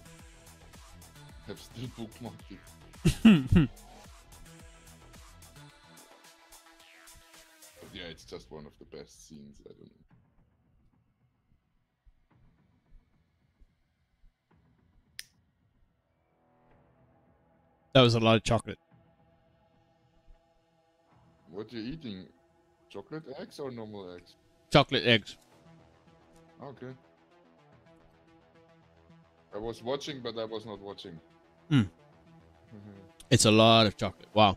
Have still bookmarked it. But yeah, it's just one of the best scenes. I don't know. That was a lot of chocolate. What are you eating? Chocolate eggs or normal eggs? Chocolate eggs. Okay. I was watching, but I was not watching. Hmm. It's a lot of chocolate. Wow.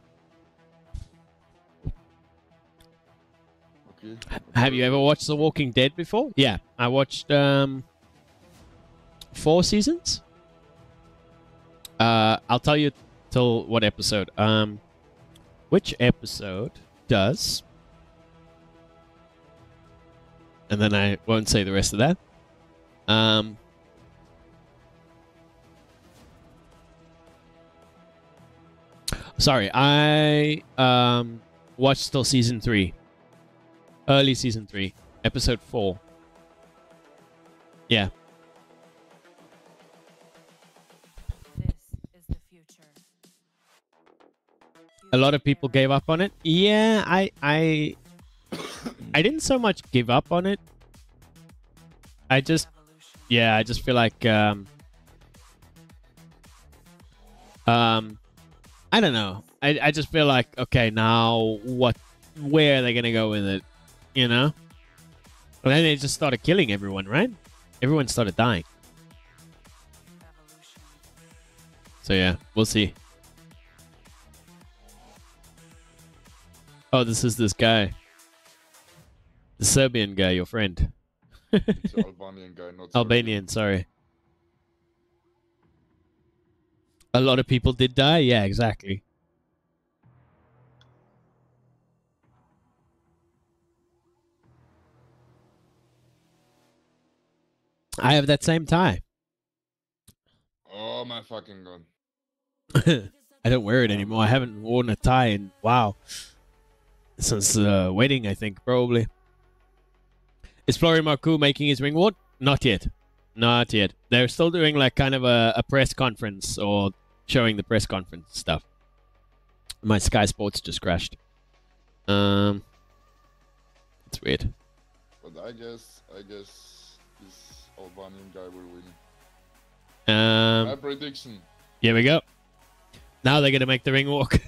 Okay. Have you ever watched The Walking Dead before? Yeah, I watched um, four seasons. Uh, I'll tell you. Till what episode? Um, which episode does? And then I won't say the rest of that. Um, sorry, I um, watched till season three, early season three, episode four. Yeah. A lot of people gave up on it. Yeah, I, I, I didn't so much give up on it. I just, yeah, I just feel like, um, um, I don't know. I, I just feel like, okay, now what? Where are they gonna go with it? You know? And then they just started killing everyone, right? Everyone started dying. So yeah, we'll see. Oh, this is this guy. The Serbian guy, your friend. It's an Albanian guy, not Serbian. Albanian, sorry. A lot of people did die? Yeah, exactly. I have that same tie. Oh my fucking god. I don't wear it anymore. I haven't worn a tie in... Wow. Since the uh, wedding, I think, probably. Is Florian Marku making his ring ward? Not yet. Not yet. They're still doing like kind of a, a press conference or showing the press conference stuff. My Sky Sports just crashed. Um, It's weird. But I guess, I guess this Albanian guy will win. Um, My prediction. Here we go. Now they're going to make the ring walk.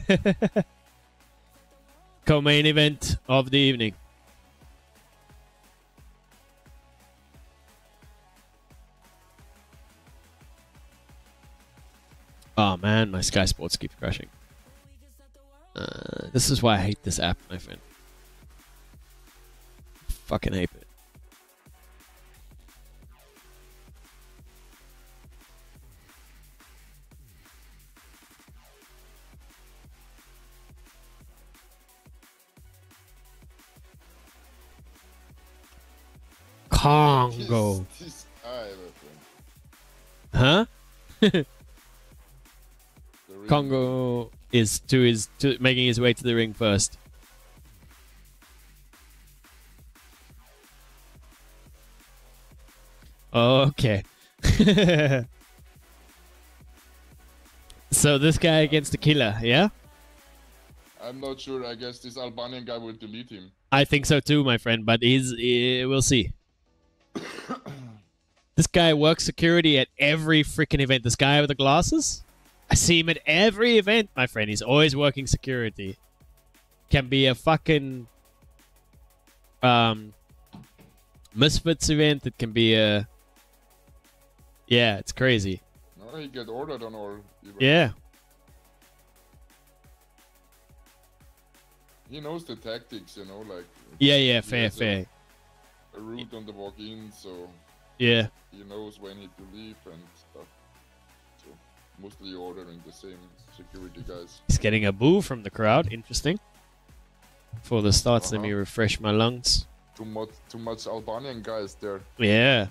Co-main event of the evening. Oh man, my Sky Sports keeps crashing. Uh, this is why I hate this app, my friend. Fucking hate it. Kongo. This, this huh? Kongo is to his to making his way to the ring first. Okay. So this guy against the killer, yeah? I'm not sure. I guess this Albanian guy will delete him. I think so too, my friend. But he's he, we'll see. This guy works security at every freaking event. This guy with the glasses? I see him at every event, my friend. He's always working security. Can be a fucking... Um, Misfits event. It can be a... Yeah, it's crazy. No, he got ordered on all... Events. Yeah. He knows the tactics, you know, like... Yeah, yeah, fair, fair. A, a route on the walk-in, so... Yeah. He knows when he to leave and stuff. So, mostly ordering the same security guys. He's getting a boo from the crowd. Interesting. Before the starts, uh-huh. Let me refresh my lungs. Too much, too much Albanian guys there. Yeah.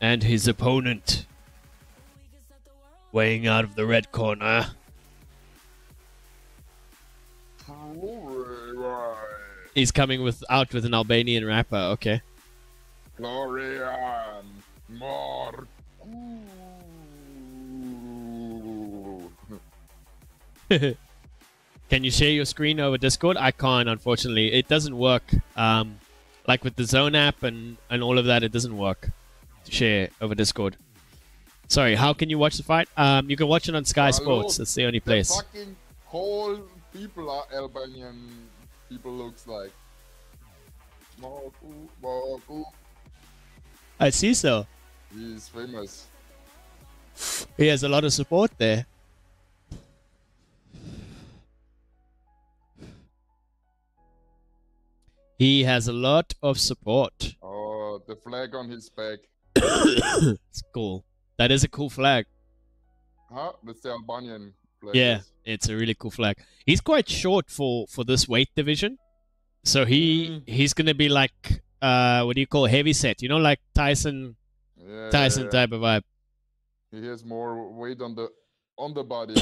And his opponent. Weighing out of the red corner. He's coming with out with an Albanian rapper, okay. Florian Marku. Can you share your screen over Discord? I can't, unfortunately. It doesn't work. Um, like with the DAZN app and, and all of that, it doesn't work to share over Discord. Sorry, how can you watch the fight? Um, you can watch it on Sky Sports. That's the only place. The fucking whole people are Albanian. People looks like. Marku, Marku. I see so. He's famous. He has a lot of support there. He has a lot of support. Oh, the flag on his back. It's cool. That is a cool flag. Huh? That's the Albanian flag. Yeah. It's a really cool flag. He's quite short for, for this weight division. So he mm. he's going to be like, uh, what do you call heavy set? You know, like Tyson yeah, Tyson yeah, yeah. type of vibe. He has more weight on the on the body.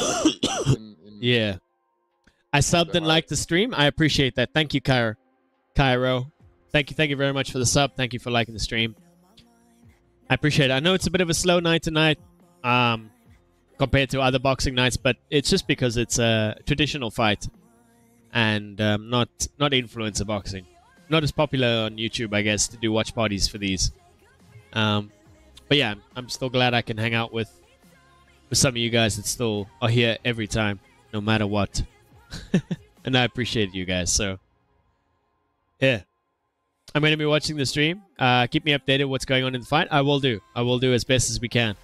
in, in yeah. I subbed and liked the stream. I appreciate that. Thank you, Cairo. Cairo. Thank you. Thank you very much for the sub. Thank you for liking the stream. I appreciate it. I know it's a bit of a slow night tonight. Um... compared to other boxing nights, but it's just because it's a traditional fight and um, not not influencer boxing. Not as popular on YouTube, I guess, to do watch parties for these. Um, but yeah, I'm still glad I can hang out with, with some of you guys that still are here every time, no matter what. And I appreciate you guys, so yeah. I'm going to be watching the stream. Uh, keep me updated what's going on in the fight. I will do. I will do as best as we can.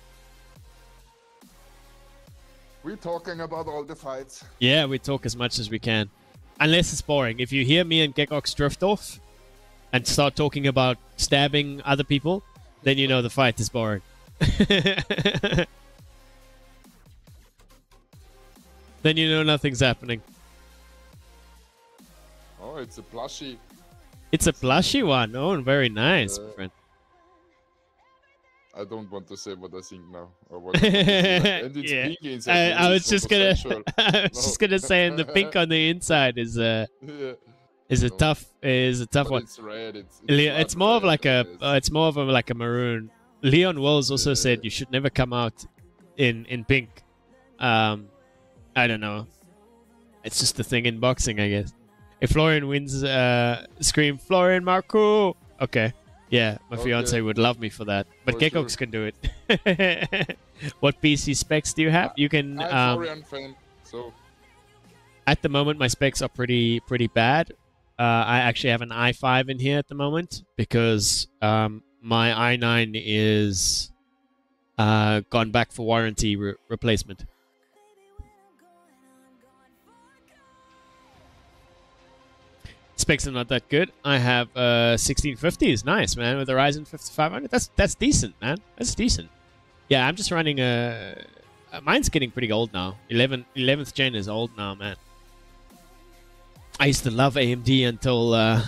We're talking about all the fights. Yeah, we talk as much as we can. Unless it's boring. If you hear me and Gekox drift off and start talking about stabbing other people, then you know the fight is boring. Then you know nothing's happening. Oh, it's a plushie. It's a plushie one. Oh, very nice, uh, my friend. I don't want to say what I think now. Or what I and it's yeah. pink inside. I, I was just gonna, I was no. just gonna say, and the pink on the inside is a, yeah. is a no. tough, is a tough but one. It's red. It's, it's, Le it's more red. of like a, uh, it's more of a, like a maroon. Leon Willings also yeah. said you should never come out in in pink. Um, I don't know. It's just a thing in boxing, I guess. If Florian wins, uh, scream Florian Marku. Okay. Yeah, my okay. fiance would love me for that, but Gekox sure. can do it. What P C specs do you have? You can. I'm um, Florian fan, so. At the moment, my specs are pretty pretty bad. Uh, I actually have an i five in here at the moment because um, my i nine is uh, gone back for warranty re replacement. Specs are not that good. I have uh, sixteen fifties. Nice, man. With the Ryzen fifty-five hundred. That's that's decent, man. That's decent. Yeah, I'm just running a... Uh, mine's getting pretty old now. eleventh gen is old now, man. I used to love A M D until... Uh,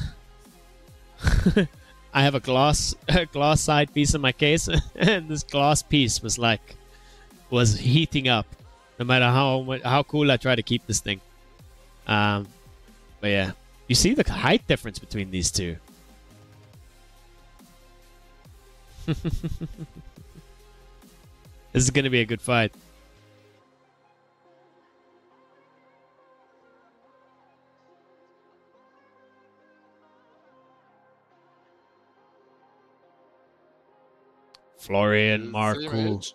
I have a glass, a glass side piece in my case. And this glass piece was like... Was heating up. No matter how, how cool I try to keep this thing. Um, but yeah. You see the height difference between these two. This is going to be a good fight. Florian Marku.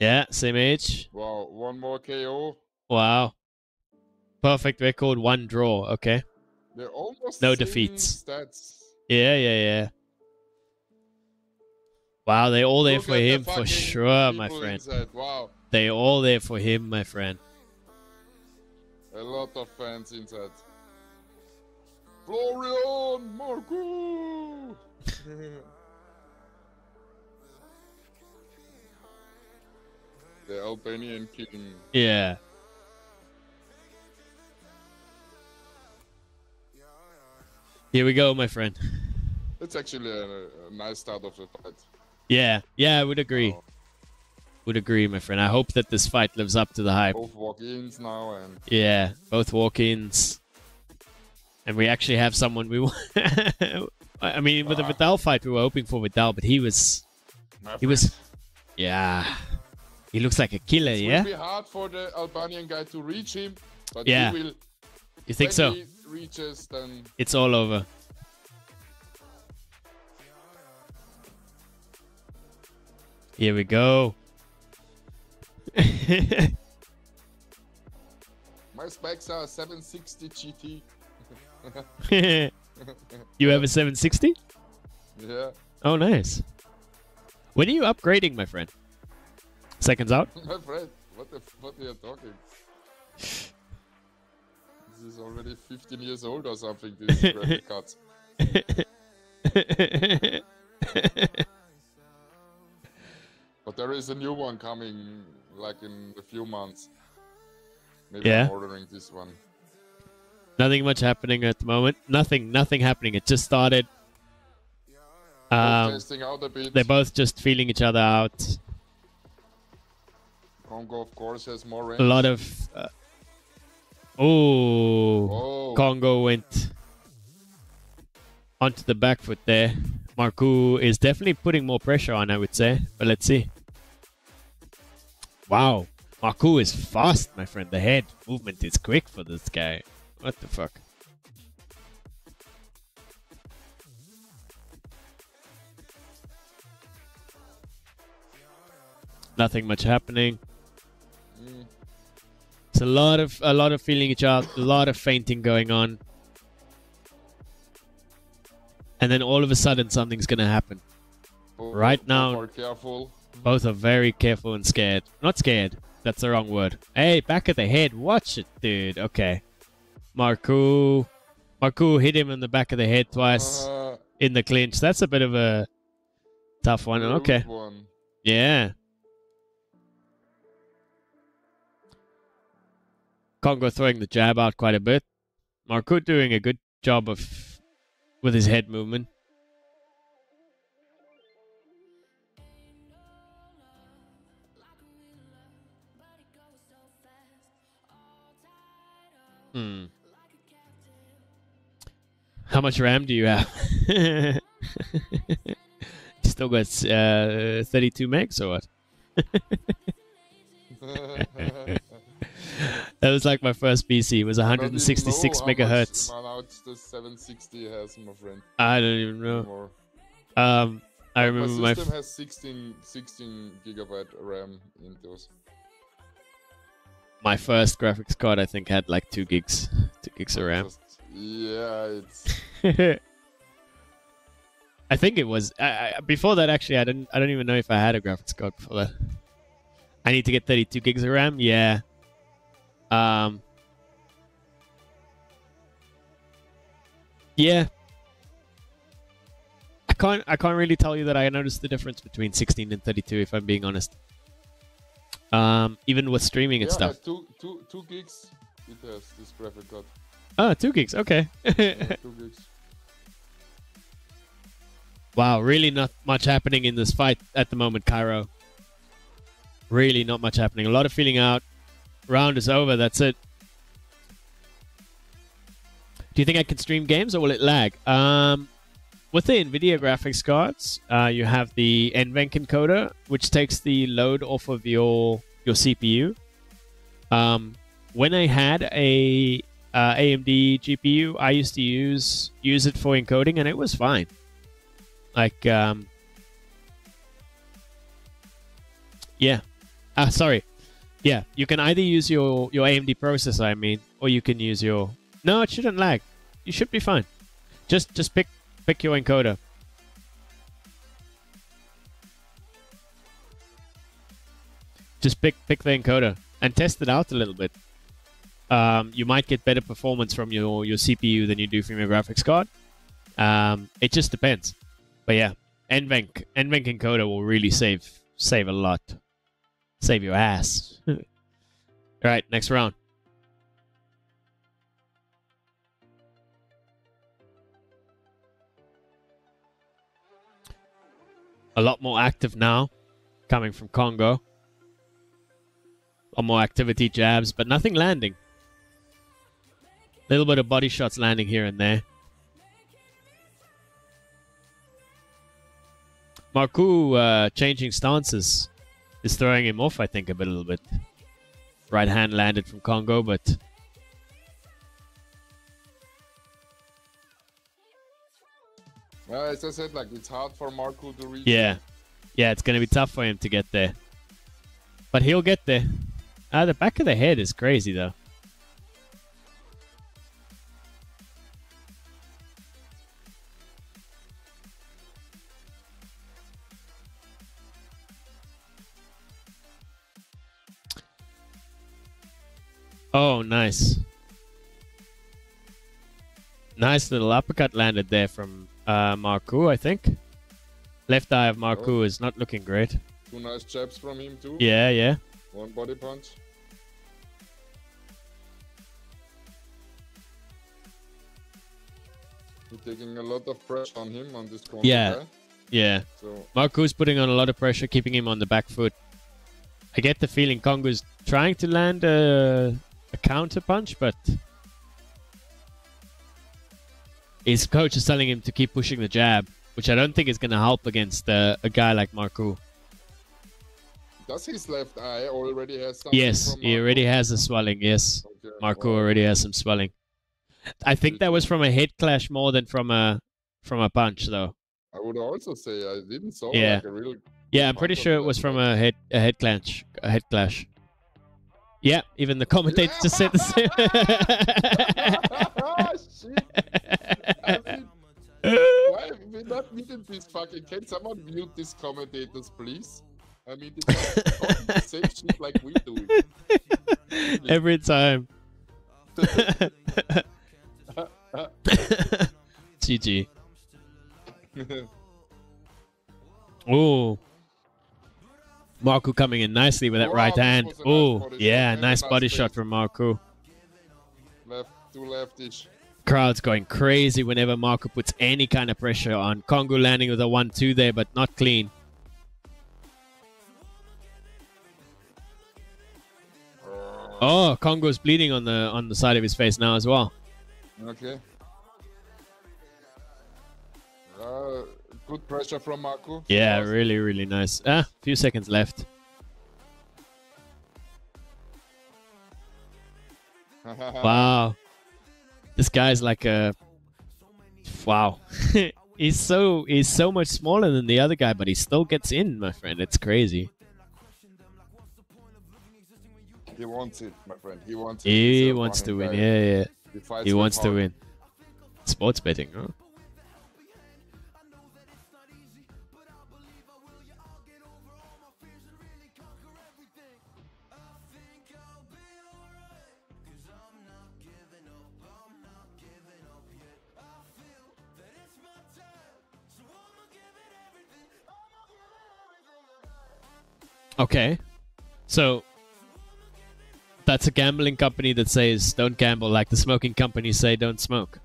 Yeah, same age. Wow, one more K O. Wow. Perfect record, one draw. Okay. They're almost no defeats. Stats. Yeah, yeah, yeah. Wow, they all there Look for him the for sure, my friend. Inside. Wow. They all there for him, my friend. A lot of fans inside. Florian Marku! The Albanian king. Yeah. Here we go, my friend. It's actually a, a nice start of the fight. Yeah, yeah, I would agree. Oh. Would agree, my friend. I hope that this fight lives up to the hype. Both walk-ins now, and yeah, both walk-ins, and we actually have someone we. I mean, with ah. the Viddal fight, we were hoping for Viddal, but he was, Perfect. he was, yeah, he looks like a killer. It yeah. It will be hard for the Albanian guy to reach him, but yeah. he will. You think so? He reaches, then it's all over. Here we go. My specs are seven sixty G T. You have a seven sixty? Yeah. Oh, nice. When are you upgrading, my friend? Seconds out? My friend, what the what are you talking? This is already fifteen years old or something, this graphic card. But there is a new one coming, like in a few months. Maybe yeah. I'm ordering this one. Nothing much happening at the moment. Nothing, nothing happening. It just started. Um, testing out a bit. They're both just feeling each other out. Kongo, of course, has more range. A lot of... Uh, oh, Kongo went onto the back foot there. Marku is definitely putting more pressure on, I would say. But let's see. Wow. Marku is fast, my friend. The head movement is quick for this guy. What the fuck? Nothing much happening. Mm. It's a lot of a lot of feeling each other, a lot of fainting going on. And then all of a sudden something's gonna happen. Both, right now, careful. both are very careful and scared. Not scared. That's the wrong word. Hey, back of the head. Watch it, dude. Okay. Marku. Marku hit him in the back of the head twice uh, in the clinch. That's a bit of a tough one. Okay. One. Yeah. Kongo throwing the jab out quite a bit. Marku doing a good job of with his head movement. Hmm. How much RAM do you have? Still got uh, thirty-two megs or what? That was like my first P C. It was one hundred sixty-six megaherts. How much the seven sixty has, my friend? I don't even know. Um, I remember my system my has sixteen, sixteen gigabyte RAM in those. My first graphics card, I think, had like two gigs, two gigs of RAM. Just, yeah, it's. I think it was. I, I, before that, actually, I didn't. I don't even know if I had a graphics card before that. I need to get thirty-two gigs of RAM. Yeah. Um, yeah, I can't, I can't really tell you that I noticed the difference between sixteen and thirty-two, if I'm being honest. Um, even with streaming and yeah, stuff. Yeah, two, two, two gigs it has, this graphic card. Oh, two gigs, okay. Yeah, two gigs. Wow, really not much happening in this fight at the moment, Cairo. Really not much happening. A lot of feeling out. Round is over, that's it. Do you think I can stream games or will it lag? Um, with the NVIDIA graphics cards, uh, you have the NVENC encoder, which takes the load off of your your C P U. Um, when I had a uh, A M D G P U, I used to use use it for encoding, and it was fine. Like, um, yeah, ah, sorry. Yeah, you can either use your, your A M D processor, I mean, or you can use your... No, it shouldn't lag. You should be fine. Just just pick pick your encoder. just pick pick the encoder and test it out a little bit. Um, you might get better performance from your, your C P U than you do from your graphics card. Um, it just depends. But yeah, NVENC, NVENC encoder will really save save a lot. Save your ass. All right, next round. A lot more active now, coming from Kongo. A lot more activity, jabs, but nothing landing. A little bit of body shots landing here and there. Marku uh, changing stances is throwing him off, I think, a bit, a little bit. Right hand landed from Kongo, but well, as I said, like, it's hard for Marku to reach. Yeah. Yeah, it's going to be tough for him to get there. But he'll get there. Ah, the back of the head is crazy, though. Oh, nice. Nice little uppercut landed there from Uh, Marku, I think. Left eye of Marku oh. is not looking great. Two nice jabs from him too. Yeah, yeah. One body punch. He's taking a lot of pressure on him on this corner. Yeah, guy. yeah. So Marku's putting on a lot of pressure, keeping him on the back foot. I get the feeling Kongo's trying to land a, a counter punch, but his coach is telling him to keep pushing the jab, which I don't think is going to help against uh, a guy like Marku. Does his left eye already have something? Yes, from he already has a swelling, yes. Okay, Marku well. already has some swelling. I think that was from a head clash more than from a from a punch, though. I would also say I didn't saw yeah. like a real... Yeah, I'm pretty sure it was from a head, a head clash. A head clash. Yeah, even the commentator yeah. just said the same. I mean, why we not muted this fucking? Can someone mute these commentators, please? I mean, they talk the same shit like we do. Please. Every time. G G. Ooh. Marku coming in nicely with that oh, right hand. Ooh, nice yeah, shot. nice body nice shot from Marku. Left, two leftish. Crowd's going crazy whenever Marku puts any kind of pressure on. Kongo landing with a one two there, but not clean. Oh, Kongo's bleeding on the on the side of his face now as well. Okay. Uh, good pressure from Marku. Yeah, really, really nice. Ah, a few seconds left. Wow. This guy's like a wow. he's so he's so much smaller than the other guy, but he still gets in, my friend. It's crazy. He wants it, my friend. He wants it. He wants to win. Yeah, yeah. He wants to win. Sports betting, huh? Okay, so that's a gambling company that says don't gamble, like the smoking companies say don't smoke.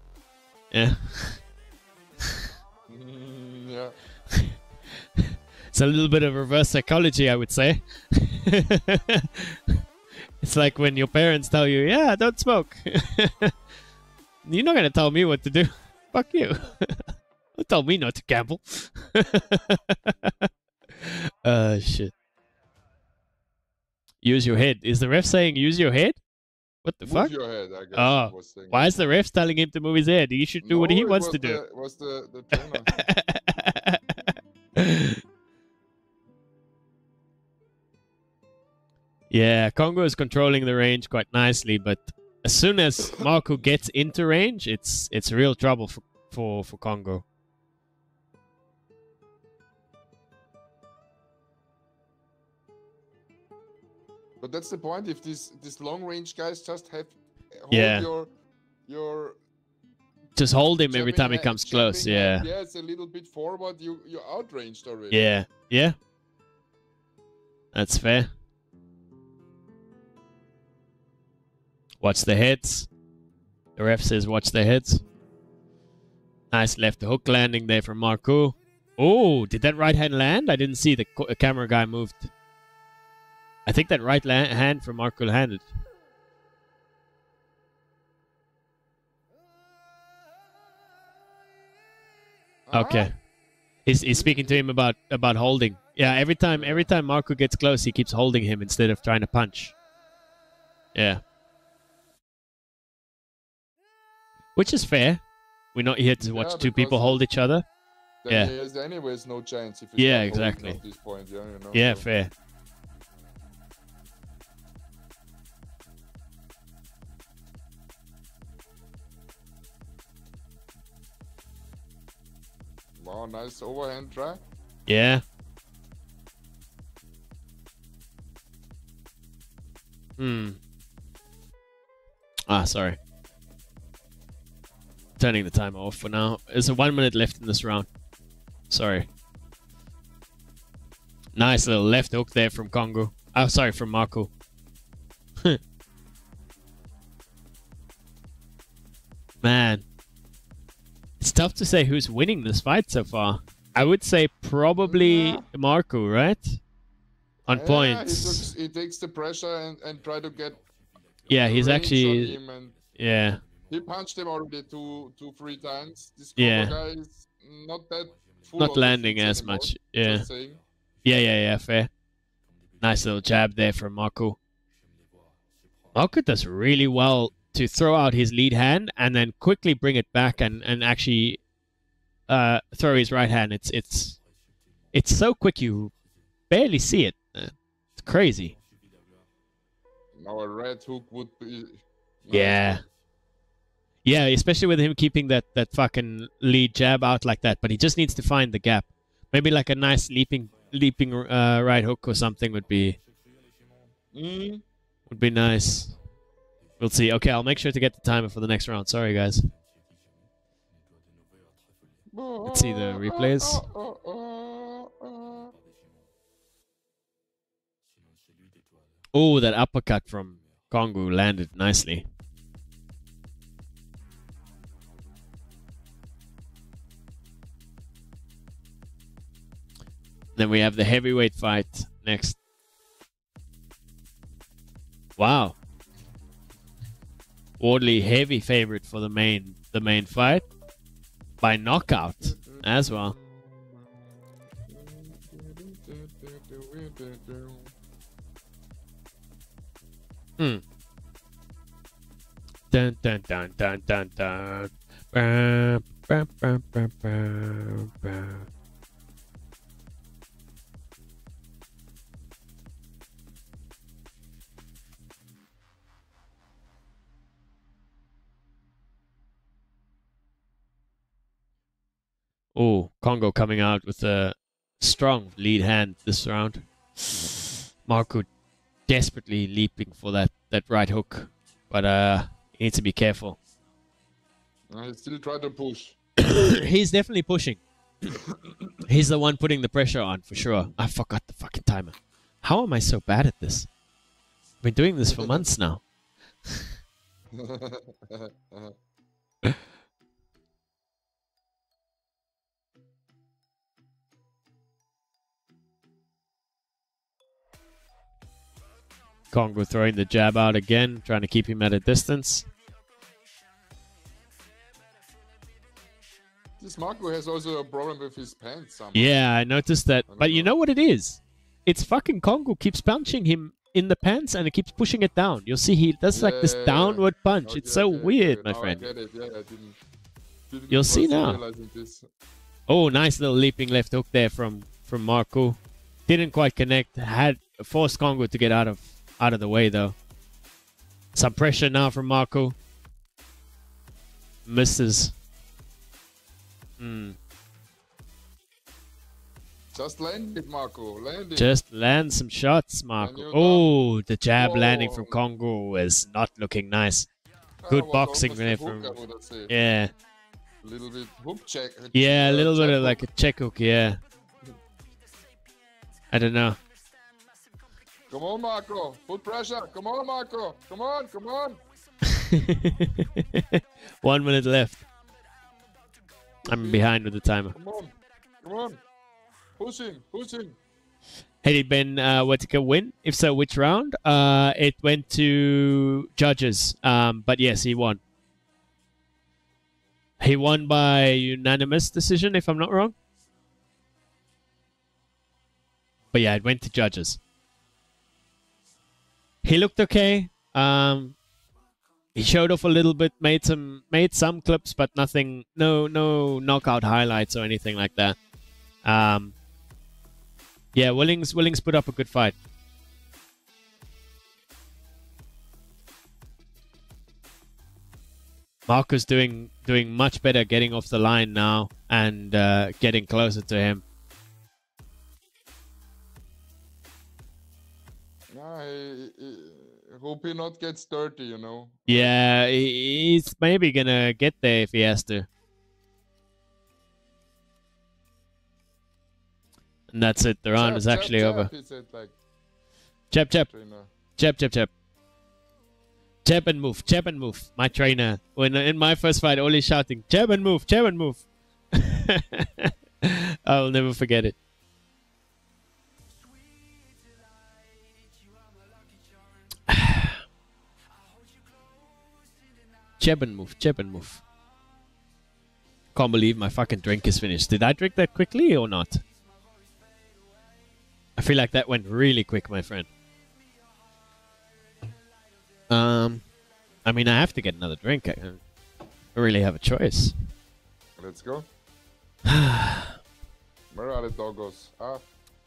Yeah. mm, yeah. It's a little bit of reverse psychology, I would say. It's like when your parents tell you, yeah, don't smoke. You're not going to tell me what to do. Fuck you. Don't tell me not to gamble. uh, shit. Use your head. Is the ref saying use your head? What the move fuck? Your head, I guess oh, was why is the ref telling him to move his head? He should do no, what he wants to the, do. What's the, the trainer? Yeah, Kongo is controlling the range quite nicely, but as soon as Marku gets into range, it's it's real trouble for for, for Kongo. that's the point. If these these long range guys just have hold yeah. your your just hold him every time he comes close. Yeah. Yeah, it's a little bit forward. You you're outranged already. Yeah. Yeah. That's fair. Watch the heads. The ref says watch the heads. Nice left hook landing there from Marku. Oh, did that right hand land? I didn't see. The camera guy moved. I think that right hand from Marku landed. Okay. He's, he's speaking to him about, about holding. Yeah, every time every time Marku gets close, he keeps holding him instead of trying to punch. Yeah. Which is fair. We're not here to watch yeah, two people hold each other. Yeah. There's anyways no chance if yeah, exactly. At this point, yeah, you know, yeah so. Fair. Wow, nice overhand try. Yeah. Hmm. Ah, sorry. Turning the timer off for now. There's a one minute left in this round. Sorry. Nice little left hook there from Kongo. Oh, sorry, from Marku. Man. It's tough to say who's winning this fight so far. I would say probably yeah. Marku, right? On yeah, points. He, took, he takes the pressure and, and try to get... Yeah, he's actually... Yeah. He punched him already two, two three times. This yeah. guy is not that... Full not landing as anymore, much. Yeah. Yeah, yeah, yeah, fair. Nice little jab there from Marku. Marku does really well to throw out his lead hand and then quickly bring it back and, and actually uh, throw his right hand. It's it's it's so quick you barely see it. It's crazy. Now a red hook would be... Yeah. Yeah, especially with him keeping that, that fucking lead jab out like that. But he just needs to find the gap. Maybe like a nice leaping leaping uh, right hook or something would be mm. would be nice. We'll see. Okay, I'll make sure to get the timer for the next round. Sorry, guys. Let's see the replays. Oh, that uppercut from Kongo landed nicely. Then we have the heavyweight fight next. Wow. Wardley heavy favorite for the main the main fight by knockout as well. Hmm. Dun dun dun dun dun dun. Bah, bah, bah, bah, bah, bah. Oh, Kongo coming out with a strong lead hand this round. Marku desperately leaping for that, that right hook. But uh, he needs to be careful. I still try to push. He's definitely pushing. He's the one putting the pressure on, for sure. I forgot the fucking timer. How am I so bad at this? I've been doing this for months now. Kongo throwing the jab out again, trying to keep him at a distance. This Marku has also a problem with his pants somehow. Yeah, I noticed that. I but know. You know what it is? It's fucking Kongo keeps punching him in the pants and it keeps pushing it down. You'll see he does yeah, like this yeah, downward yeah. punch. Okay, it's so okay, weird, okay. my no, friend. I get it. Yeah, I didn't, didn't You'll see now. Oh, nice little leaping left hook there from, from Marku. Didn't quite connect. Had forced Kongo to get out of out of the way though. Some pressure now from Marku. Misses. Hmm. Just land it, Marku. Land it. Just land some shots, Marku. Oh, the jab oh. landing from Kongo is not looking nice. Good boxing there from. Yeah. A little bit hook check. Yeah, a little bit of like a check hook, yeah. I don't know. Come on, Marku. Put pressure. Come on, Marku. Come on, come on. One minute left. I'm behind with the timer. Come on. Come on. Push him. Push him. Hey, did Ben uh, Whittaker win? If so, which round? Uh, it went to judges. Um, but yes, he won. He won by unanimous decision, if I'm not wrong. But yeah, it went to judges. He looked okay. Um, he showed off a little bit, made some made some clips, but nothing, no no knockout highlights or anything like that. Um, yeah, Willings Willings put up a good fight. Marku's doing doing much better, getting off the line now and uh, getting closer to him. I hope he not gets dirty, you know. Yeah, he's maybe gonna get there if he has to. And that's it. The round jab, is actually jab, over. Jab, like jab, jab. jab, jab, jab, jab, and move, jab and move. My trainer, when in my first fight, only shouting jab and move, jab and move. I'll never forget it. Jab and move, jab and move. Can't believe my fucking drink is finished. Did I drink that quickly or not? I feel like that went really quick, my friend. Um, I mean, I have to get another drink. I don't really have a choice. Let's go. Where are the doggos? Ah.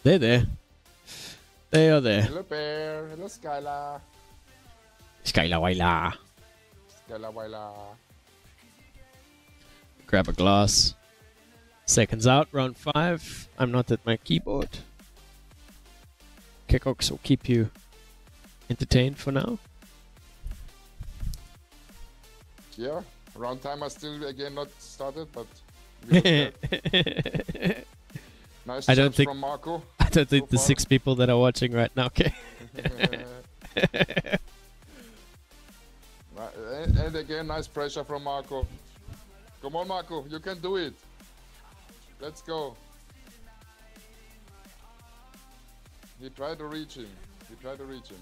They're there. They are there. Hello, Bear. Hello, Skyla. Skyla, Waila. Grab a glass. Seconds out, round five. I'm not at my keyboard. Kickox will keep you entertained for now. Yeah, round time I still again not started, but nice. I don't think from Marku. I don't think so the far. Six people that are watching right now. Okay. And again, nice pressure from Marku. Come on, Marku, you can do it. Let's go. He tried to reach him. He tried to reach him.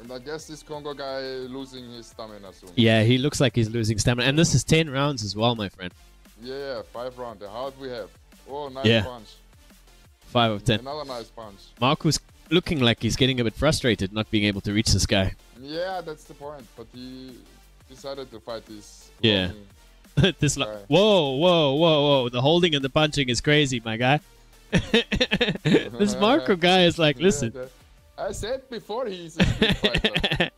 And I guess this Kongo guy losing his stamina soon. Yeah, he looks like he's losing stamina. And this is ten rounds as well, my friend. Yeah, five rounds. The hard we have. Oh, nice yeah. punch. Five of ten. Another nice punch. Marku's looking like he's getting a bit frustrated not being able to reach this guy. Yeah, that's the point. But he decided to fight this. Yeah. this guy. Whoa, whoa, whoa, whoa. The holding and the punching is crazy, my guy. This Marku guy is like, listen. Yeah, I said before he's a street fighter.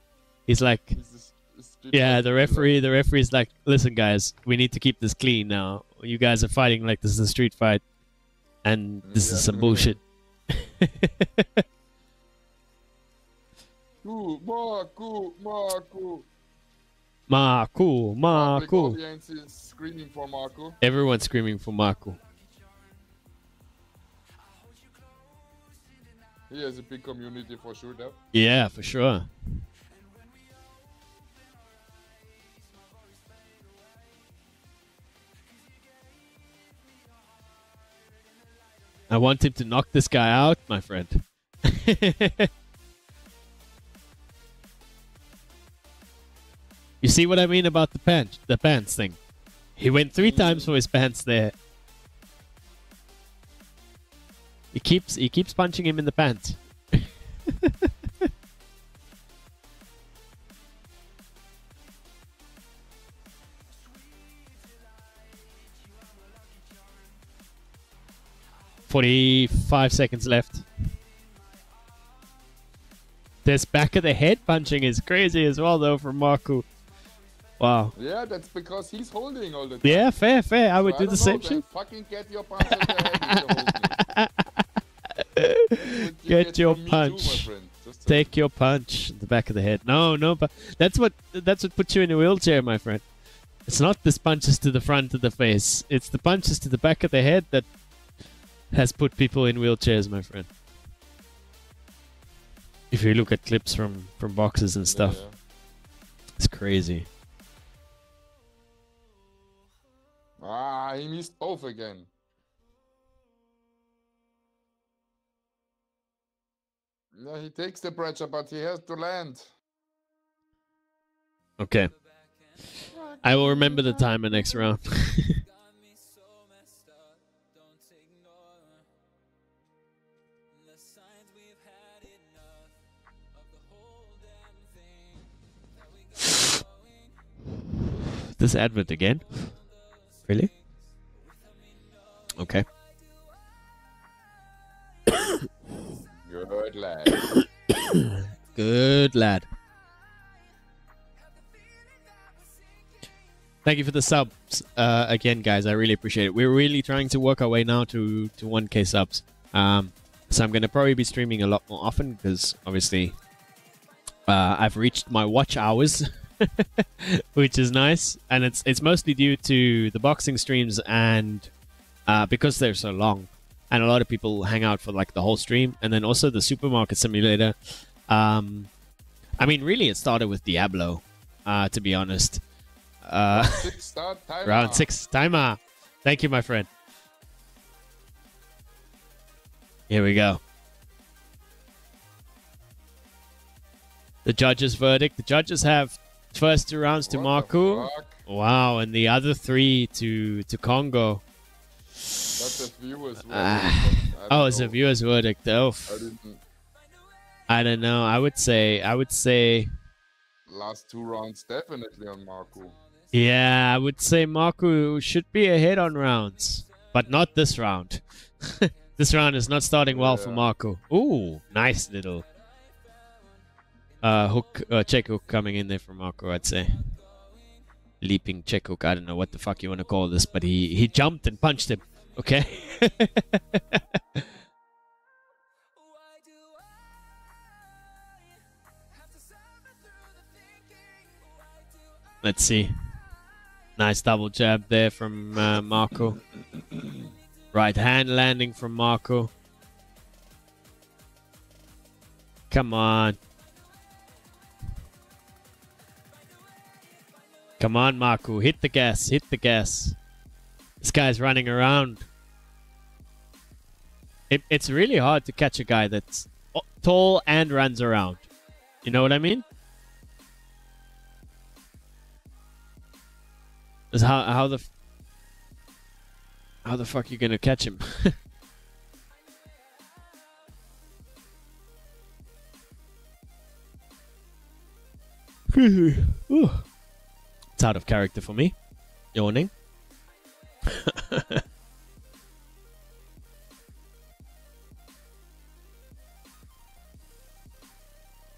He's like, he's a street yeah, fighter. the referee, the referee's like, listen, guys, we need to keep this clean now. You guys are fighting like this is a street fight. And this yeah. is some bullshit. Ooh, Marku, Marku. Marku, Marku. Is screaming for Marku. Everyone's screaming for Marku. He has a big community for sure, though. Yeah, for sure. I want him to knock this guy out, my friend. You see what I mean about the pants, the pants thing? He went three times for his pants there. He keeps he keeps punching him in the pants. Forty-five seconds left. This back of the head punching is crazy as well, though, from Marku. Wow. Yeah, that's because he's holding all the time. Yeah, fair, fair. I so would I do the same shit. Fucking get your punch in the head if you're holding. You get, get your punch. Too, Just Take your punch in the back of the head. No, no, but that's what that's what puts you in a wheelchair, my friend. It's not the punches to the front of the face. It's the punches to the back of the head that has put people in wheelchairs, my friend. If you look at clips from, from boxers and stuff. Yeah, yeah. It's crazy. Ah, he missed both again. No, he takes the pressure, but he has to land. Okay. I will remember the time in next round. This advert again? Really? Okay. Good lad. Good lad. Thank you for the subs uh, again, guys. I really appreciate it. We're really trying to work our way now to, to one K subs. Um, so I'm going to probably be streaming a lot more often because obviously uh, I've reached my watch hours. Which is nice, and it's it's mostly due to the boxing streams, and uh, because they're so long, and a lot of people hang out for like the whole stream, and then also the supermarket simulator. Um, I mean, really, it started with Diablo, uh, to be honest. Uh, six star timer. Round six timer. Thank you, my friend. Here we go. The judges' verdict. The judges have. First two rounds to Marku. Wow, and the other three to to Kongo. That's a viewer's verdict. Uh, oh, it's know. a viewer's verdict. Oh, I, didn't... I don't know. I would say, I would say, last two rounds definitely on Marku. Yeah, I would say Marku should be ahead on rounds, but not this round. This round is not starting well yeah. for Marku. Ooh, nice little. Uh, hook, uh, check hook coming in there from Marku, I'd say. Leaping check hook. I don't know what the fuck you want to call this, but he, he jumped and punched him. Okay. Let's see. Nice double jab there from uh, Marku. Right hand landing from Marku. Come on. Come on, Marku. Hit the gas. Hit the gas. This guy's running around. It, it's really hard to catch a guy that's tall and runs around. You know what I mean? Is how, how the... How the fuck are you going to catch him? Ooh. Out of character for me, yawning.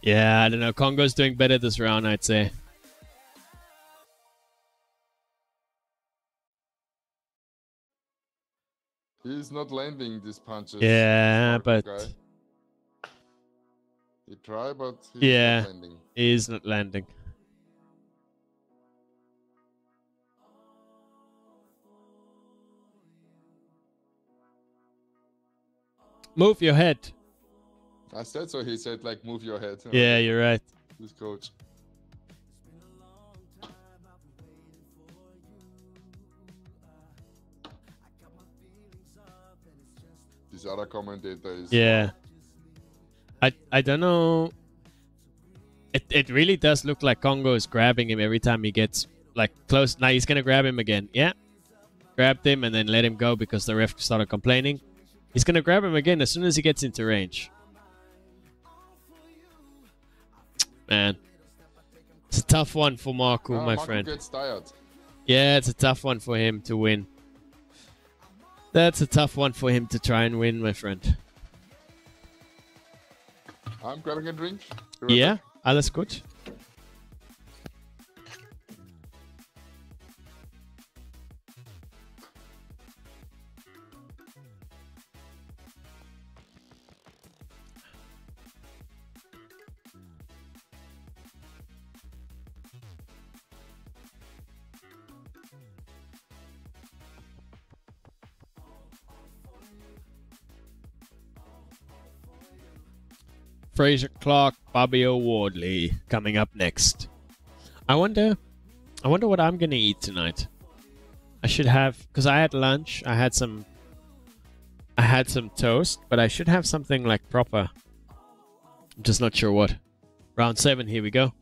Yeah, I don't know. Kongo's doing better this round, I'd say. He's not landing these punches. Yeah, but guy. he tried, but he's yeah, not landing. he's not landing. Move your head. I said so. He said, like, move your head. Yeah, you're right. This coach. This other commentator is. Yeah. I I don't know. It it really does look like Kongo is grabbing him every time he gets like close. Now he's gonna grab him again. Yeah. Grabbed him and then let him go because the ref started complaining. He's going to grab him again as soon as he gets into range. Man. It's a tough one for Marku, uh, my Marku friend. Gets tired. Yeah, it's a tough one for him to win. That's a tough one for him to try and win, my friend. I'm grabbing a drink. Yeah, alles gut. Frazer Clarke, Fabio Wardley coming up next. I wonder, I wonder what I'm gonna eat tonight. I should have, because I had lunch. I had some, I had some toast, but I should have something like proper. I'm just not sure what. Round seven, here we go.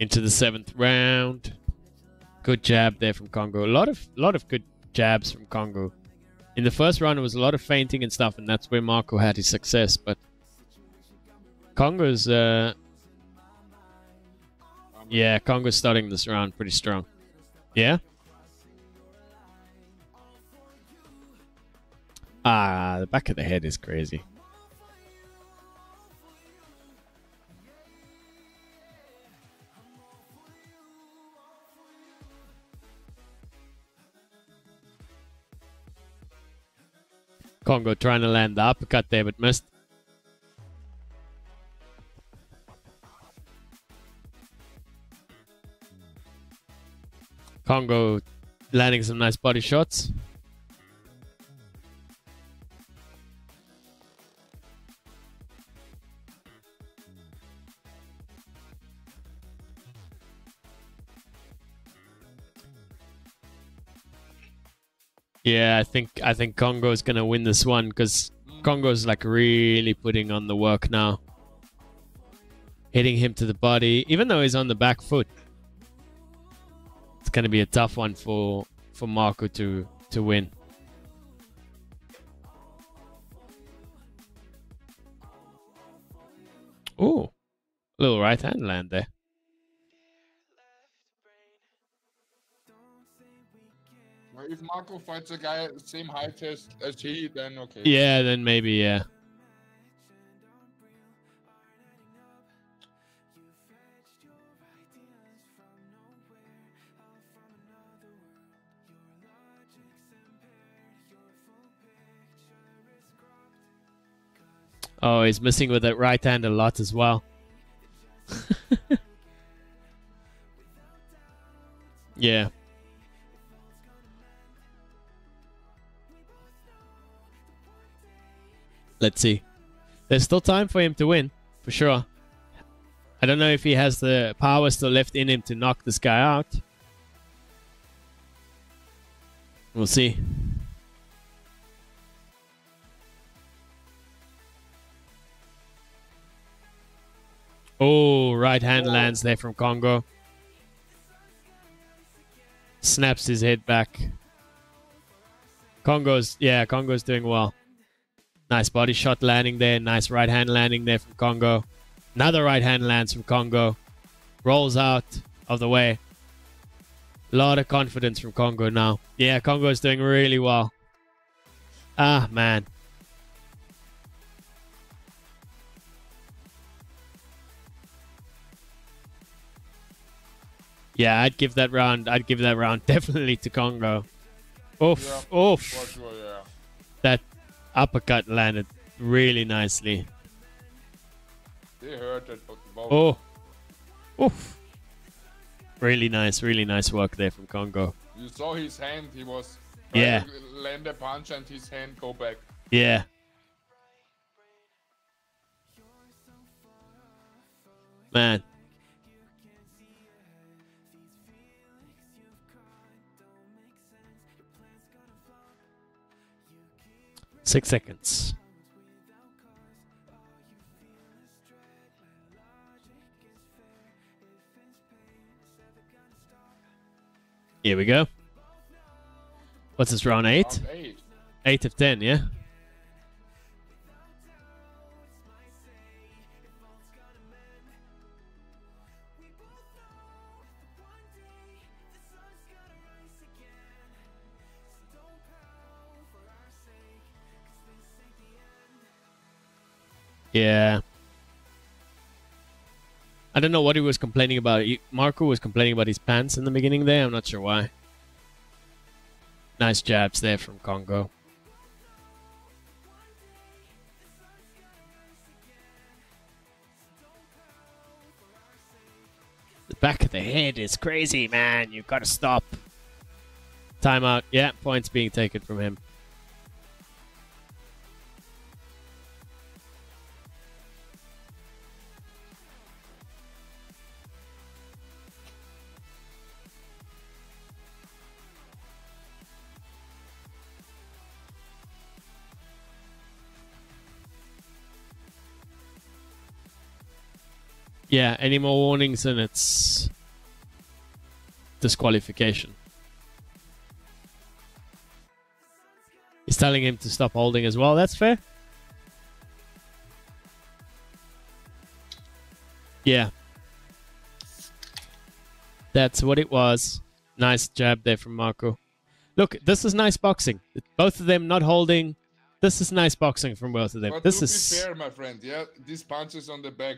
Into the seventh round. Good jab there from Kongo. A lot of lot of good jabs from Kongo. In the first round, it was a lot of feinting and stuff, and that's where Marku had his success. But Kongo's, uh, yeah, Kongo's starting this round pretty strong. Yeah. Ah, the back of the head is crazy. Kongo trying to land the uppercut there, but missed. Kongo landing some nice body shots. Yeah, I think I think Kongo's gonna win this one because Kongo's like really putting on the work now. Hitting him to the body, even though he's on the back foot. It's gonna be a tough one for for Marku to to win. Ooh, little right hand land there. If Marku fights a guy at the same height as, as he, then okay. Yeah, then maybe, yeah. Oh, he's missing with that right hand a lot as well. Yeah. Let's see. There's still time for him to win, for sure. I don't know if he has the power still left in him to knock this guy out. We'll see. Oh, right hand lands there from Kongo. Snaps his head back. Kongo's, yeah, Kongo's doing well. Nice body shot landing there. Nice right hand landing there from Kongo. Another right hand lands from Kongo. Rolls out of the way. A lot of confidence from Kongo now. Yeah, Kongo is doing really well. Ah, man. Yeah, I'd give that round. I'd give that round definitely to Kongo. Oof, yeah, oof. Sure, yeah. That uppercut landed really nicely. They heard it, but oh, oof! Really nice, really nice work there from Kongo. You saw his hand; he was yeah, land a punch and his hand go back. Yeah. Man. Six seconds. Here we go. What's this, round eight? Round eight. Eight of ten, yeah? Yeah. I don't know what he was complaining about. He, Marku was complaining about his pants in the beginning there. I'm not sure why. Nice jabs there from Kongo. The back of the head is crazy, man. You've got to stop. Timeout. Yeah, points being taken from him. Yeah, any more warnings and it's disqualification. He's telling him to stop holding as well. That's fair. Yeah. That's what it was. Nice jab there from Marku. Look, this is nice boxing. Both of them not holding. This is nice boxing from both of them. But this is fair, my friend. Yeah, these punches on the back.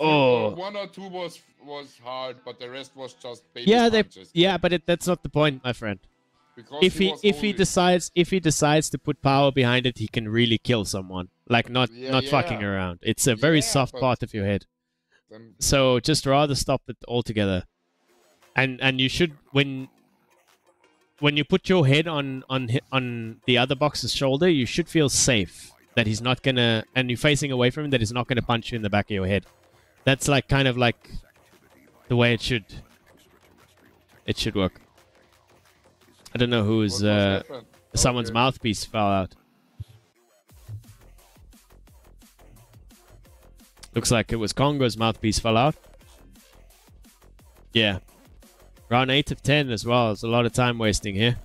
Oh, one or two was was hard, but the rest was just baby yeah, they, yeah, but it, that's not the point, my friend. Because if he, he if he decides if he decides to put power behind it, he can really kill someone. Like not yeah, not yeah. fucking around. It's a very yeah, soft part of your head. Then, so just rather stop it altogether. And and you should when when you put your head on on on the other boxer's shoulder, you should feel safe that he's not gonna and you're facing away from him that he's not gonna punch you in the back of your head. That's like kind of like the way it should it should work. I don't know who's uh, someone's okay. mouthpiece fell out. Looks like it was Kongo's mouthpiece fell out. Yeah, round eight of ten as well. There's a lot of time wasting here.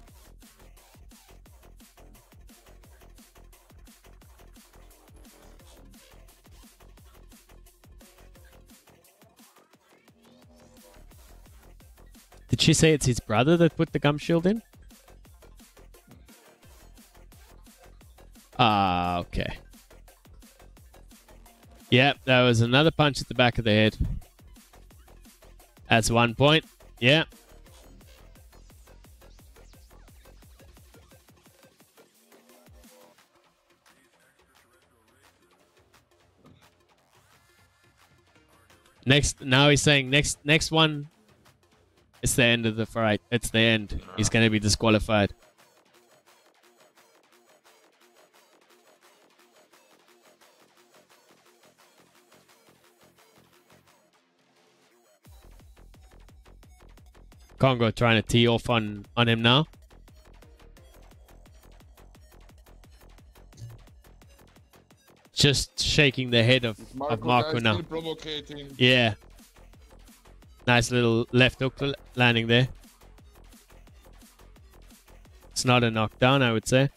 Did she say it's his brother that put the gum shield in? Ah, okay. Yep, that was another punch at the back of the head. That's one point. Yeah. Next, now he's saying next, next one. It's the end of the fight. It's the end. He's going to be disqualified. Kongo trying to tee off on, on him now. Just shaking the head of Marku now. Yeah. Nice little left hook landing there. It's not a knockdown, I would say.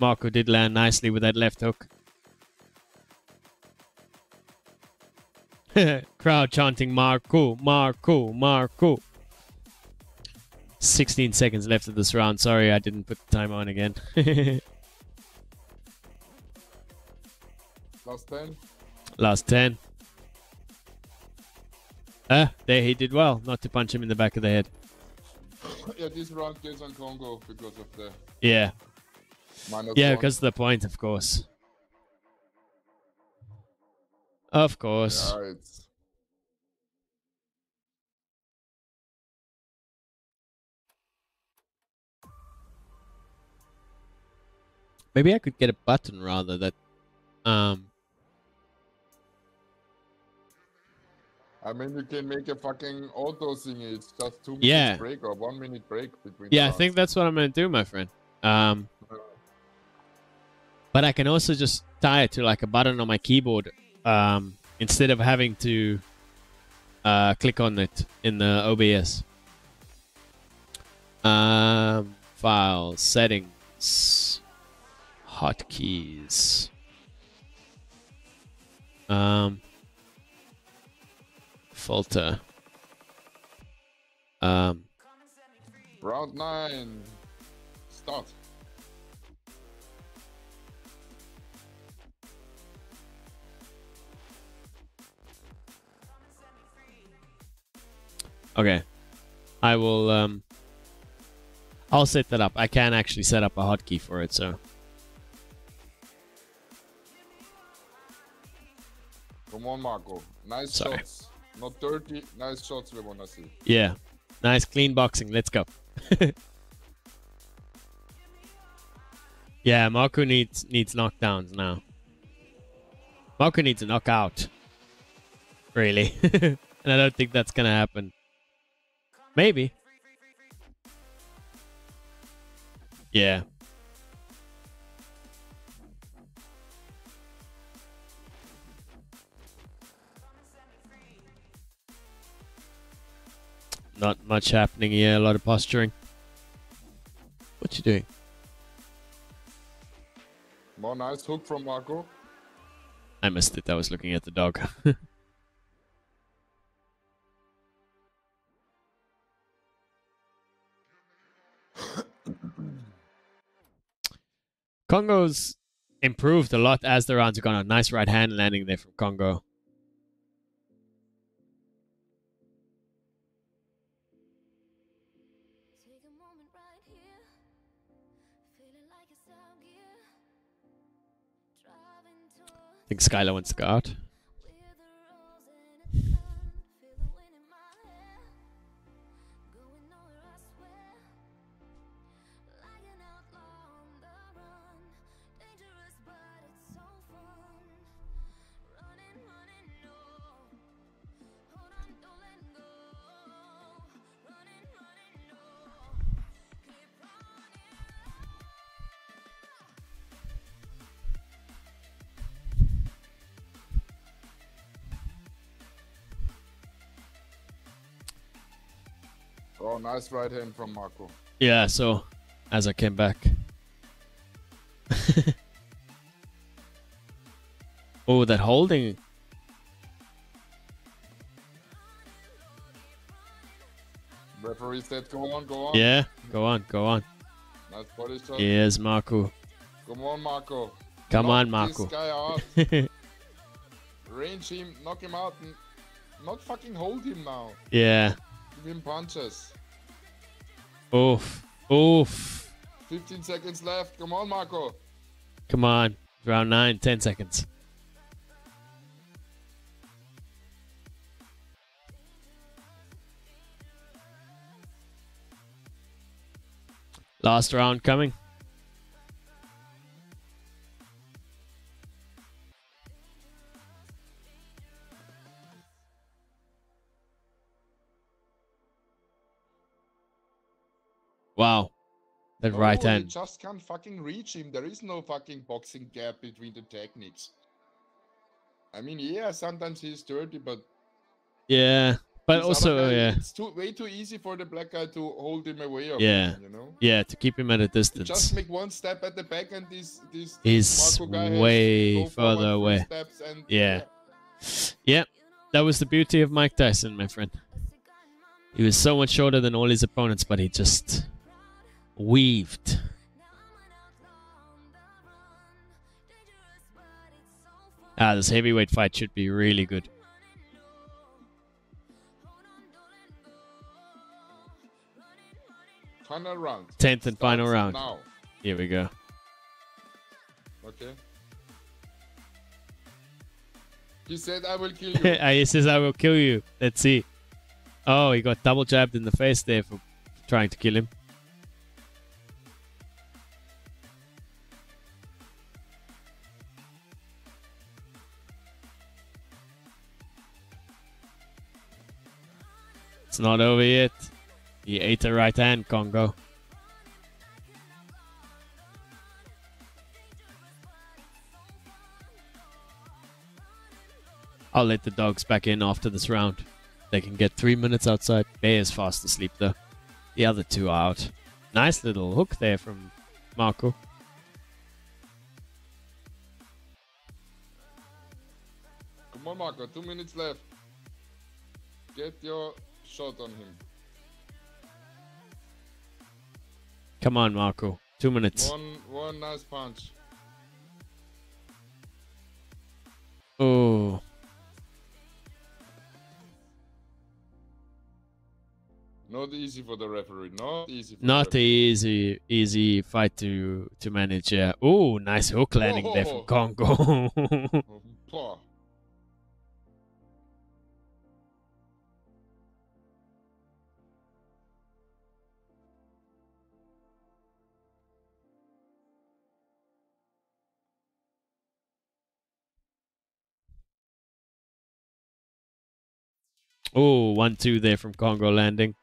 Marku did land nicely with that left hook. Crowd chanting Marku, Marku, Marku. sixteen seconds left of this round. Sorry, I didn't put the time on again. Last ten. Last ten. Ah, uh, there he did well not to punch him in the back of the head. Yeah, this round goes on Kongo because of the... Yeah. Yeah, one. Because of the point, of course. Of course. Yeah, it's... Maybe I could get a button rather that... Um... I mean, you can make a fucking auto thing. It's just two minutes yeah. break or one minute break between. Yeah, rounds. I think that's what I'm going to do, my friend. Um, but I can also just tie it to like a button on my keyboard um, instead of having to uh, click on it in the O B S. Um, file, settings, hotkeys. Um... Falter. Um. Round nine. Start. Okay. I will. Um. I'll set that up. I can actually set up a hotkey for it, so. Come on, Marku. Nice Sorry. shots. Not dirty. Nice shots we want to see. Yeah. Nice clean boxing. Let's go. Yeah, Marku needs needs knockdowns now. Marku needs a knockout. Really. And I don't think that's going to happen. Maybe. Yeah. Not much happening here, a lot of posturing. What you doing? More nice hook from Marku. I missed it, I was looking at the dog. Kongo's improved a lot as the rounds have gone on. Nice right hand landing there from Kongo. I think Skylar wants to go out. Oh, nice right hand from Marku. Yeah, so as I came back. Oh, that holding. Referee said, go on, go on. Yeah, go on, go on. Nice body shot. Yes, Marku. Come on, Marku. Come knock on, Marku. This guy out. Range him, knock him out, and not fucking hold him now. Yeah. Give him punches. Oof. Oof. fifteen seconds left. Come on, Marku. Come on. Round nine. ten seconds. Last round coming. Wow, that no, right hand. He just can't fucking reach him. There is no fucking boxing gap between the techniques. I mean, yeah, sometimes he's dirty, but... Yeah, but also, guy, yeah. It's too, way too easy for the black guy to hold him away. Yeah, him, you know? Yeah, to keep him at a distance. You just make one step at the back and this... this he's Marku guy way further away. And, yeah. yeah. Yeah, that was the beauty of Mike Tyson, my friend. He was so much shorter than all his opponents, but he just... weaved. Ah, this heavyweight fight should be really good. Final round. Tenth and final round. Now. Here we go. Okay. He said, "I will kill you." He says, "I will kill you." Let's see. Oh, he got double jabbed in the face there for trying to kill him. It's not over yet. He ate a right hand, Kongo. I'll let the dogs back in after this round. They can get three minutes outside. Bear's fast asleep though. The other two are out. Nice little hook there from Marku. Come on, Marku. Two minutes left. Get your... shot on him. Come on, Marku. Two minutes. One, one nice punch. Oh. Not easy for the referee. Not easy. For Not the easy, easy fight to to manage. Yeah. Oh, nice hook landing oh. there from Kongo. Oh, one, two there from Kongo landing.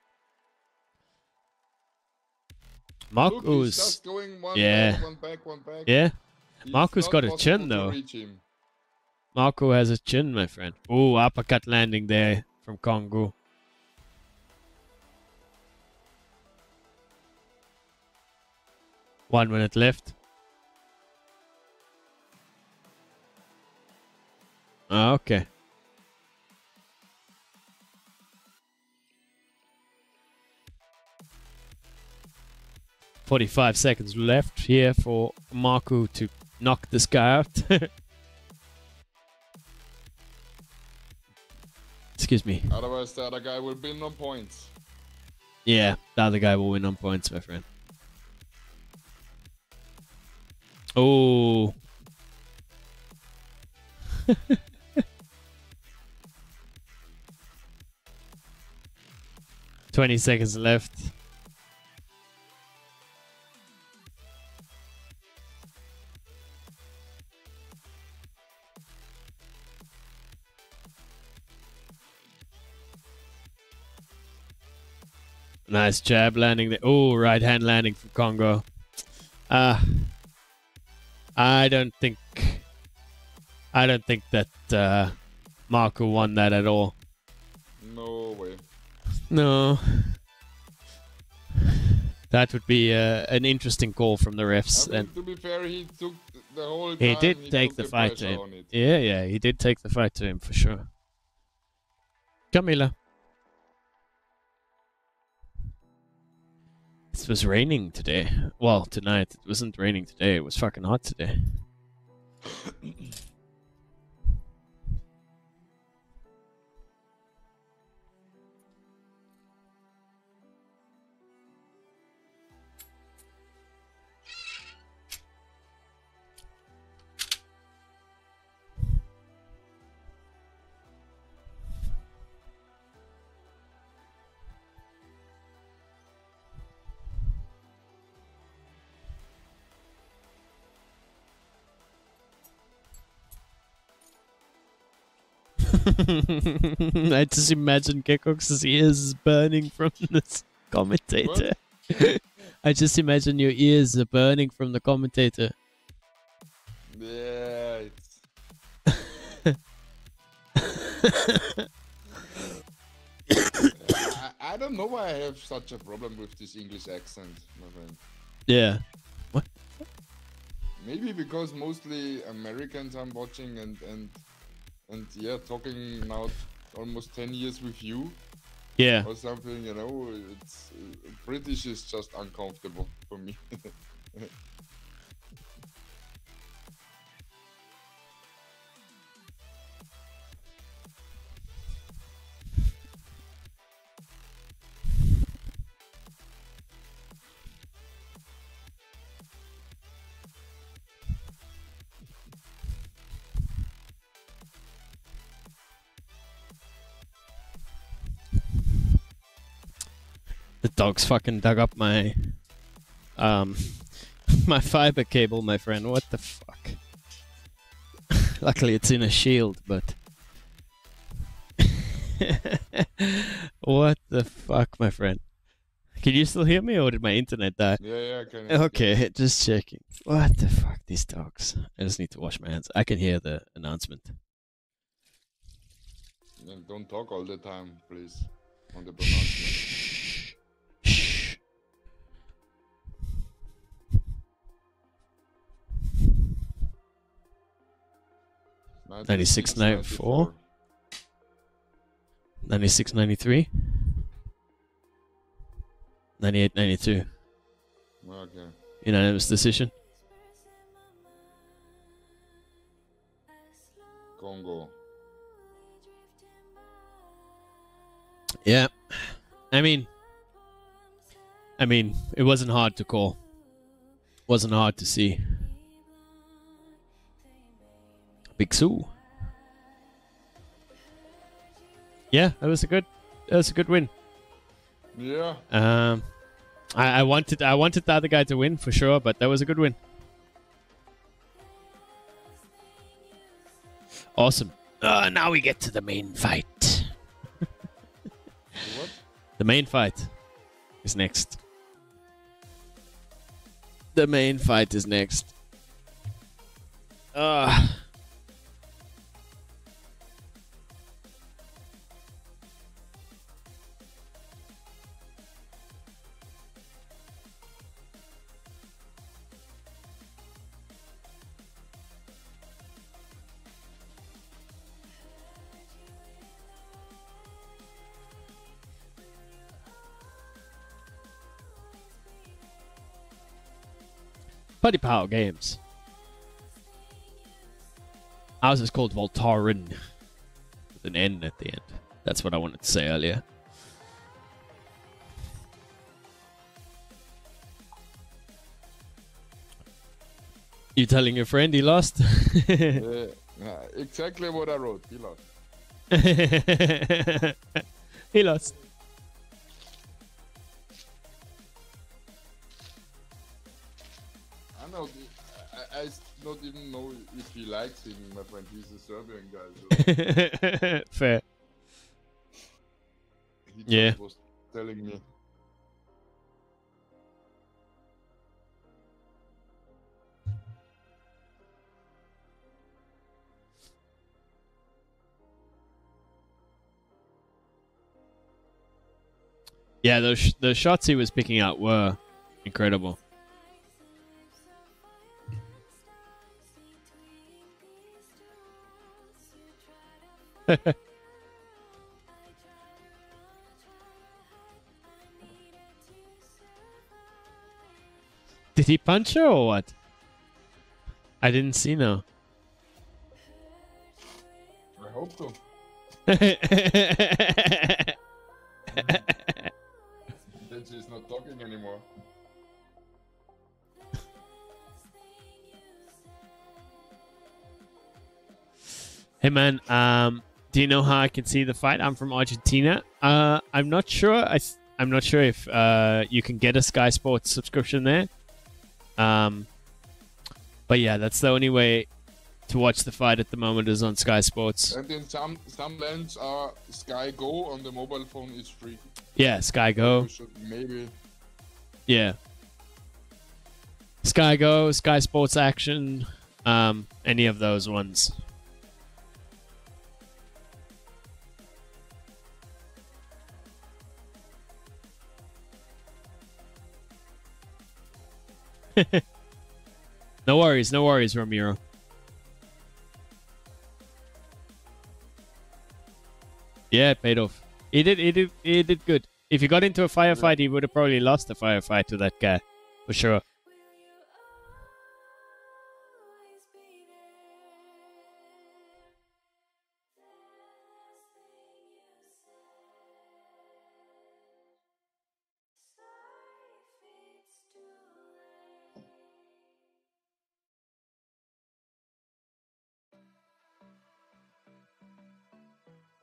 Marku's going one yeah. Back, one back, one back. Yeah. It's Marku's got a chin though. Marku has a chin, my friend. Oh, uppercut landing there from Kongo. One minute left. Okay. forty-five seconds left here for Marku to knock this guy out. Excuse me. Otherwise the other guy will win on points. Yeah, the other guy will win on points, my friend. Oh. twenty seconds left. Nice jab landing there. Oh, right hand landing from Kongo. Uh, I don't think I don't think that uh, Marku won that at all. No way. No. That would be uh, an interesting call from the refs. I mean, and to be fair, he took the whole time. He did he take the, the fight to him. Yeah, yeah, he did take the fight to him for sure. Camila. It was raining today. Well, tonight. It wasn't raining today. It was fucking hot today. I just imagine Kekox's ears burning from this commentator. I just imagine your ears are burning from the commentator. Yeah. I, I don't know why I have such a problem with this English accent, my friend. Yeah. What? Maybe because mostly Americans I'm watching and and. And yeah, talking now almost ten years with you, yeah, or something, you know, it's uh, British is just uncomfortable for me. Dogs fucking dug up my um my fiber cable, my friend. What the fuck? Luckily it's in a shield, but what the fuck, my friend? Can you still hear me or did my internet die? Yeah, yeah, I can. Okay, just checking. What the fuck, these dogs. I just need to wash my hands. I can hear the announcement. Don't talk all the time, please. On the pronouncement. ninety-six ninety-four. ninety-six ninety-three. ninety-eight ninety-two. Okay. Unanimous decision. Kongo. Yeah. I mean, I mean, it wasn't hard to call. Wasn't hard to see. Big Sue. Yeah, that was a good, that was a good win. Yeah. Um, I, I wanted, I wanted the other guy to win for sure, but that was a good win. Awesome. Uh, now we get to the main fight. The main fight is next. The main fight is next. Ah. Uh. Buddy Power Games. Ours is called Voltaren. With an N at the end. That's what I wanted to say earlier. You telling your friend he lost? uh, exactly what I wrote. He lost. He lost. I don't even know if he likes him, my friend. He's a Serbian guy. So. Fair. He yeah. was telling me. Yeah, the sh the shots he was picking out were incredible. Did he punch her or what? I didn't see now. I hope so. Then she's not talking anymore. Hey man, um do you know how I can see the fight? I'm from Argentina. Uh, I'm not sure. I, I'm not sure if uh, you can get a Sky Sports subscription there. Um, but yeah, that's the only way to watch the fight at the moment is on Sky Sports. And in some some lands, uh, Sky Go on the mobile phone is free. Yeah, Sky Go. Maybe. Yeah. Sky Go, Sky Sports Action, um, any of those ones. No worries, no worries, Ramiro. Yeah, it paid off. He did, he did, he did good. If he got into a firefight, he would have probably lost the firefight to that guy, for sure.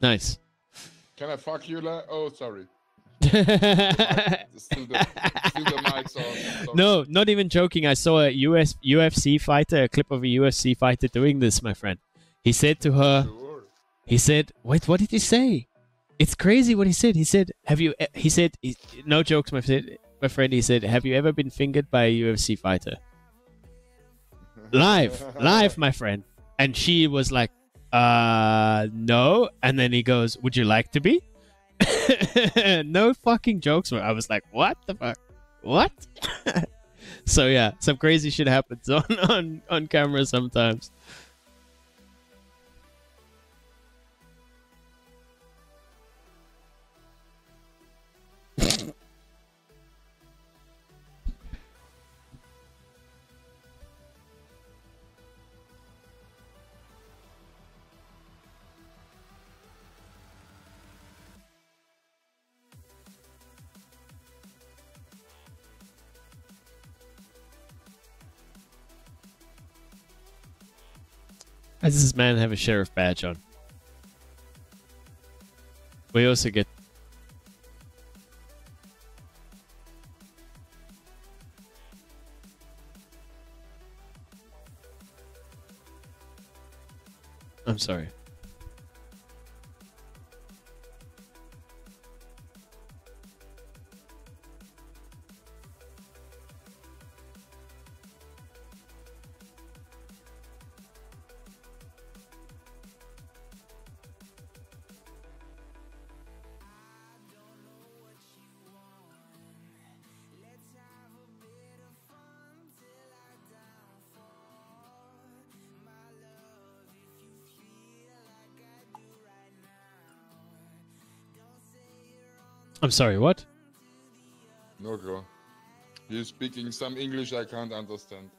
Nice. Can I fuck you? La oh, sorry. still the, still the mic's on. Sorry. No, not even joking. I saw a U S, U F C fighter, a clip of a U F C fighter doing this, my friend. He said to her, sure. he said, wait, what did he say? It's crazy what he said. He said, have you, he said, he, no jokes, my friend, my friend, he said, have you ever been fingered by a U F C fighter? Live, live, my friend. And she was like, Uh, no. And then he goes, would you like to be? No fucking jokes. I was like, what the fuck? What? So yeah, some crazy shit happens on, on, on camera sometimes. How does this man have a sheriff badge on? We also get... I'm sorry. I'm sorry, what? No go. He's speaking some English I can't understand.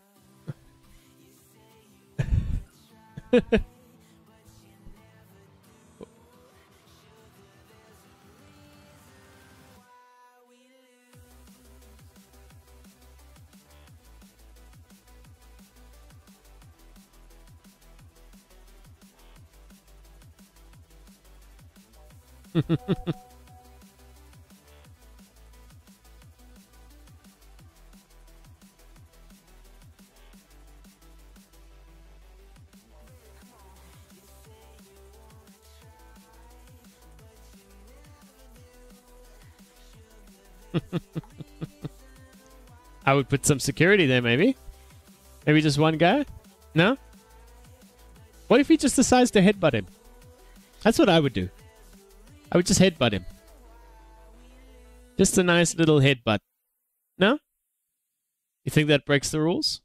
I would put some security there, maybe. Maybe just one guy? No? What if he just decides to headbutt him? That's what I would do. I would just headbutt him. Just a nice little headbutt. No? You think that breaks the rules?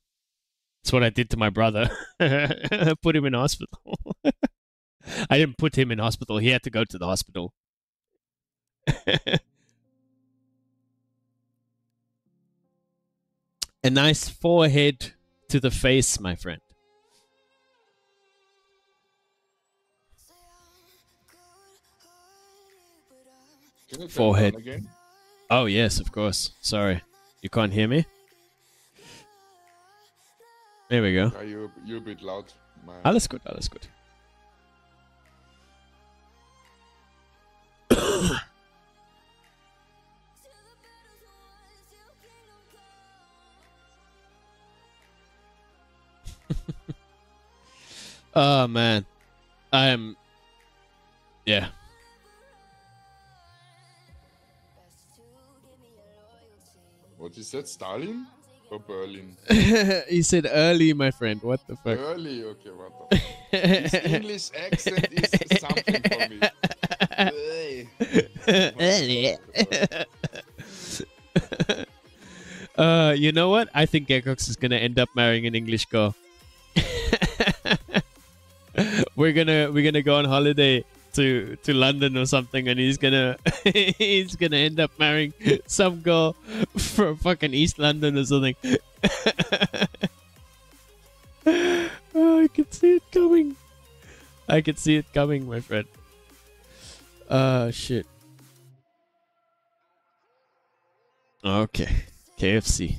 That's what I did to my brother. I put him in hospital. I didn't put him in hospital. He had to go to the hospital. A nice forehead to the face, my friend. Forehead. Oh, yes, of course. Sorry. You can't hear me? There we go. Yeah, you, you're a bit loud. Man. Alles gut, alles gut. Oh, man. I am... Yeah. What is that, Stalin or Berlin? He said early, my friend. What the fuck? Early, okay, what the fuck? His English accent is something for me. Early. uh, you know what? I think Gekox is going to end up marrying an English girl. We're gonna we're gonna go on holiday to to London or something, and he's gonna he's gonna end up marrying some girl from fucking East London or something. Oh, I can see it coming. I can see it coming, my friend. Uh shit. Okay, K F C.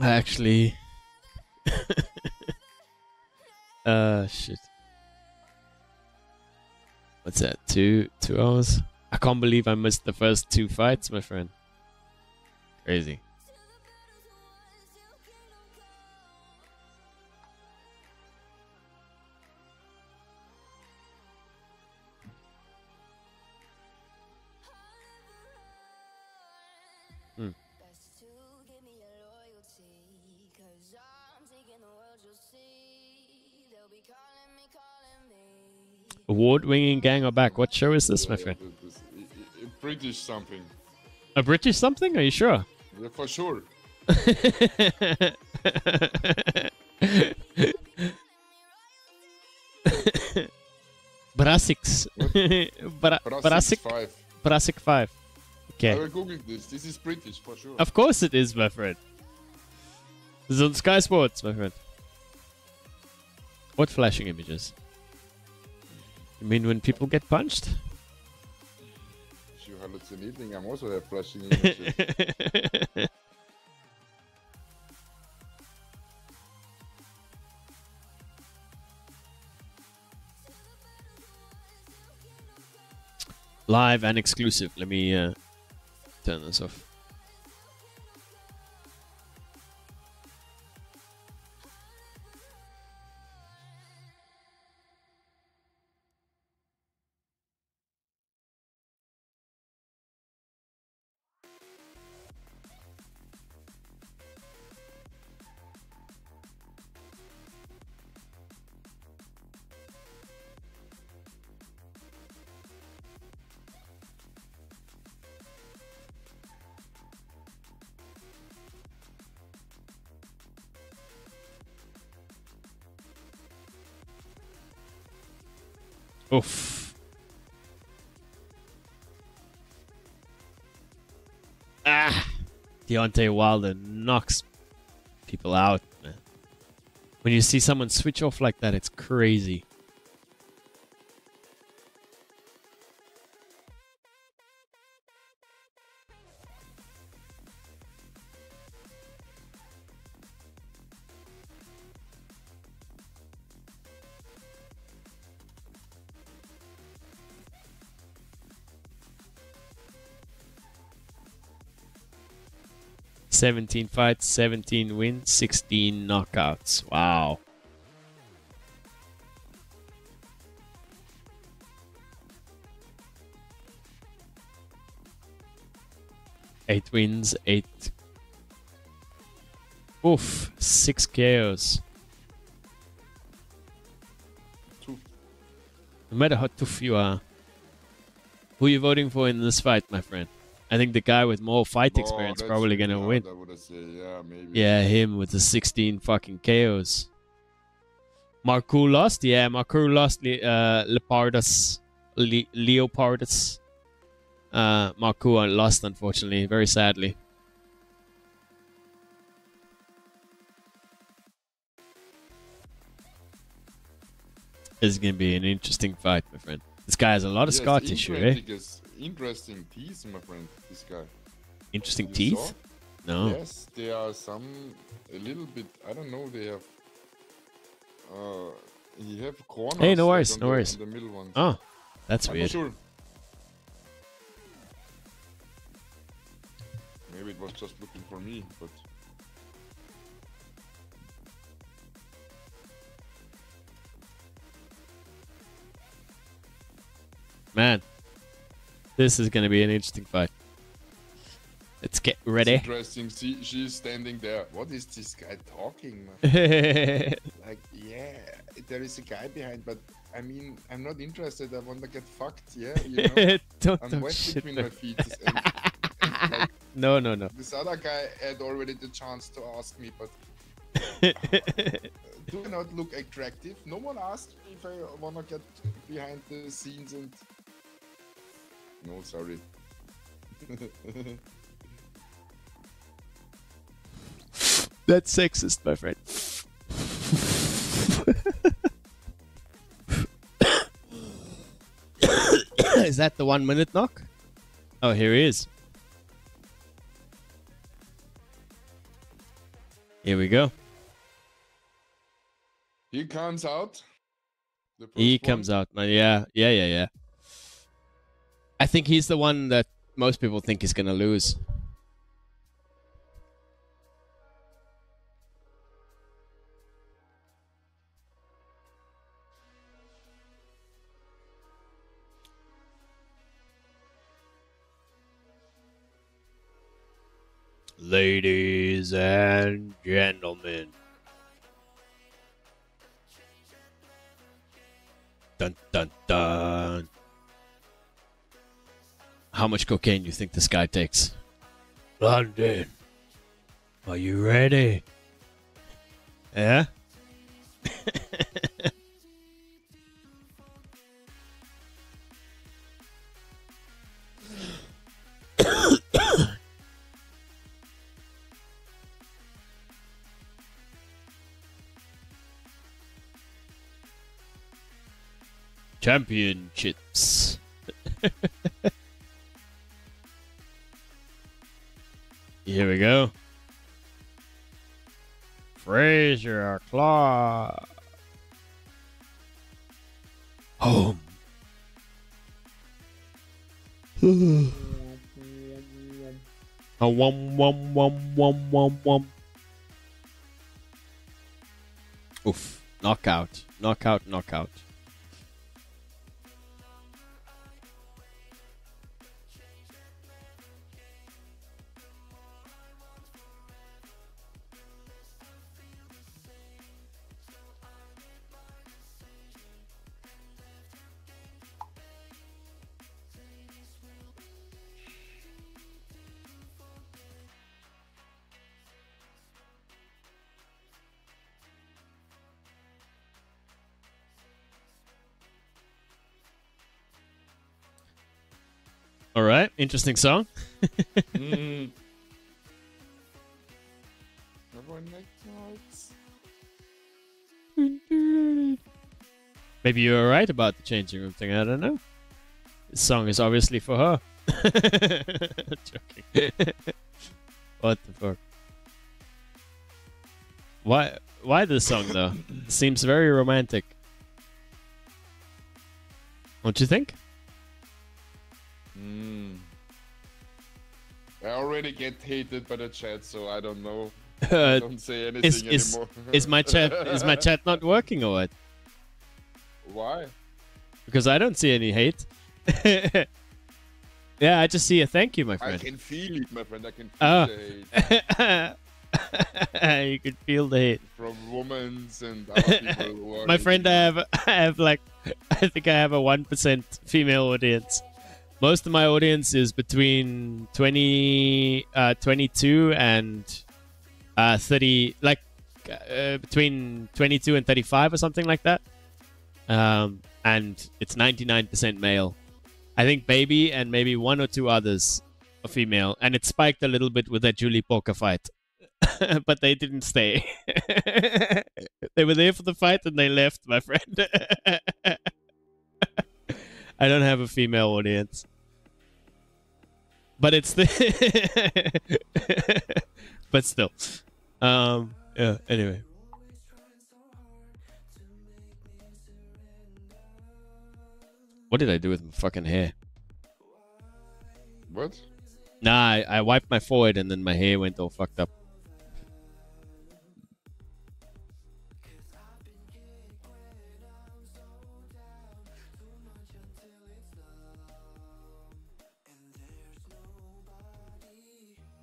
I actually... uh, shit. What's that? Two, two hours? I can't believe I missed the first two fights, my friend. Crazy. Award-winning gang are back. What show is this, my friend? British something. A British something? Are you sure? Yeah, for sure. Brassics. Brassic Brassic five. Okay. I will Google this. This is British, for sure. Of course it is, my friend. This is on Sky Sports, my friend. What flashing images? You mean when people get punched? If you hallucinating, I'm also have flashing images. Live and exclusive. Let me uh, turn this off. Oof. Ah, Deontay Wilder knocks people out, man. When you see someone switch off like that, it's crazy. seventeen fights, seventeen wins, sixteen knockouts. Wow. Eight wins, eight. Oof, six K Os. Two. No matter how tough you are, who are you voting for in this fight, my friend? I think the guy with more fight experience oh, probably gonna yeah, win. Say, yeah, maybe. Yeah, him with the sixteen fucking K Os. Marku lost? Yeah, Marku lost Le uh, Leopardus. Le Leopardus. Uh, Marku lost, unfortunately. Very sadly. This is gonna be an interesting fight, my friend. This guy has a lot of yes, scar tissue, eh? Interesting teeth, my friend, this guy. Interesting you teeth? Saw? No. Yes, there are some, a little bit, I don't know, they have, uh, he have corners. Hey, no worries, no the, worries. The middle ones. Oh, that's I'm weird. Sure. Maybe it was just looking for me, but... Man. This is going to be an interesting fight. Let's get ready. It's interesting. See, she's standing there. What is this guy talking? Like, yeah, there is a guy behind, but I mean, I'm not interested. I want to get fucked. Yeah, you know? Don't I'm wet between my feet. And, and like, no, no, no. This other guy had already the chance to ask me, but do not look attractive. No one asked me if I want to get behind the scenes and. No, sorry. That's sexist, my friend. Is that the one minute knock? Oh, here he is. Here we go. He comes out. The he one. comes out, man. Yeah, yeah, yeah, yeah. I think he's the one that most people think is going to lose. Ladies and gentlemen. Dun, dun, dun. How much cocaine you think this guy takes? London, are you ready? Yeah? Championships. Here we go. Frazer Clarke. Home. Oh. A wom wom wom wom wom wom. Oof. Knockout. Knockout, knockout. All right. Interesting song. mm. Maybe you were right about the changing room thing. I don't know. This song is obviously for her. Joking. What the fuck? Why? Why this song though? It seems very romantic. Don't you think? Mm. I already get hated by the chat, so I don't know. Uh, I don't say anything is, is, anymore. Is my chat is my chat not working or what? Why? Because I don't see any hate. Yeah, I just see a thank you, my friend. I can feel it, my friend. I can feel oh. the hate. You can feel the hate from women and other people. Who are my friend, I have, I have like, I think I have a one percent female audience. Most of my audience is between twenty, uh, twenty-two and uh, thirty, like uh, between twenty-two and thirty-five or something like that. Um, and it's ninety-nine percent male. I think Baby and maybe one or two others are female. And it spiked a little bit with that Julie Poker fight. But they didn't stay. They were there for the fight and they left, my friend. I don't have a female audience. But it's the... But still. Um, yeah, anyway. What did I do with my fucking hair? What? Nah, I, I wiped my forehead and then my hair went all fucked up.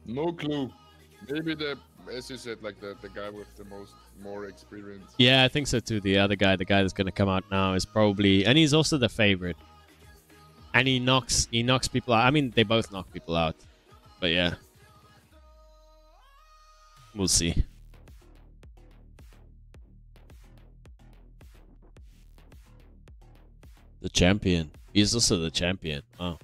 No clue. Maybe the, as you said, like the, the guy with the most more experience. Yeah, I think so too. The other guy, the guy that's going to come out now is probably, and he's also the favorite. And he knocks, he knocks people out. I mean, they both knock people out, but yeah, we'll see. The champion. He's also the champion. Wow.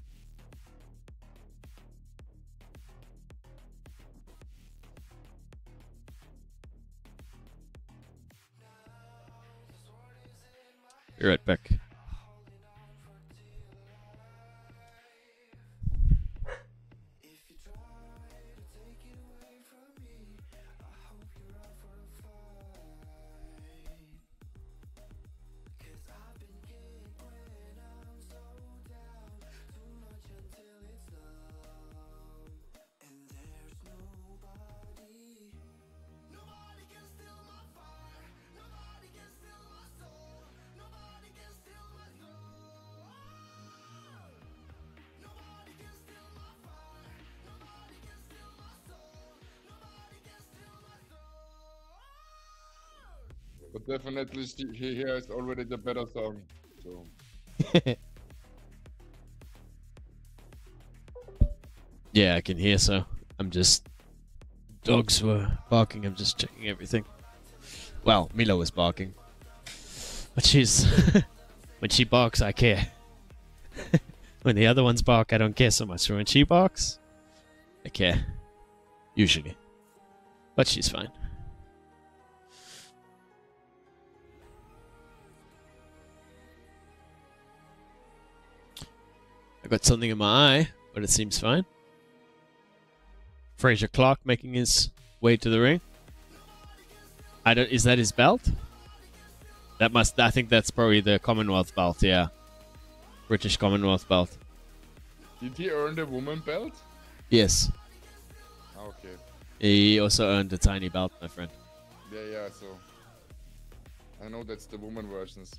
Be right back. But definitely, he hears already the better song. So. Yeah, I can hear so. I'm just... Dogs were barking. I'm just checking everything. Well, Milo was barking. But she's... When she barks, I care. When the other ones bark, I don't care so much. When she barks, I care. Usually. But she's fine. I got something in my eye, but it seems fine. Frazer Clarke making his way to the ring. I don't. Is that his belt? That must. I think that's probably the Commonwealth belt. Yeah, British Commonwealth belt. Did he earn the woman belt? Yes. Okay. He also earned the tiny belt, my friend. Yeah, yeah. So I know that's the woman versions.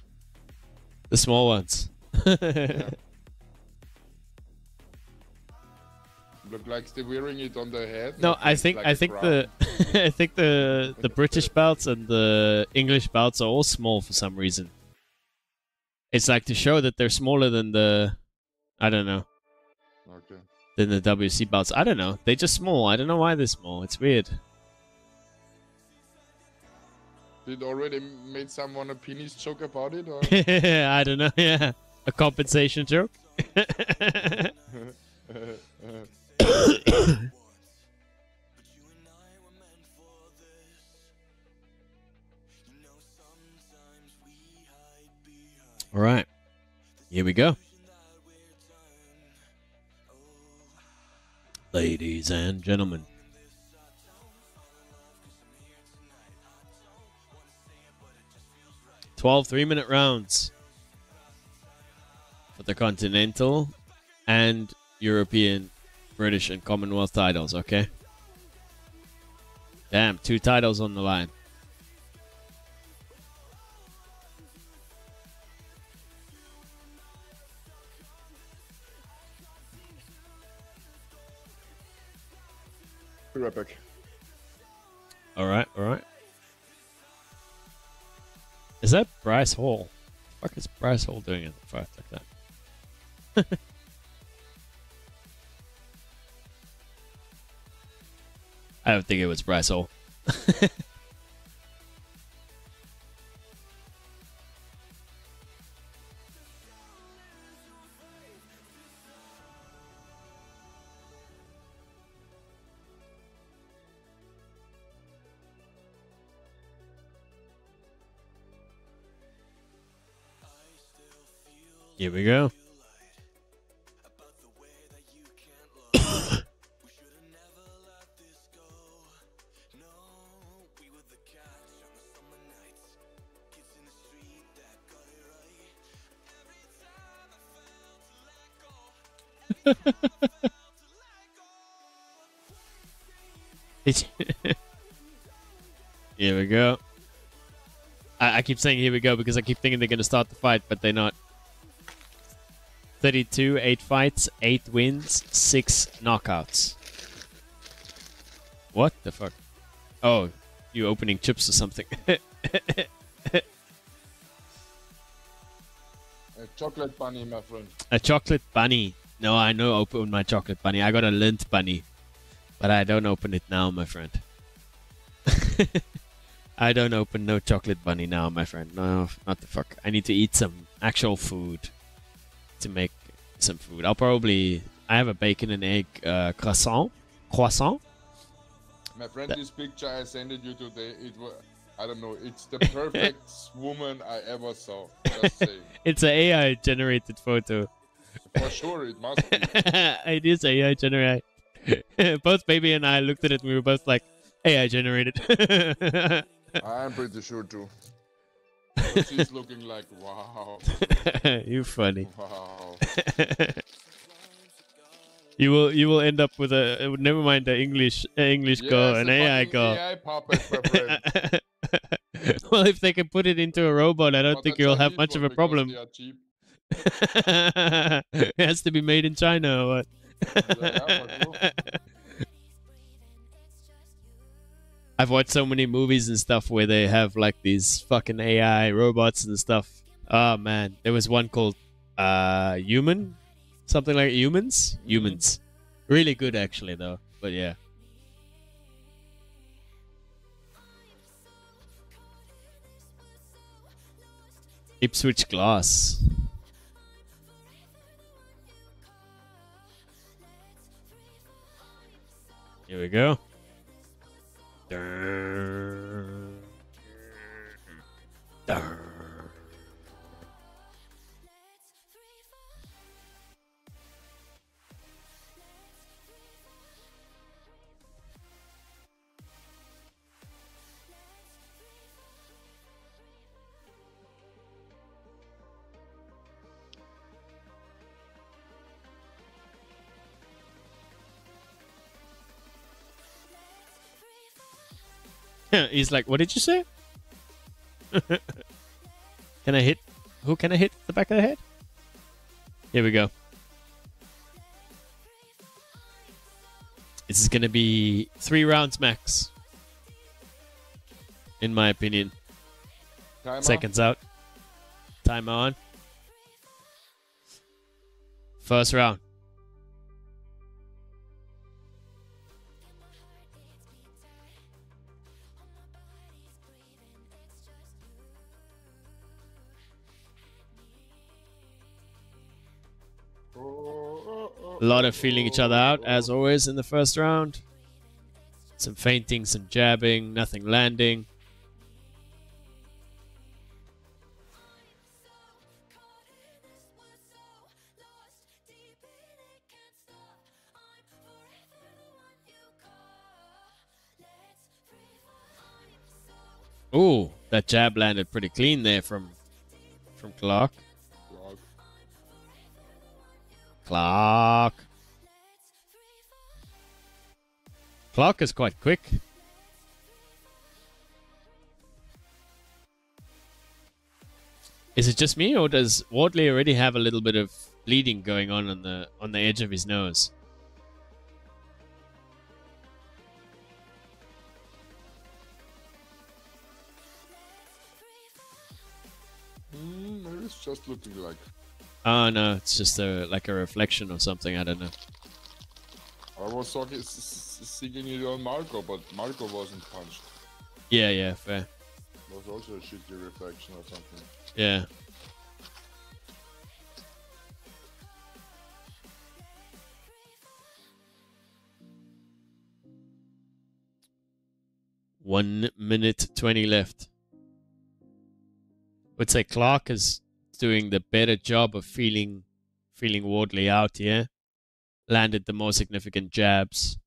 The small ones. Yeah. Look like they're wearing it on their head. No, I think like I think the I think the the British belts and the English belts are all small for some reason. It's like to show that they're smaller than the I don't know. Okay. Than the W C belts. I don't know. They're just small. I don't know why they're small. It's weird. Did already made someone a penis joke about it or I don't know, yeah. A compensation joke? All right, here we go. Ladies and gentlemen, twelve three-minute rounds for the Continental and European, British, and Commonwealth titles, okay? Damn, two titles on the line. Right back. All right, all right. Is that Bryce Hall? What the fuck is Bryce Hall doing in the fight like that? I don't think it was Bryce Hall. Here we go. Here we go. I, I keep saying here we go because I keep thinking they're going to start the fight, but they're not. thirty-two, eight fights, eight wins, six knockouts. What the fuck? Oh, you opening chips or something. A chocolate bunny, my friend. A chocolate bunny. No, I know open my chocolate bunny. I got a lint bunny. But I don't open it now, my friend. I don't open no chocolate bunny now, my friend. No, not the fuck. I need to eat some actual food. To make some food, I'll probably I have a bacon and egg uh, croissant. Croissant. My friend, that, this picture I sent you today. It was I don't know. It's the perfect woman I ever saw. Just saying. It's an A I generated photo. For sure, it must be. It is A I generated. Both baby and I looked at it. And we were both like, A I generated. I'm pretty sure too. But she's looking like, wow. You're funny. Wow. you will you will end up with a uh, never mind the English uh, English yes, girl, an A I girl. A I puppet, my friend. Well, if they can put it into a robot, I don't but think you'll have much of a problem. It has to be made in China or what? I've watched so many movies and stuff where they have like these fucking A I robots and stuff. Oh man, there was one called uh, Human, something like Humans. Humans, really good actually though. But yeah. Ipswich Glass. Here we go. Durr, durr. He's like, what did you say? Can I hit? Who can I hit? The back of the head? Here we go. This is going to be three rounds max. In my opinion. Time Seconds on. out. Time on. First round. A lot of feeling each other out, as always, in the first round. Some feinting, some jabbing, nothing landing. Ooh, that jab landed pretty clean there from from Clarke. Clarke. Clarke is quite quick. Is it just me, or does Wardley already have a little bit of bleeding going on on the on the edge of his nose? Mm, it's just looking like. Oh no, it's just a, like a reflection or something, I don't know. I was talking, seeking it on Marku, but Marku wasn't punched. Yeah, yeah, fair. It was also a shitty reflection or something. Yeah. one minute twenty left. I would say Clarke is doing the better job of feeling feeling Wardley out here. Landed the more significant jabs.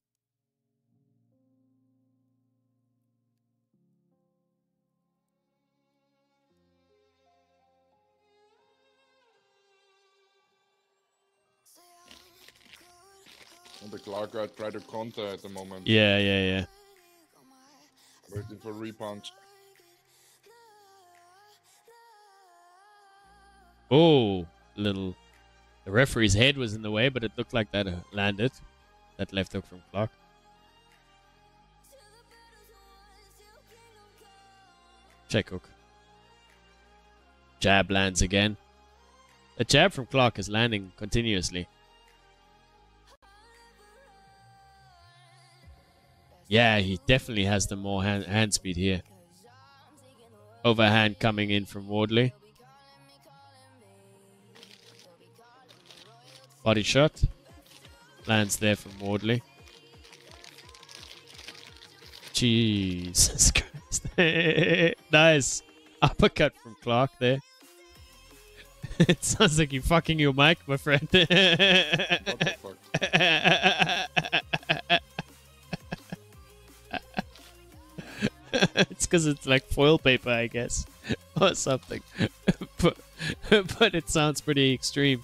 And the Clarke guy tried to counter at the moment. Yeah, yeah, yeah. Waiting for repunch. Oh, little. The referee's head was in the way, but it looked like that landed. That left hook from Clarke. Check hook. Jab lands again. The jab from Clarke is landing continuously. Yeah, he definitely has the more hand, hand speed here. Overhand coming in from Wardley. Body shot lands there from Wardley. Jesus Christ. Nice uppercut from Clarke there. It sounds like you're fucking your mic, my friend. What the fuck? It's because it's like foil paper, I guess, or something. But, but it sounds pretty extreme.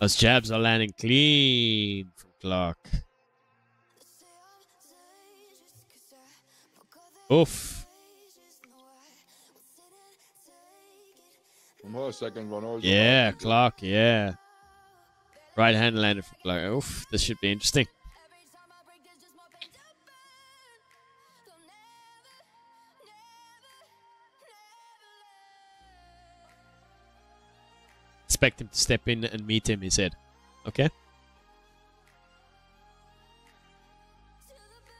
Those jabs are landing clean from Clarke. Oof. More second one. Yeah, Clarke, yeah. Right hand landed from Clarke. Oof, this should be interesting. Expect him to step in and meet him, he said. Okay.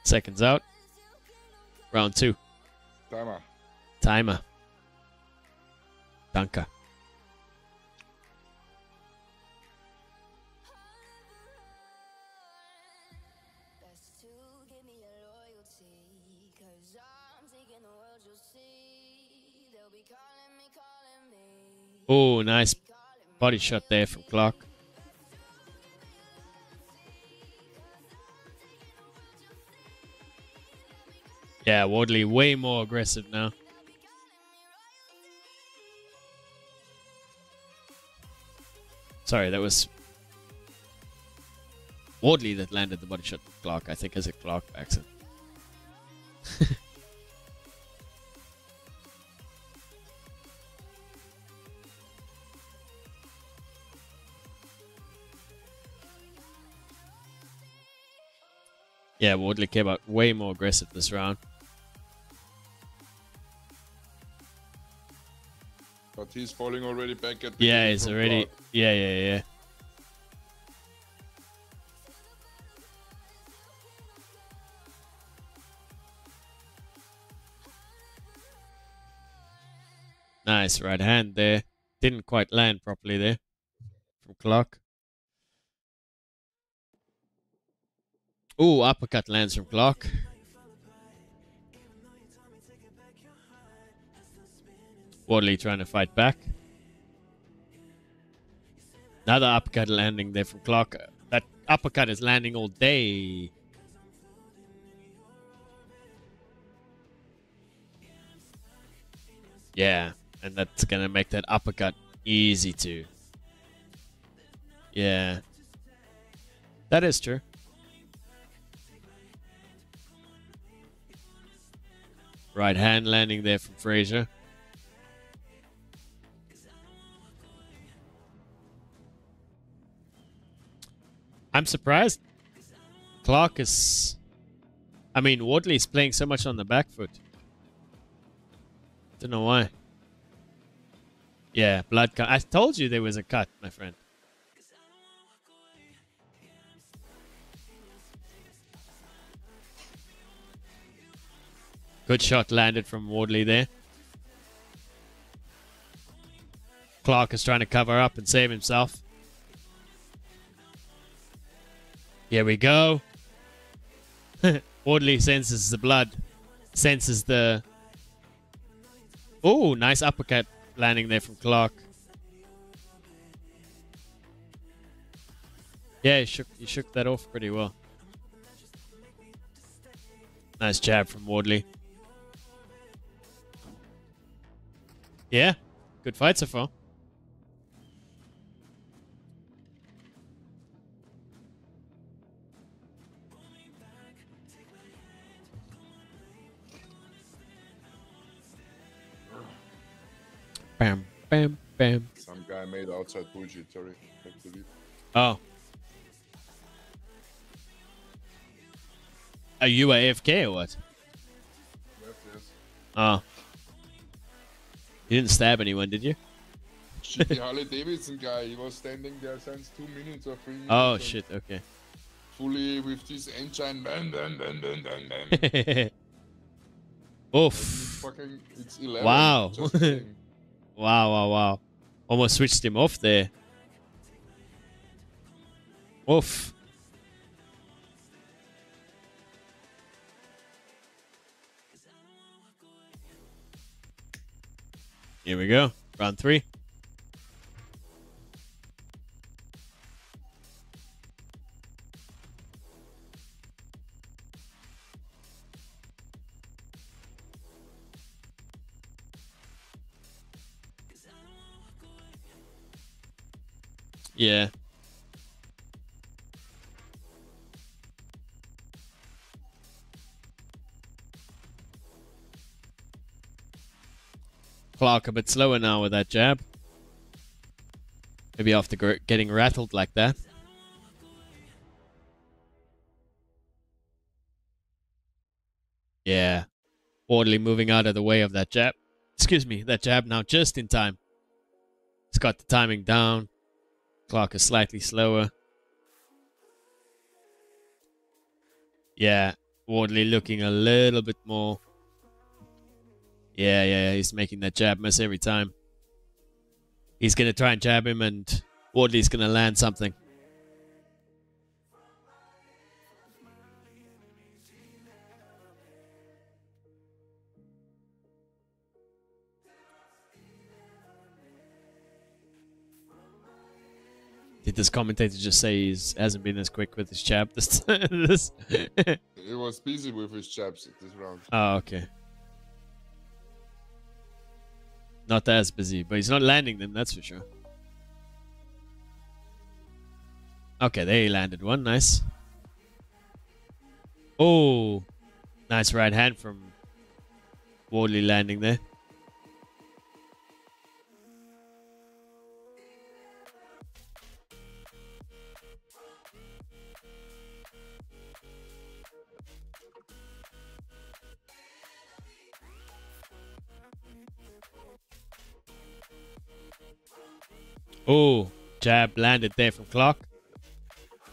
Seconds out. Round two. Timer. Timer. Danke. Oh, nice. Body shot there from Clarke. Yeah, Wardley way more aggressive now. Sorry, that was Wardley that landed the body shot from Clarke. I think it's a Clarke accent. Yeah, Wardley came out way more aggressive this round. But he's falling already back at the Yeah, he's already... Clarke. Yeah, yeah, yeah. Nice right hand there. Didn't quite land properly there from Clarke. Ooh, uppercut lands from Clarke. Wardley trying to fight back. Another uppercut landing there from Clarke. That uppercut is landing all day. Yeah, and that's going to make that uppercut easy too. Yeah. That is true. Right hand landing there from Frazer. I'm surprised Clarke is... I mean, Wardley's playing so much on the back foot. Don't know why. Yeah, blood cut. I told you there was a cut, my friend. Good shot landed from Wardley there. Clarke is trying to cover up and save himself. Here we go. Wardley senses the blood. Senses the... Oh, nice uppercut landing there from Clarke. Yeah, he shook, he shook that off pretty well. Nice jab from Wardley. Yeah, good fight so far. Bam, bam, bam. Some guy made outside bullshit, sorry. Oh. Are you A F K or what? Yes, yes. Oh. You didn't stab anyone, did you? The Harley Davidson guy, he was standing there since two minutes or three minutes. Oh, shit, okay. Fully with this engine. Bam, bam, bam, bam, bam, bam. Oof. It's fucking, it's eleven. Wow. Wow, wow, wow. Almost switched him off there. Oof. Here we go. Round three. Yeah. Clarke a bit slower now with that jab. Maybe after getting rattled like that. Yeah. Wardley moving out of the way of that jab. Excuse me, that jab now just in time. It's got the timing down. Clarke is slightly slower. Yeah, Wardley looking a little bit more. Yeah, yeah, he's making that jab miss every time. He's going to try and jab him and Wardley's going to land something. Did this commentator just say he hasn't been as quick with his jab? This, this? He was busy with his jabs this round. Oh, okay. Not as busy, but he's not landing them, that's for sure. Okay, there he landed one. Nice. Oh, nice right hand from Wardley landing there. Oh, jab landed there from Clarke.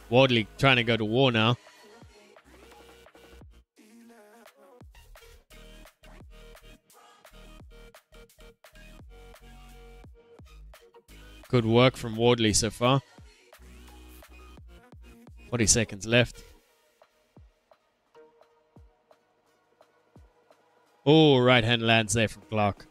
Wardley trying to go to war now. Good work from Wardley so far. forty seconds left. Oh, right hand lands there from Clarke.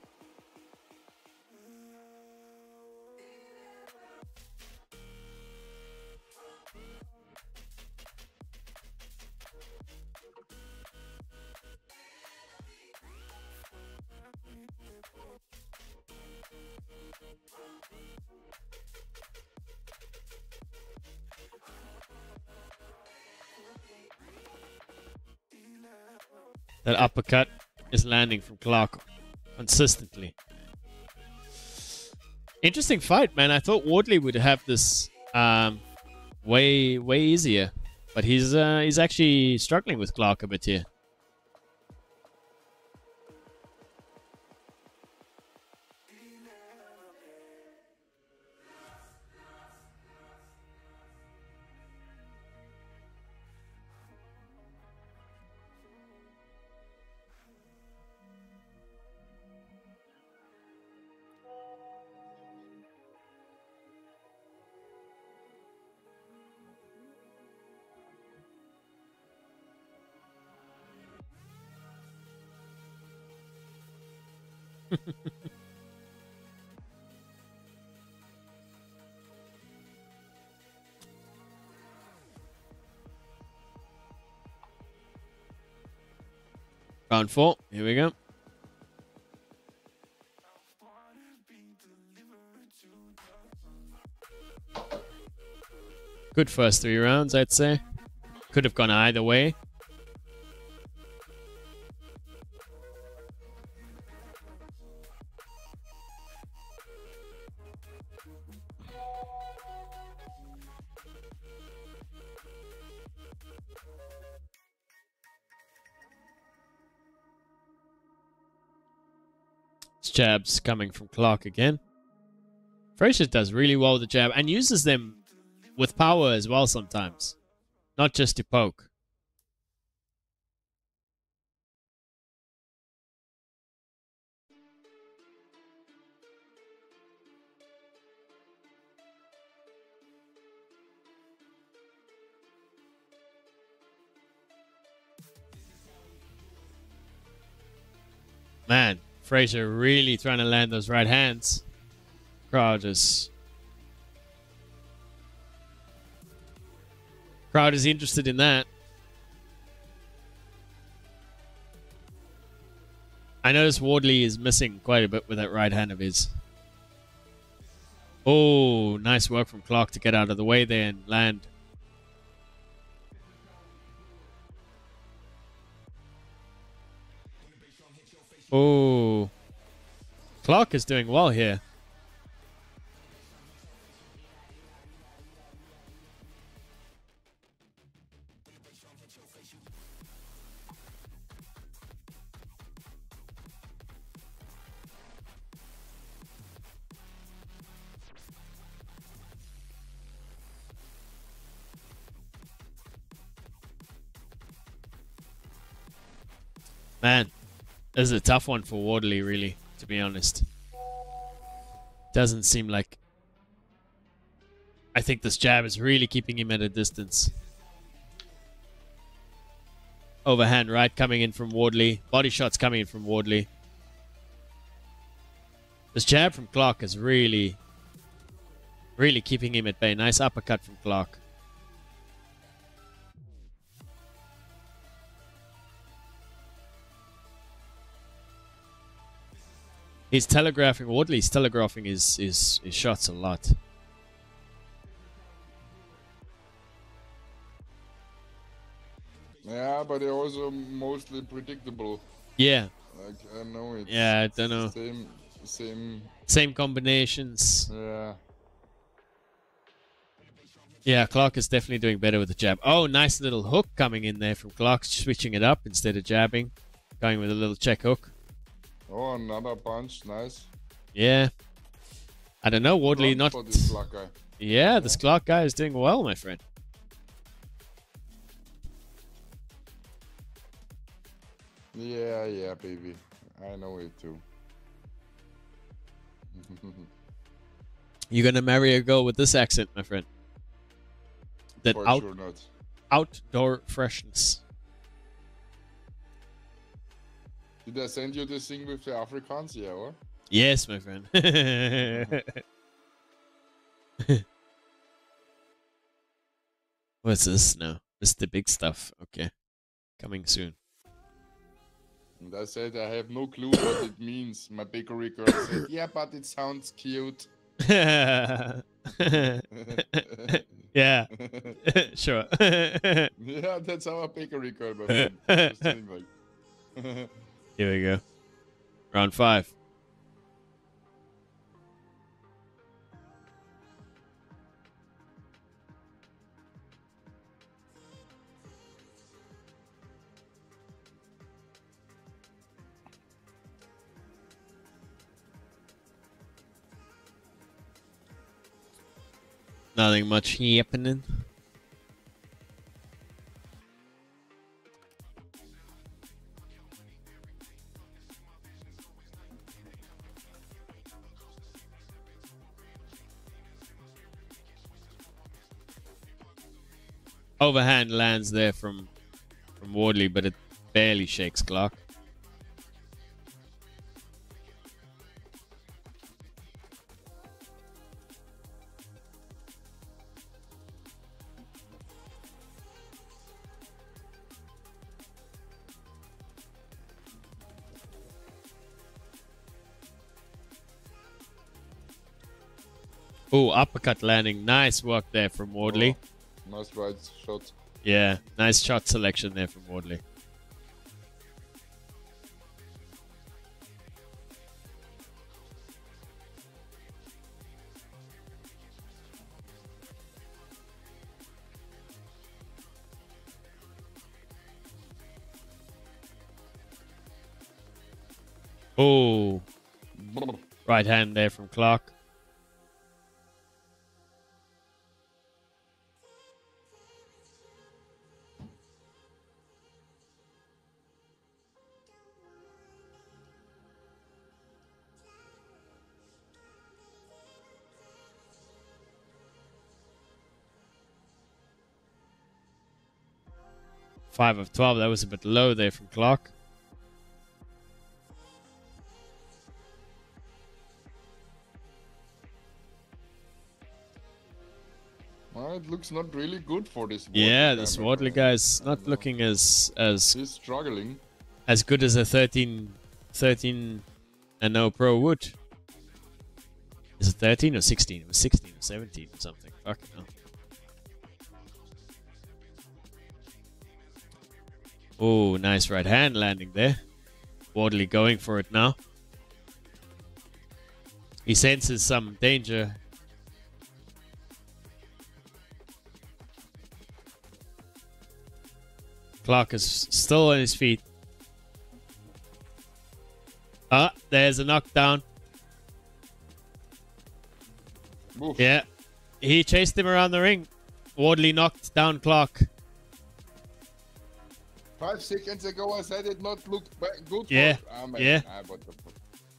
That uppercut is landing from Clarke consistently. Interesting fight, man. I thought Wardley would have this um, way, way easier, but he's uh, he's actually struggling with Clarke a bit here. Round four, here we go. Good first three rounds, I'd say. Could have gone either way. Jabs coming from Clarke again. Frazer does really well with the jab and uses them with power as well sometimes, not just to poke. Man. Frazer really trying to land those right hands. Crowd is... Crowd is interested in that. I notice Wardley is missing quite a bit with that right hand of his. Oh, nice work from Clarke to get out of the way there and land. Oh, Clarke is doing well here. Man. This is a tough one for Wardley, really, to be honest. Doesn't seem like... I think this jab is really keeping him at a distance. Overhand right coming in from Wardley. Body shots coming in from Wardley. This jab from Clarke is really, really keeping him at bay. Nice uppercut from Clarke. He's telegraphing, Wardley's telegraphing his, his, his shots a lot. Yeah, but they're also mostly predictable. Yeah. Like, I know it's... Yeah, I don't know. Same... Same, same combinations. Yeah. Yeah, Clarke is definitely doing better with the jab. Oh, nice little hook coming in there from Clarke, switching it up instead of jabbing. Going with a little check hook. Oh, another punch. Nice. Yeah. I don't know, Wardley not... This Clarke guy. Yeah, yeah, this Clarke guy is doing well, my friend. Yeah, yeah, baby. I know it too. You're gonna marry a girl with this accent, my friend. That out, sure not. Outdoor freshness. Did I send you this thing with the Afrikaans? Yeah, or? Yes, my friend. What's this now? It's the big stuff. Okay. Coming soon. And I said, I have no clue what it means. My bakery girl said, yeah, but it sounds cute. Yeah. Sure. Yeah, that's our bakery girl. Here we go. Round five. Nothing much happening. Overhand lands there from from Wardley, but it barely shakes Clarke. Oh, uppercut landing. Nice work there from Wardley. Oh, nice right shot. Yeah, nice shot selection there from Wardley. Oh, right hand there from Clarke. five of twelve, that was a bit low there from Clarke. Well, it looks not really good for this Wardley. Yeah, this Wardley guy's not looking as as he's struggling. As good as a thirteen and oh pro would. Is it thirteen or sixteen? It was sixteen or seventeen or something. Fucking hell. Oh, nice right hand landing there. Wardley going for it now. He senses some danger. Clarke is still on his feet. Ah, there's a knockdown. Oof. Yeah, he chased him around the ring. Wardley knocked down Clarke. Five seconds ago, I said it not looked good. Yeah, oh, man. Yeah. Ah, what the fuck?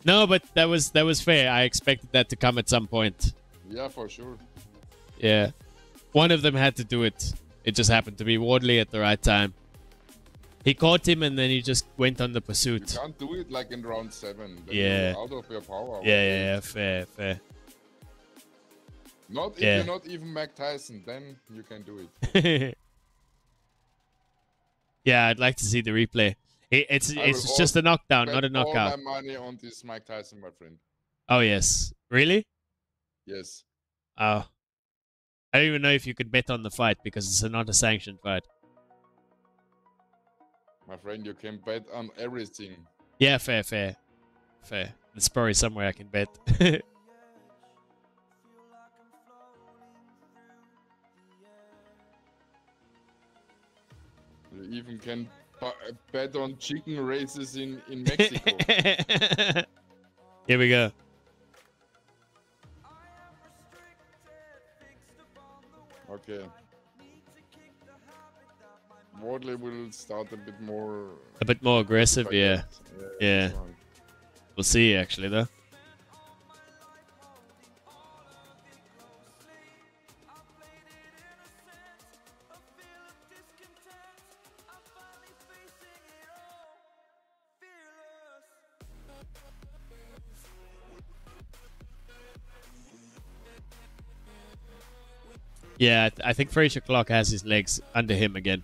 No, but that was that was fair. I expected that to come at some point. Yeah, for sure. Yeah, one of them had to do it. It just happened to be Wardley at the right time. He caught him, and then he just went on the pursuit. You can't do it like in round seven. Then yeah. Out of your power. Yeah, yeah, yeah, fair, fair. Not if yeah. You're not even Mike Tyson, then you can do it. Yeah, I'd like to see the replay. It, it's it's just a knockdown, not a knockout. All my money on this Mike Tyson, my friend. Oh yes, really? Yes. Oh, I don't even know if you could bet on the fight because it's not a sanctioned fight. My friend, you can bet on everything. Yeah, fair, fair, fair. There's probably somewhere I can bet. You even can bet on chicken races in, in Mexico. Here we go. Okay. Wardley will start a bit more... A bit more aggressive, yeah. Yeah. Yeah. We'll see, actually, though. Yeah, I, th I think Frazer Clarke has his legs under him again.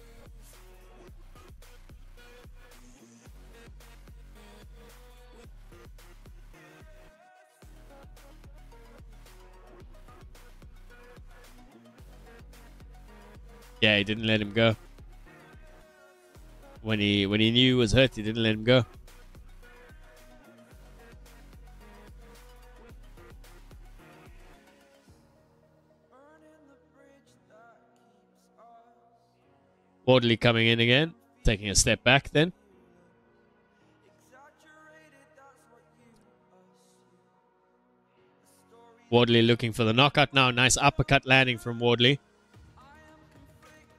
Yeah, he didn't let him go. When he when he knew he was hurt, he didn't let him go. Wardley coming in again, taking a step back then. Wardley looking for the knockout now. Nice uppercut landing from Wardley.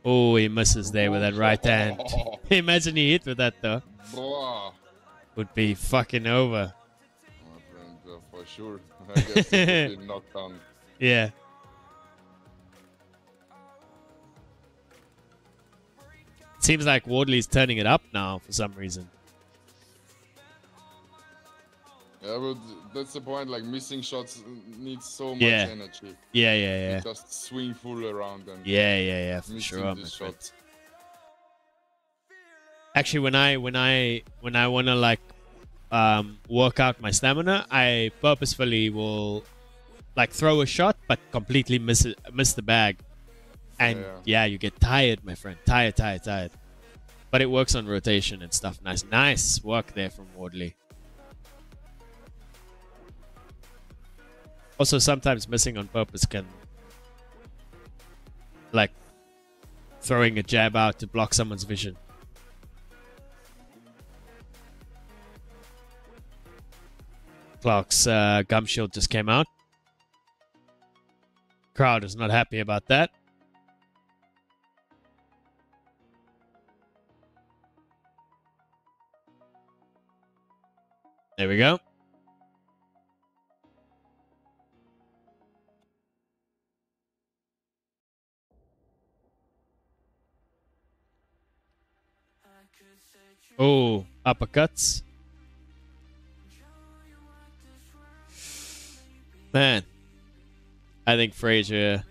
Oh, he misses there with that right hand. Imagine he hit with that though. Would be fucking over. Friend, uh, for sure. I guess he would be knocked down. Yeah. Seems like Wardley's turning it up now for some reason. Yeah, but that's the point. Like, missing shots needs so much yeah. energy. Yeah, yeah, yeah. You just swing full around and yeah, yeah, yeah. For sure, the shots. Actually, when I when I when I wanna like um, work out my stamina, I purposefully will like throw a shot, but completely miss it, miss the bag. And yeah. yeah, you get tired, my friend. Tired, tired, tired. But it works on rotation and stuff. Nice, nice work there from Wardley. Also, sometimes missing on purpose can, like, throwing a jab out to block someone's vision. Clarke's uh, gum shield just came out. Crowd is not happy about that. There we go. Oh, uppercuts. Man, I think Frazer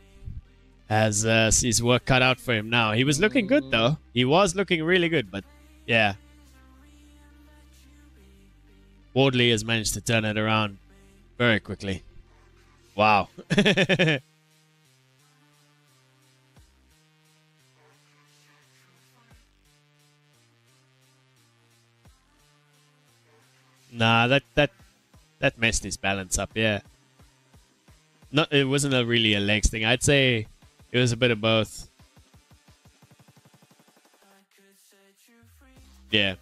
has uh, his work cut out for him now. He was looking good, though. He was looking really good, but yeah. Wardley has managed to turn it around very quickly. Wow. Nah, that that that messed his balance up. Yeah. Not it wasn't a really a legs thing. I'd say it was a bit of both. Yeah.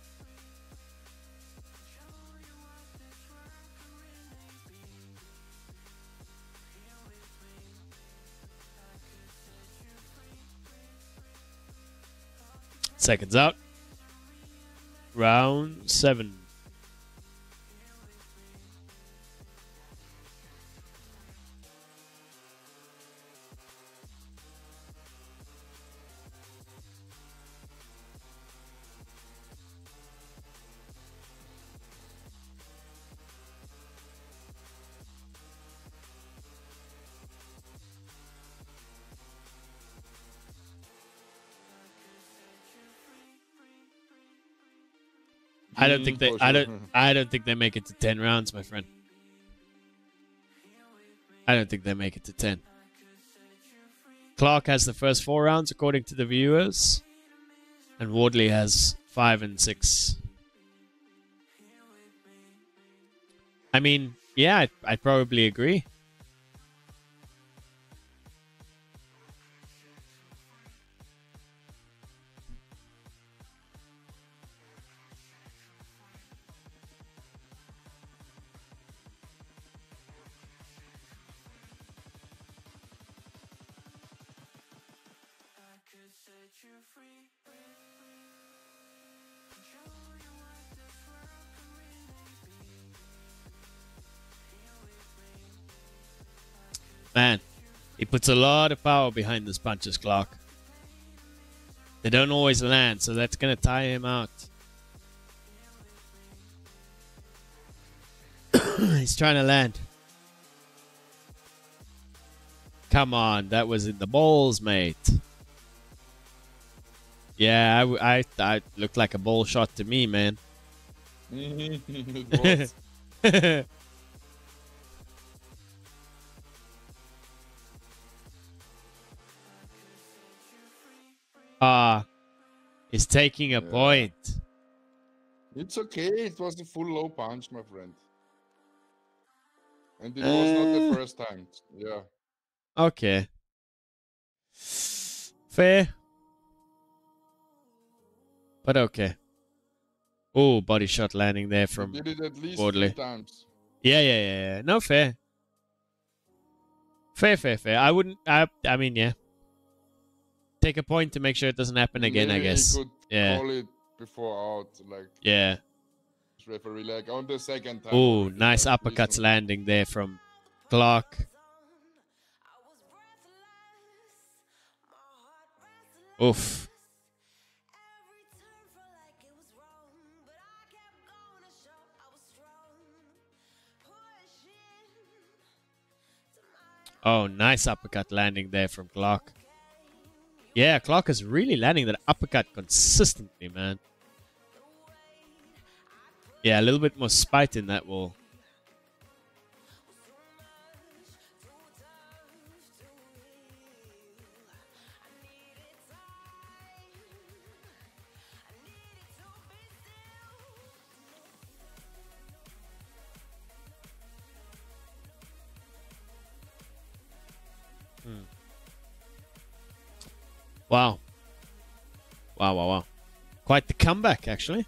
Seconds out. Round seven. I don't think they. I don't. I don't think they make it to ten rounds, my friend. I don't think they make it to ten. Clarke has the first four rounds, according to the viewers, and Wardley has five and six. I mean, yeah, I, I probably agree. Man, he puts a lot of power behind those punches, Clarke. They don't always land, so that's going to tire him out. He's trying to land. Come on, that was in the balls, mate. Yeah, I, I, I looked like a ball shot to me, man. It was. Ah, uh, he's taking a yeah. point. It's okay. It was a full low punch, my friend. And it uh, was not the first time. Yeah. Okay. Fair. But okay. Oh, body shot landing there from Wardley. Did it at least three times. Yeah, yeah, yeah, yeah. No, fair. Fair, fair, fair. I wouldn't. I. I mean, yeah. Take a point to make sure it doesn't happen again. Maybe I guess. Could yeah. Call it before out, like. Yeah. Referee, like on the second time. Oh, nice like, uppercuts reason. landing there from Clarke. Oof. Oh, nice uppercut landing there from Clarke. Yeah, Clarke is really landing that uppercut consistently, man. Yeah, a little bit more spite in that wall. Hmm. Wow. Wow, wow, wow. Quite the comeback, actually.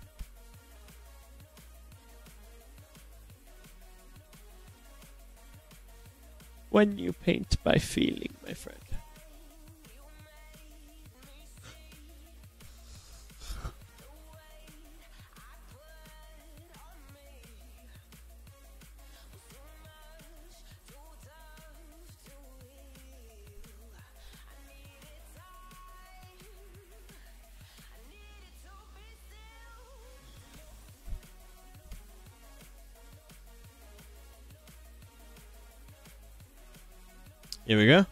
When you paint by feeling, my friend. Here we go.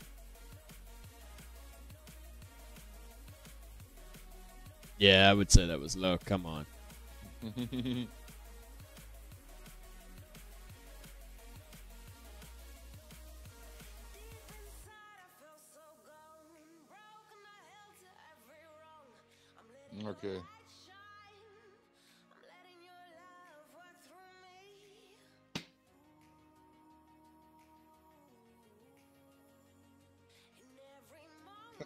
Yeah, I would say that was low. Come on. Okay.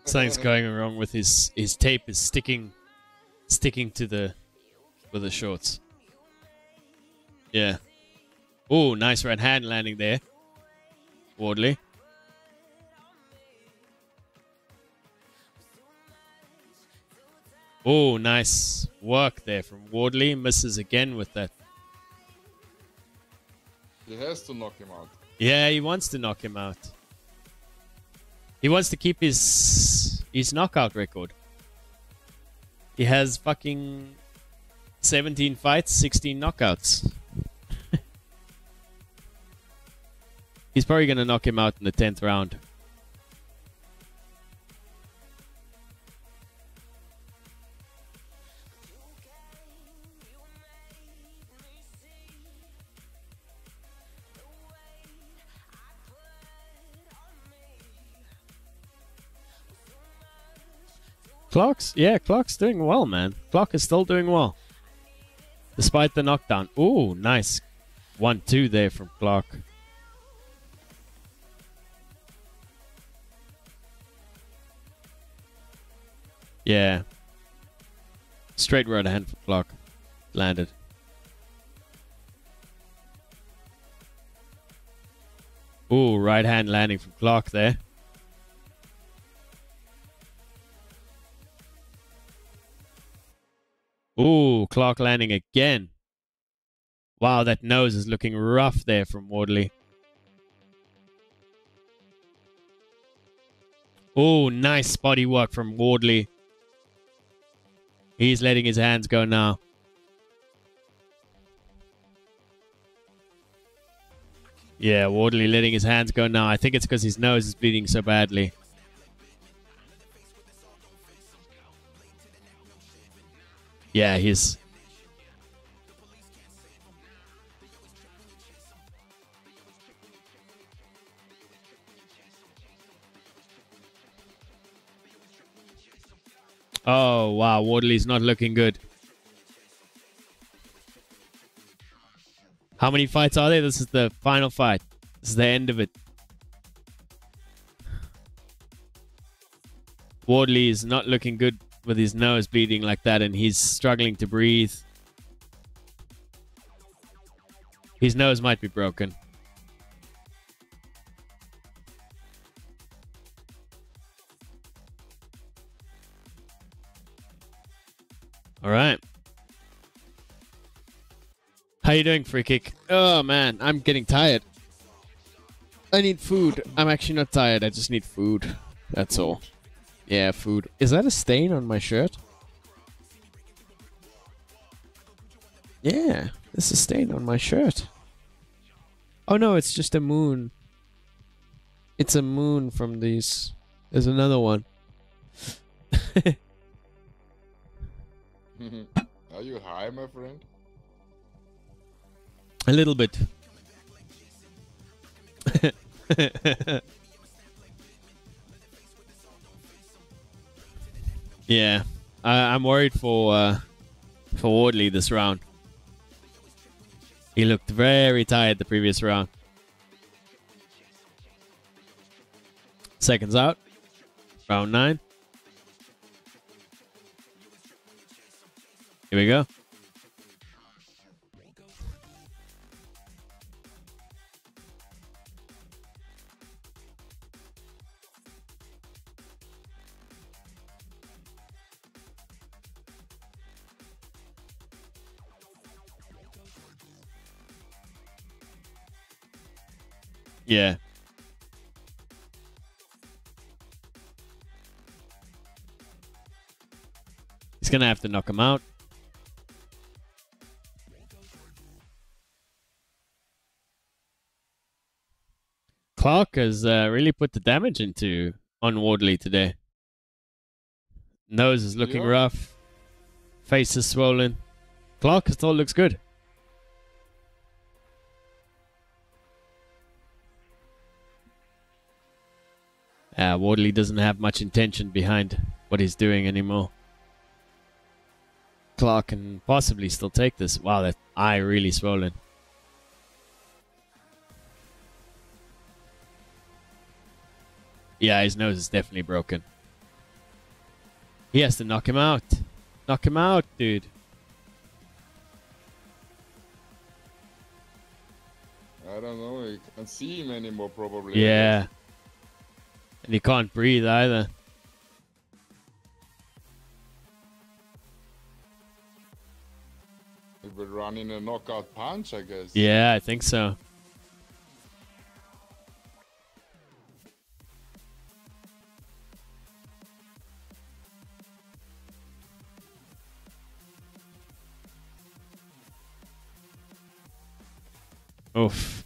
Something's going wrong with his his tape is sticking sticking to the with the shorts. Yeah. Oh, nice right hand landing there. Wardley. Oh, nice work there from Wardley. Misses again with that. He has to knock him out. Yeah, he wants to knock him out. He wants to keep his his knockout record. He has fucking seventeen fights, sixteen knockouts. He's probably gonna knock him out in the tenth round. Clarke's, yeah, Clarke's doing well, man. Clarke is still doing well. Despite the knockdown. Ooh, nice. one two there from Clarke. Yeah. Straight right hand for Clarke. Landed. Ooh, right hand landing from Clarke there. Ooh, Clarke landing again. Wow, that nose is looking rough there from Wardley. Ooh, nice body work from Wardley. He's letting his hands go now. Yeah, Wardley letting his hands go now. I think it's because his nose is bleeding so badly. Yeah, he's... Oh, wow, Wardley's not looking good. How many fights are there? This is the final fight. This is the end of it. Wardley is not looking good with his nose bleeding like that, and he's struggling to breathe. His nose might be broken. All right. How you doing, Free Kick? Oh, man, I'm getting tired. I need food. I'm actually not tired. I just need food. That's all. Yeah, food. Is that a stain on my shirt? Yeah, there's a stain on my shirt. Oh, no, it's just a moon. It's a moon from these. There's another one. Are you high, my friend? A little bit. Yeah, I, I'm worried for uh, for Wardley this round. He looked very tired the previous round. Seconds out, round nine. Here we go. Yeah. He's gonna have to knock him out. Clarke has uh, really put the damage into on Wardley today. Nose is looking yeah. rough. Face is swollen. Clarke still looks good. Uh, Wardley doesn't have much intention behind what he's doing anymore. Clarke can possibly still take this. Wow, that eye really swollen. Yeah, his nose is definitely broken. He has to knock him out. Knock him out, dude. I don't know. You can't see him anymore, probably. Yeah. And he can't breathe either. He would run in a knockout punch, I guess. Yeah, I think so. Oof.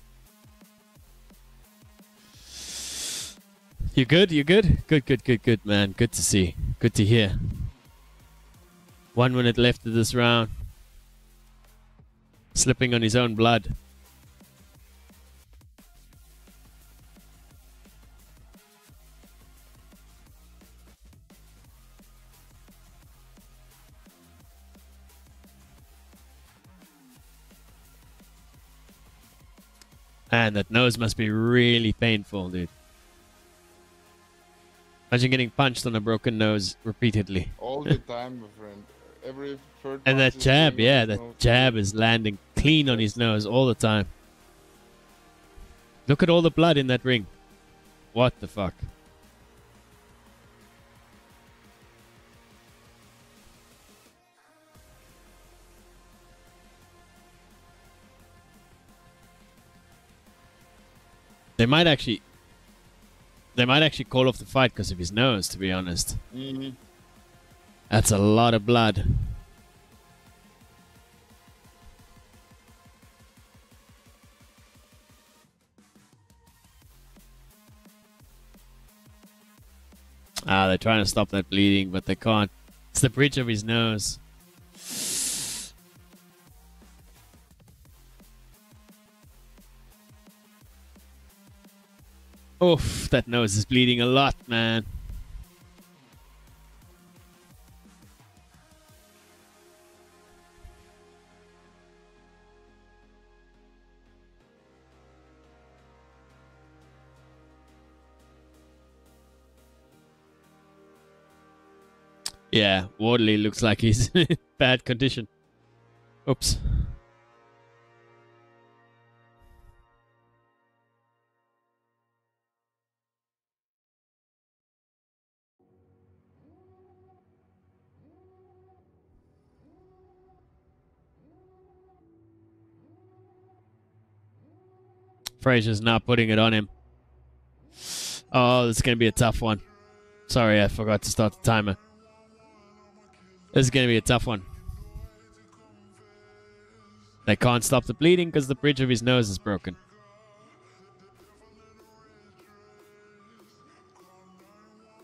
You good? You good? Good, good, good, good, man. Good to see. Good to hear. One minute left of this round. Slipping on his own blood. Man, that nose must be really painful, dude. Imagine getting punched on a broken nose repeatedly. All the time, my friend. Every third And that jab, yeah, that nose. jab is landing clean on his nose all the time. Look at all the blood in that ring. What the fuck? They might actually... They might actually call off the fight because of his nose, to be honest. Mm-hmm. That's a lot of blood. Ah, they're trying to stop that bleeding, but they can't. It's the bridge of his nose. Oof, that nose is bleeding a lot, man. Yeah, Wardley looks like he's in bad condition. Oops. Frazier's not putting it on him. Oh, this is going to be a tough one. Sorry, I forgot to start the timer. This is going to be a tough one. They can't stop the bleeding because the bridge of his nose is broken.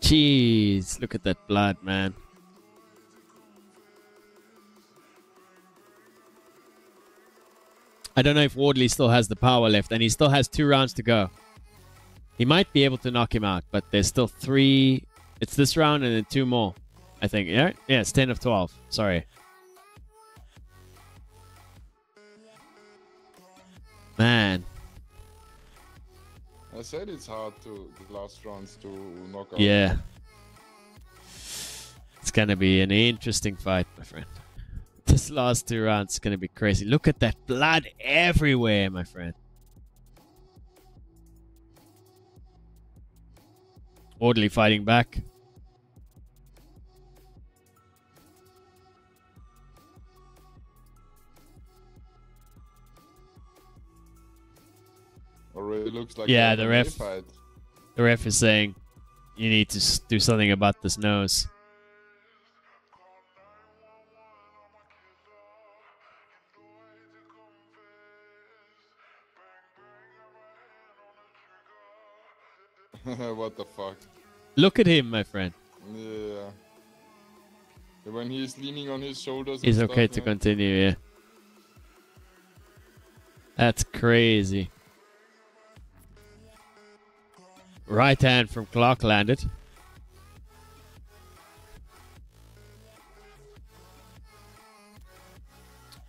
Jeez, look at that blood, man. I don't know if Wardley still has the power left, and he still has two rounds to go. He might be able to knock him out, but there's still three. It's this round and then two more, I think. Yeah, yeah, it's ten of twelve. Sorry. Man. I said it's hard to, the last rounds to knock out. Yeah. It's going to be an interesting fight, my friend. This last two rounds is going to be crazy. Look at that blood everywhere, my friend. Wardley fighting back. Already looks like yeah, the ref. Fight. The ref is saying, "You need to do something about this nose." What the fuck? Look at him, my friend. Yeah. When he's leaning on his shoulders, it's okay stuff, to yeah. continue. Yeah. That's crazy. Right hand from Clarke landed.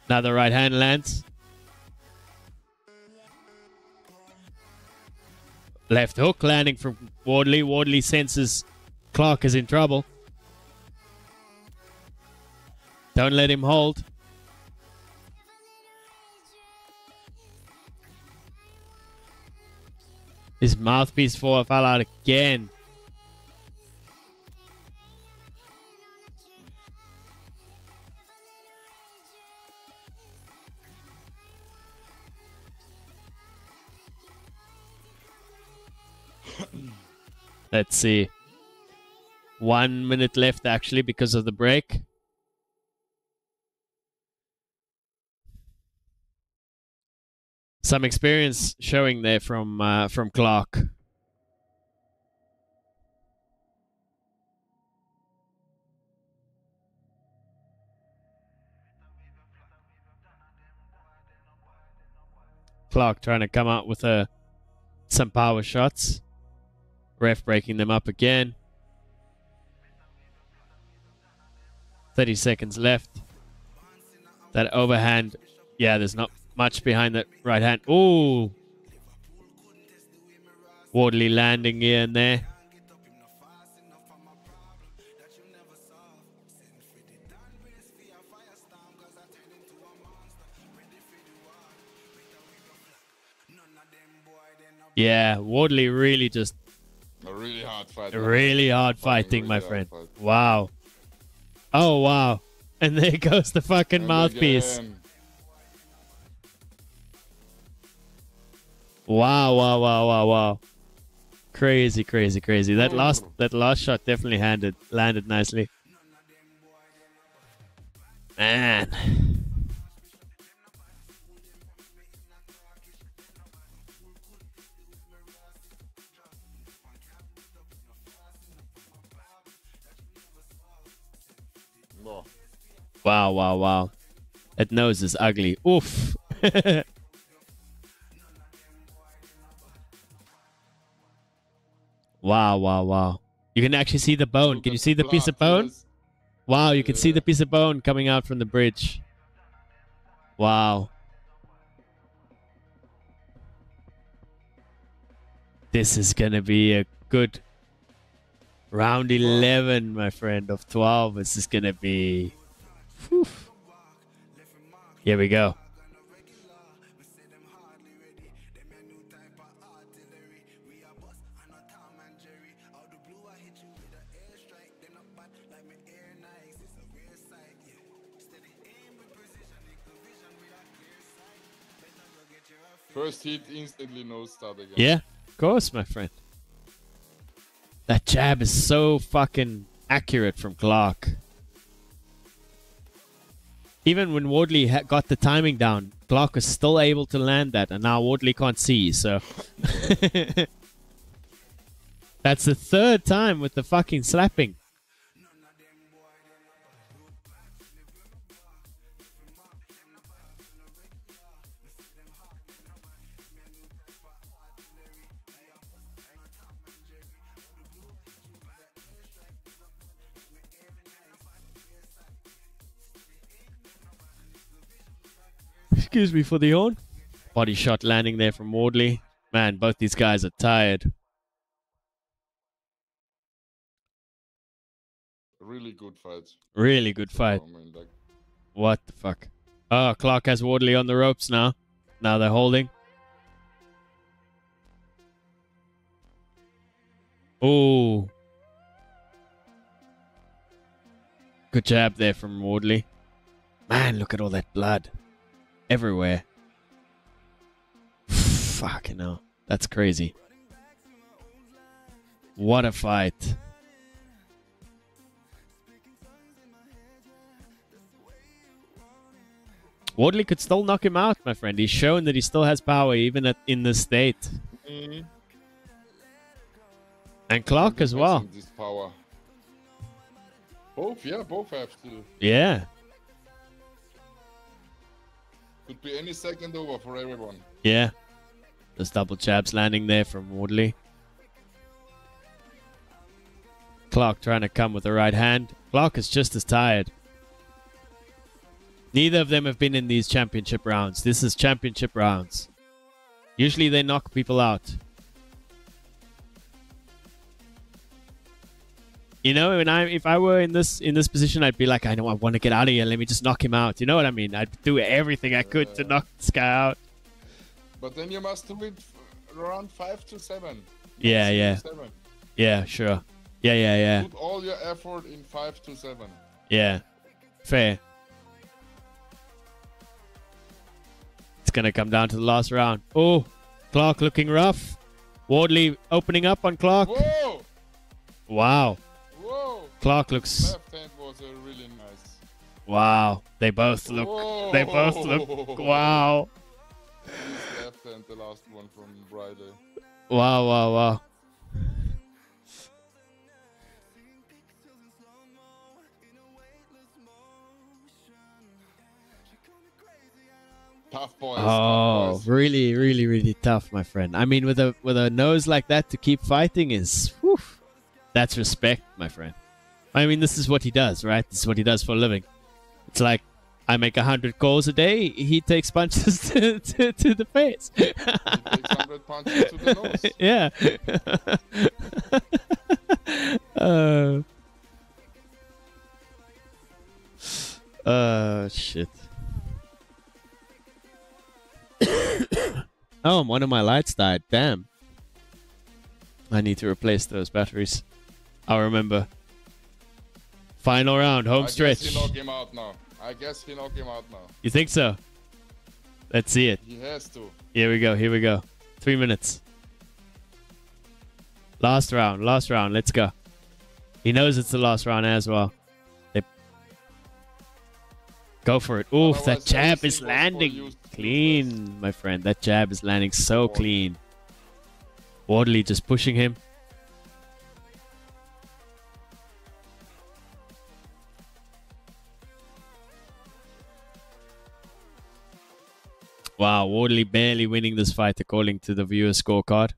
Another right hand lands. Left hook landing from Wardley. Wardley senses Clarke is in trouble. Don't let him hold. His mouthpiece four fell out again. Let's see. One minute left actually because of the break. Some experience showing there from uh, from Clarke. Clarke trying to come out with uh, some power shots. Ref breaking them up again. thirty seconds left. That overhand. Yeah, there's not much behind that right hand. Ooh. Wardley landing here and there. Yeah, Wardley really just... A really hard fight. A really hard fighting, really my hard friend. Fight. Wow. Oh, wow. And there goes the fucking and mouthpiece. Again. Wow, wow, wow, wow, wow. Crazy, crazy, crazy. That last that last shot definitely handed, landed nicely. Man. Wow, wow, wow. That nose is ugly. Oof. Wow, wow, wow. You can actually see the bone. Can you see the piece of bone? Wow, you can see the piece of bone coming out from the bridge. Wow. This is going to be a good round eleven, my friend, of twelve. This is going to be... Whew. Here we go. First hit, instantly no start again. Yeah, of course, my friend. That jab is so fucking accurate from Clarke. Even when Wardley ha got the timing down, Clarke was still able to land that, and now Wardley can't see, so... That's the third time with the fucking slapping. Excuse me for the horn. Body shot landing there from Wardley. Man, both these guys are tired. Really good fight. Really good fight. I mean, like... What the fuck? Oh, Clarke has Wardley on the ropes now. Now they're holding. Oh. Good jab there from Wardley. Man, look at all that blood. Everywhere. Fucking hell. That's crazy. What a fight. Wardley could still knock him out, my friend. He's shown that he still has power even at, in this state. Mm-hmm. And Clarke as well. This power. Both, yeah, both have to. Yeah. Could be any second over for everyone. Yeah. There's double jabs landing there from Wardley. Clarke trying to come with the right hand. Clarke is just as tired. Neither of them have been in these championship rounds. This is championship rounds. Usually they knock people out. You know, when I if I were in this in this position, I'd be like, I know I want to get out of here. Let me just knock him out. You know what I mean? I'd do everything I could uh, to knock this guy out. But then you must do it around five to seven. Yeah, six yeah, seven. yeah, sure. Yeah, yeah, yeah. Put all your effort in five to seven. Yeah, fair. It's gonna come down to the last round. Oh, Clarke looking rough. Wardley opening up on Clarke. Whoa! Wow. Clarke looks. Left hand was a really nice. Wow, they both look. Whoa. They both look. Wow. Left hand, the last one from Friday. Wow! Wow! Wow! Tough boys. Oh, tough boys. Really, really, really tough, my friend. I mean, with a with a nose like that to keep fighting is. Whew, that's respect, my friend. I mean, this is what he does, right? This is what he does for a living. It's like, I make one hundred calls a day, he takes punches to, to, to the face. He takes one hundred punches to the nose. Yeah. Oh, uh, uh, shit. Oh, one of my lights died. Damn. I need to replace those batteries. I'll remember. Final round, home I stretch. Guess he knocked him out now. I guess he knocked him out now. You think so? Let's see it. He has to. Here we go, here we go. Three minutes. Last round, last round. Let's go. He knows it's the last round as well. They... Go for it. Oof, Otherwise, that jab is landing clean, my friend. That jab is landing so Wardley. clean. Wardley just pushing him. Wow, Wardley barely winning this fight according to the viewer scorecard.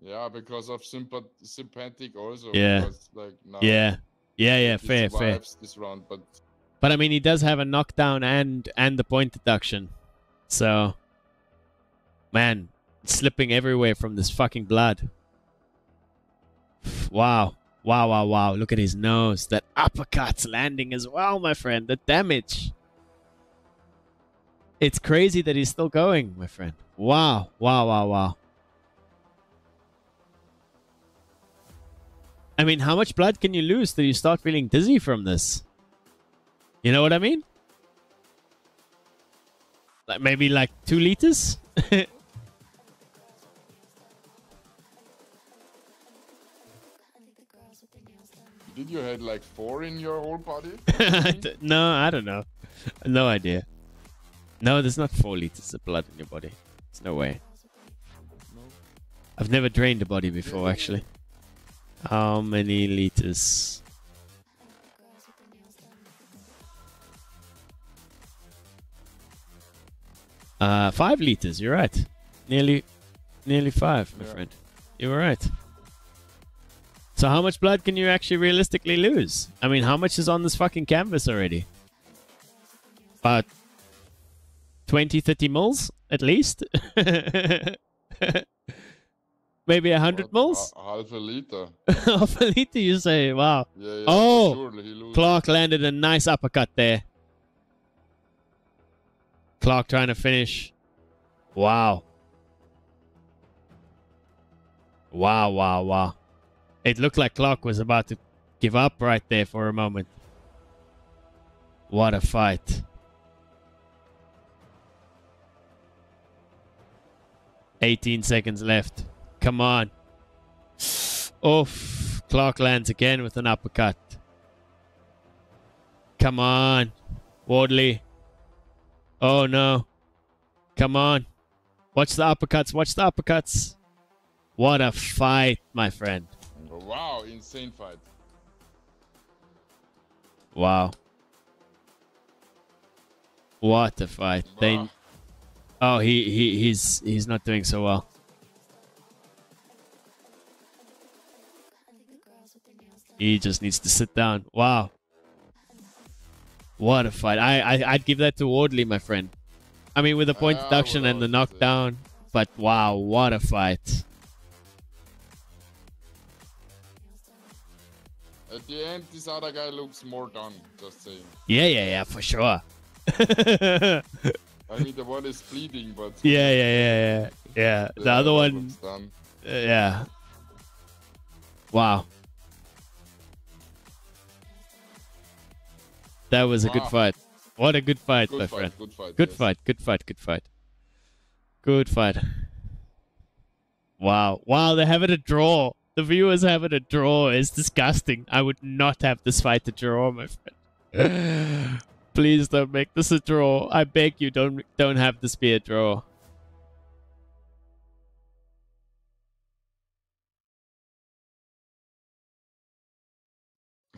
Yeah, because of sympath sympathetic also. Yeah. Because, like, nah, yeah. Yeah, yeah, fair, fair. This round, but... but I mean, he does have a knockdown and and the point deduction. So, man, it's slipping everywhere from this fucking blood. Wow. Wow, wow, wow. Look at his nose. That uppercut's landing as well, my friend. The damage. It's crazy that he's still going, my friend. Wow, wow, wow, wow. I mean, how much blood can you lose till you start feeling dizzy from this? You know what I mean? Like maybe like two liters? Did you had like four in your whole body? No, I don't know. No idea. No, there's not four liters of blood in your body. There's no way. No. I've never drained a body before, actually. How many liters? Uh, five liters. You're right. Nearly, nearly five, my yeah. friend. You were right. So how much blood can you actually realistically lose? I mean, how much is on this fucking canvas already? About twenty, thirty mils at least. Maybe one hundred mils? Uh, half a liter. Half a liter, you say? Wow. Yeah, yeah, oh, Clarke landed a nice uppercut there. Clarke trying to finish. Wow. Wow, wow, wow. It looked like Clarke was about to give up right there for a moment. What a fight. eighteen seconds left. Come on. Oof. Clarke lands again with an uppercut. Come on. Wardley. Oh no. Come on. Watch the uppercuts. Watch the uppercuts. What a fight, my friend. Wow, insane fight. Wow. What a fight. Wow. They... Oh, he, he he's he's not doing so well. He just needs to sit down. Wow. What a fight. I, I, I'd give that to Wardley, my friend. I mean, with the point ah, deduction and the knockdown. Saying. But wow, what a fight. At the end, this other guy looks more done, just saying. Yeah, yeah, yeah, for sure. I mean, the one is bleeding, but... Yeah, yeah, yeah, yeah. Yeah, the, the other one... Done. Uh, yeah. Wow. That was a wow. good fight. What a good fight, good my fight, friend. Good fight, good, yes. fight, good fight, good fight. Good fight. Wow. Wow, they have it a draw. The viewers have it a draw. It's disgusting. I would not have this fight a draw, my friend. Please don't make this a draw. I beg you, don't don't have this be a draw.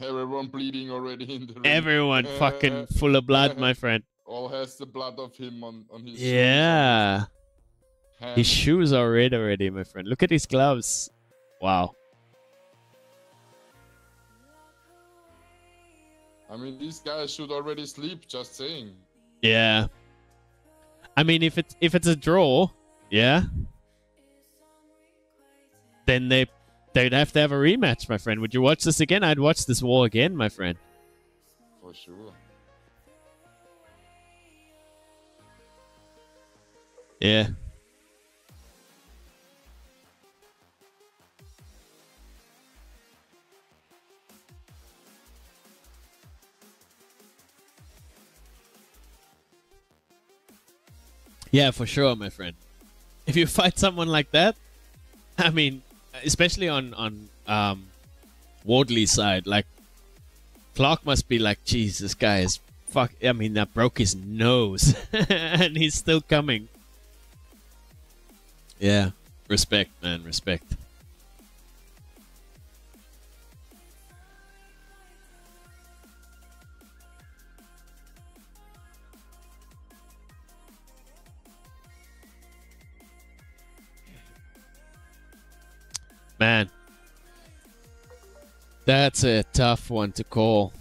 Everyone bleeding already in the ring. Everyone fucking full of blood, my friend. All has the blood of him on, on his yeah. shoes. Yeah. His shoes are red already, my friend. Look at his gloves. Wow. I mean, these guys should already sleep, just saying. Yeah. I mean, if it's, if it's a draw, yeah, then they... they'd have to have a rematch, my friend. Would you watch this again? I'd watch this war again, my friend. For sure. Yeah. Yeah, for sure, my friend. If you fight someone like that, I mean... especially on on um, Wardley's side, like Clarke must be like, "Jeez, this guy is fuck." I mean, that broke his nose, and he's still coming. Yeah, respect, man, respect. Man, that's a tough one to call.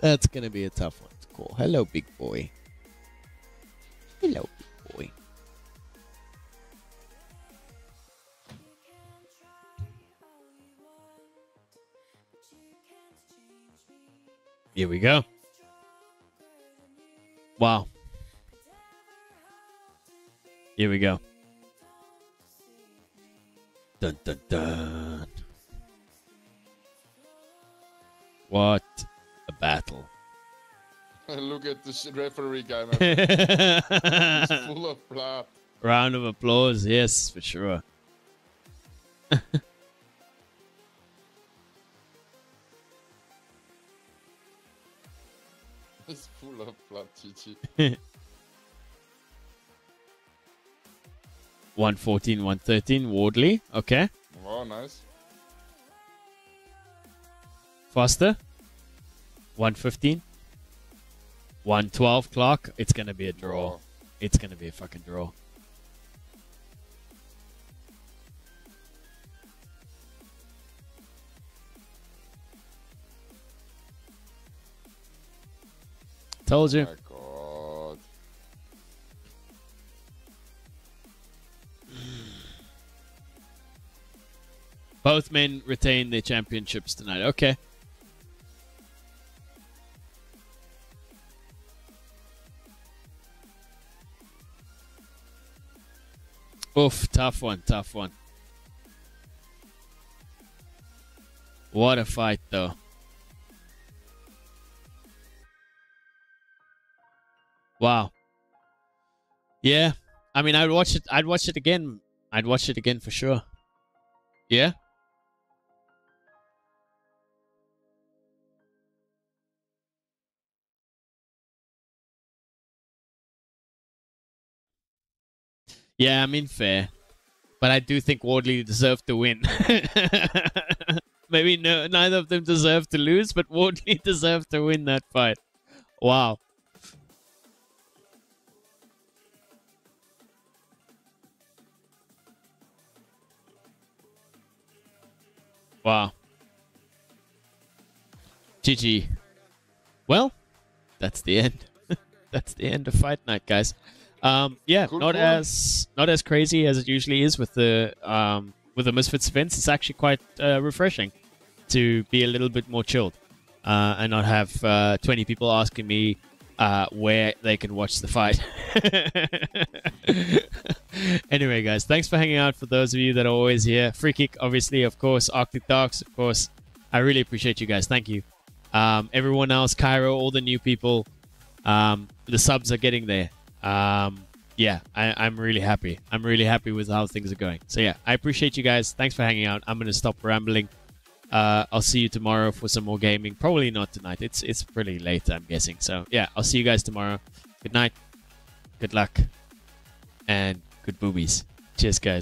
That's going to be a tough one to call. Hello, big boy. Hello, big boy. Here we go. Wow. Here we go. Dun, dun, dun. What a battle. Look at this referee guy, man. He's full of blood. Round of applause, yes, for sure. He's full of blood, Chichi. one fourteen, one thirteen, Wardley. Okay. Wow, nice. Foster. one fifteen. one twelve, Clarke. It's going to be a draw. Wow. It's going to be a fucking draw. Told you. Like both men retain their championships tonight. Okay. Oof, tough one, tough one. What a fight, though. Wow. Yeah. I mean, I'd watch it. I'd watch it again. I'd watch it again for sure. Yeah. Yeah, I mean, fair. But I do think Wardley deserved to win. Maybe no, neither of them deserved to lose, but Wardley deserved to win that fight. Wow. Wow. G G. Well, that's the end. That's the end of fight night, guys. Um, yeah, Good not point. as not as crazy as it usually is with the um, with the Misfits events. It's actually quite uh, refreshing to be a little bit more chilled uh, and not have uh, twenty people asking me uh, where they can watch the fight. Anyway, guys, thanks for hanging out. For those of you that are always here, Free Kick, obviously, of course, Arctic Darks, of course. I really appreciate you guys. Thank you, um, everyone else, Cairo, all the new people. Um, the subs are getting there. Um, yeah, I, I'm really happy. I'm really happy with how things are going. So yeah, I appreciate you guys. Thanks for hanging out. I'm going to stop rambling. Uh, I'll see you tomorrow for some more gaming. Probably not tonight. It's, it's pretty late, I'm guessing. So yeah, I'll see you guys tomorrow. Good night. Good luck. And good boobies. Cheers, guys.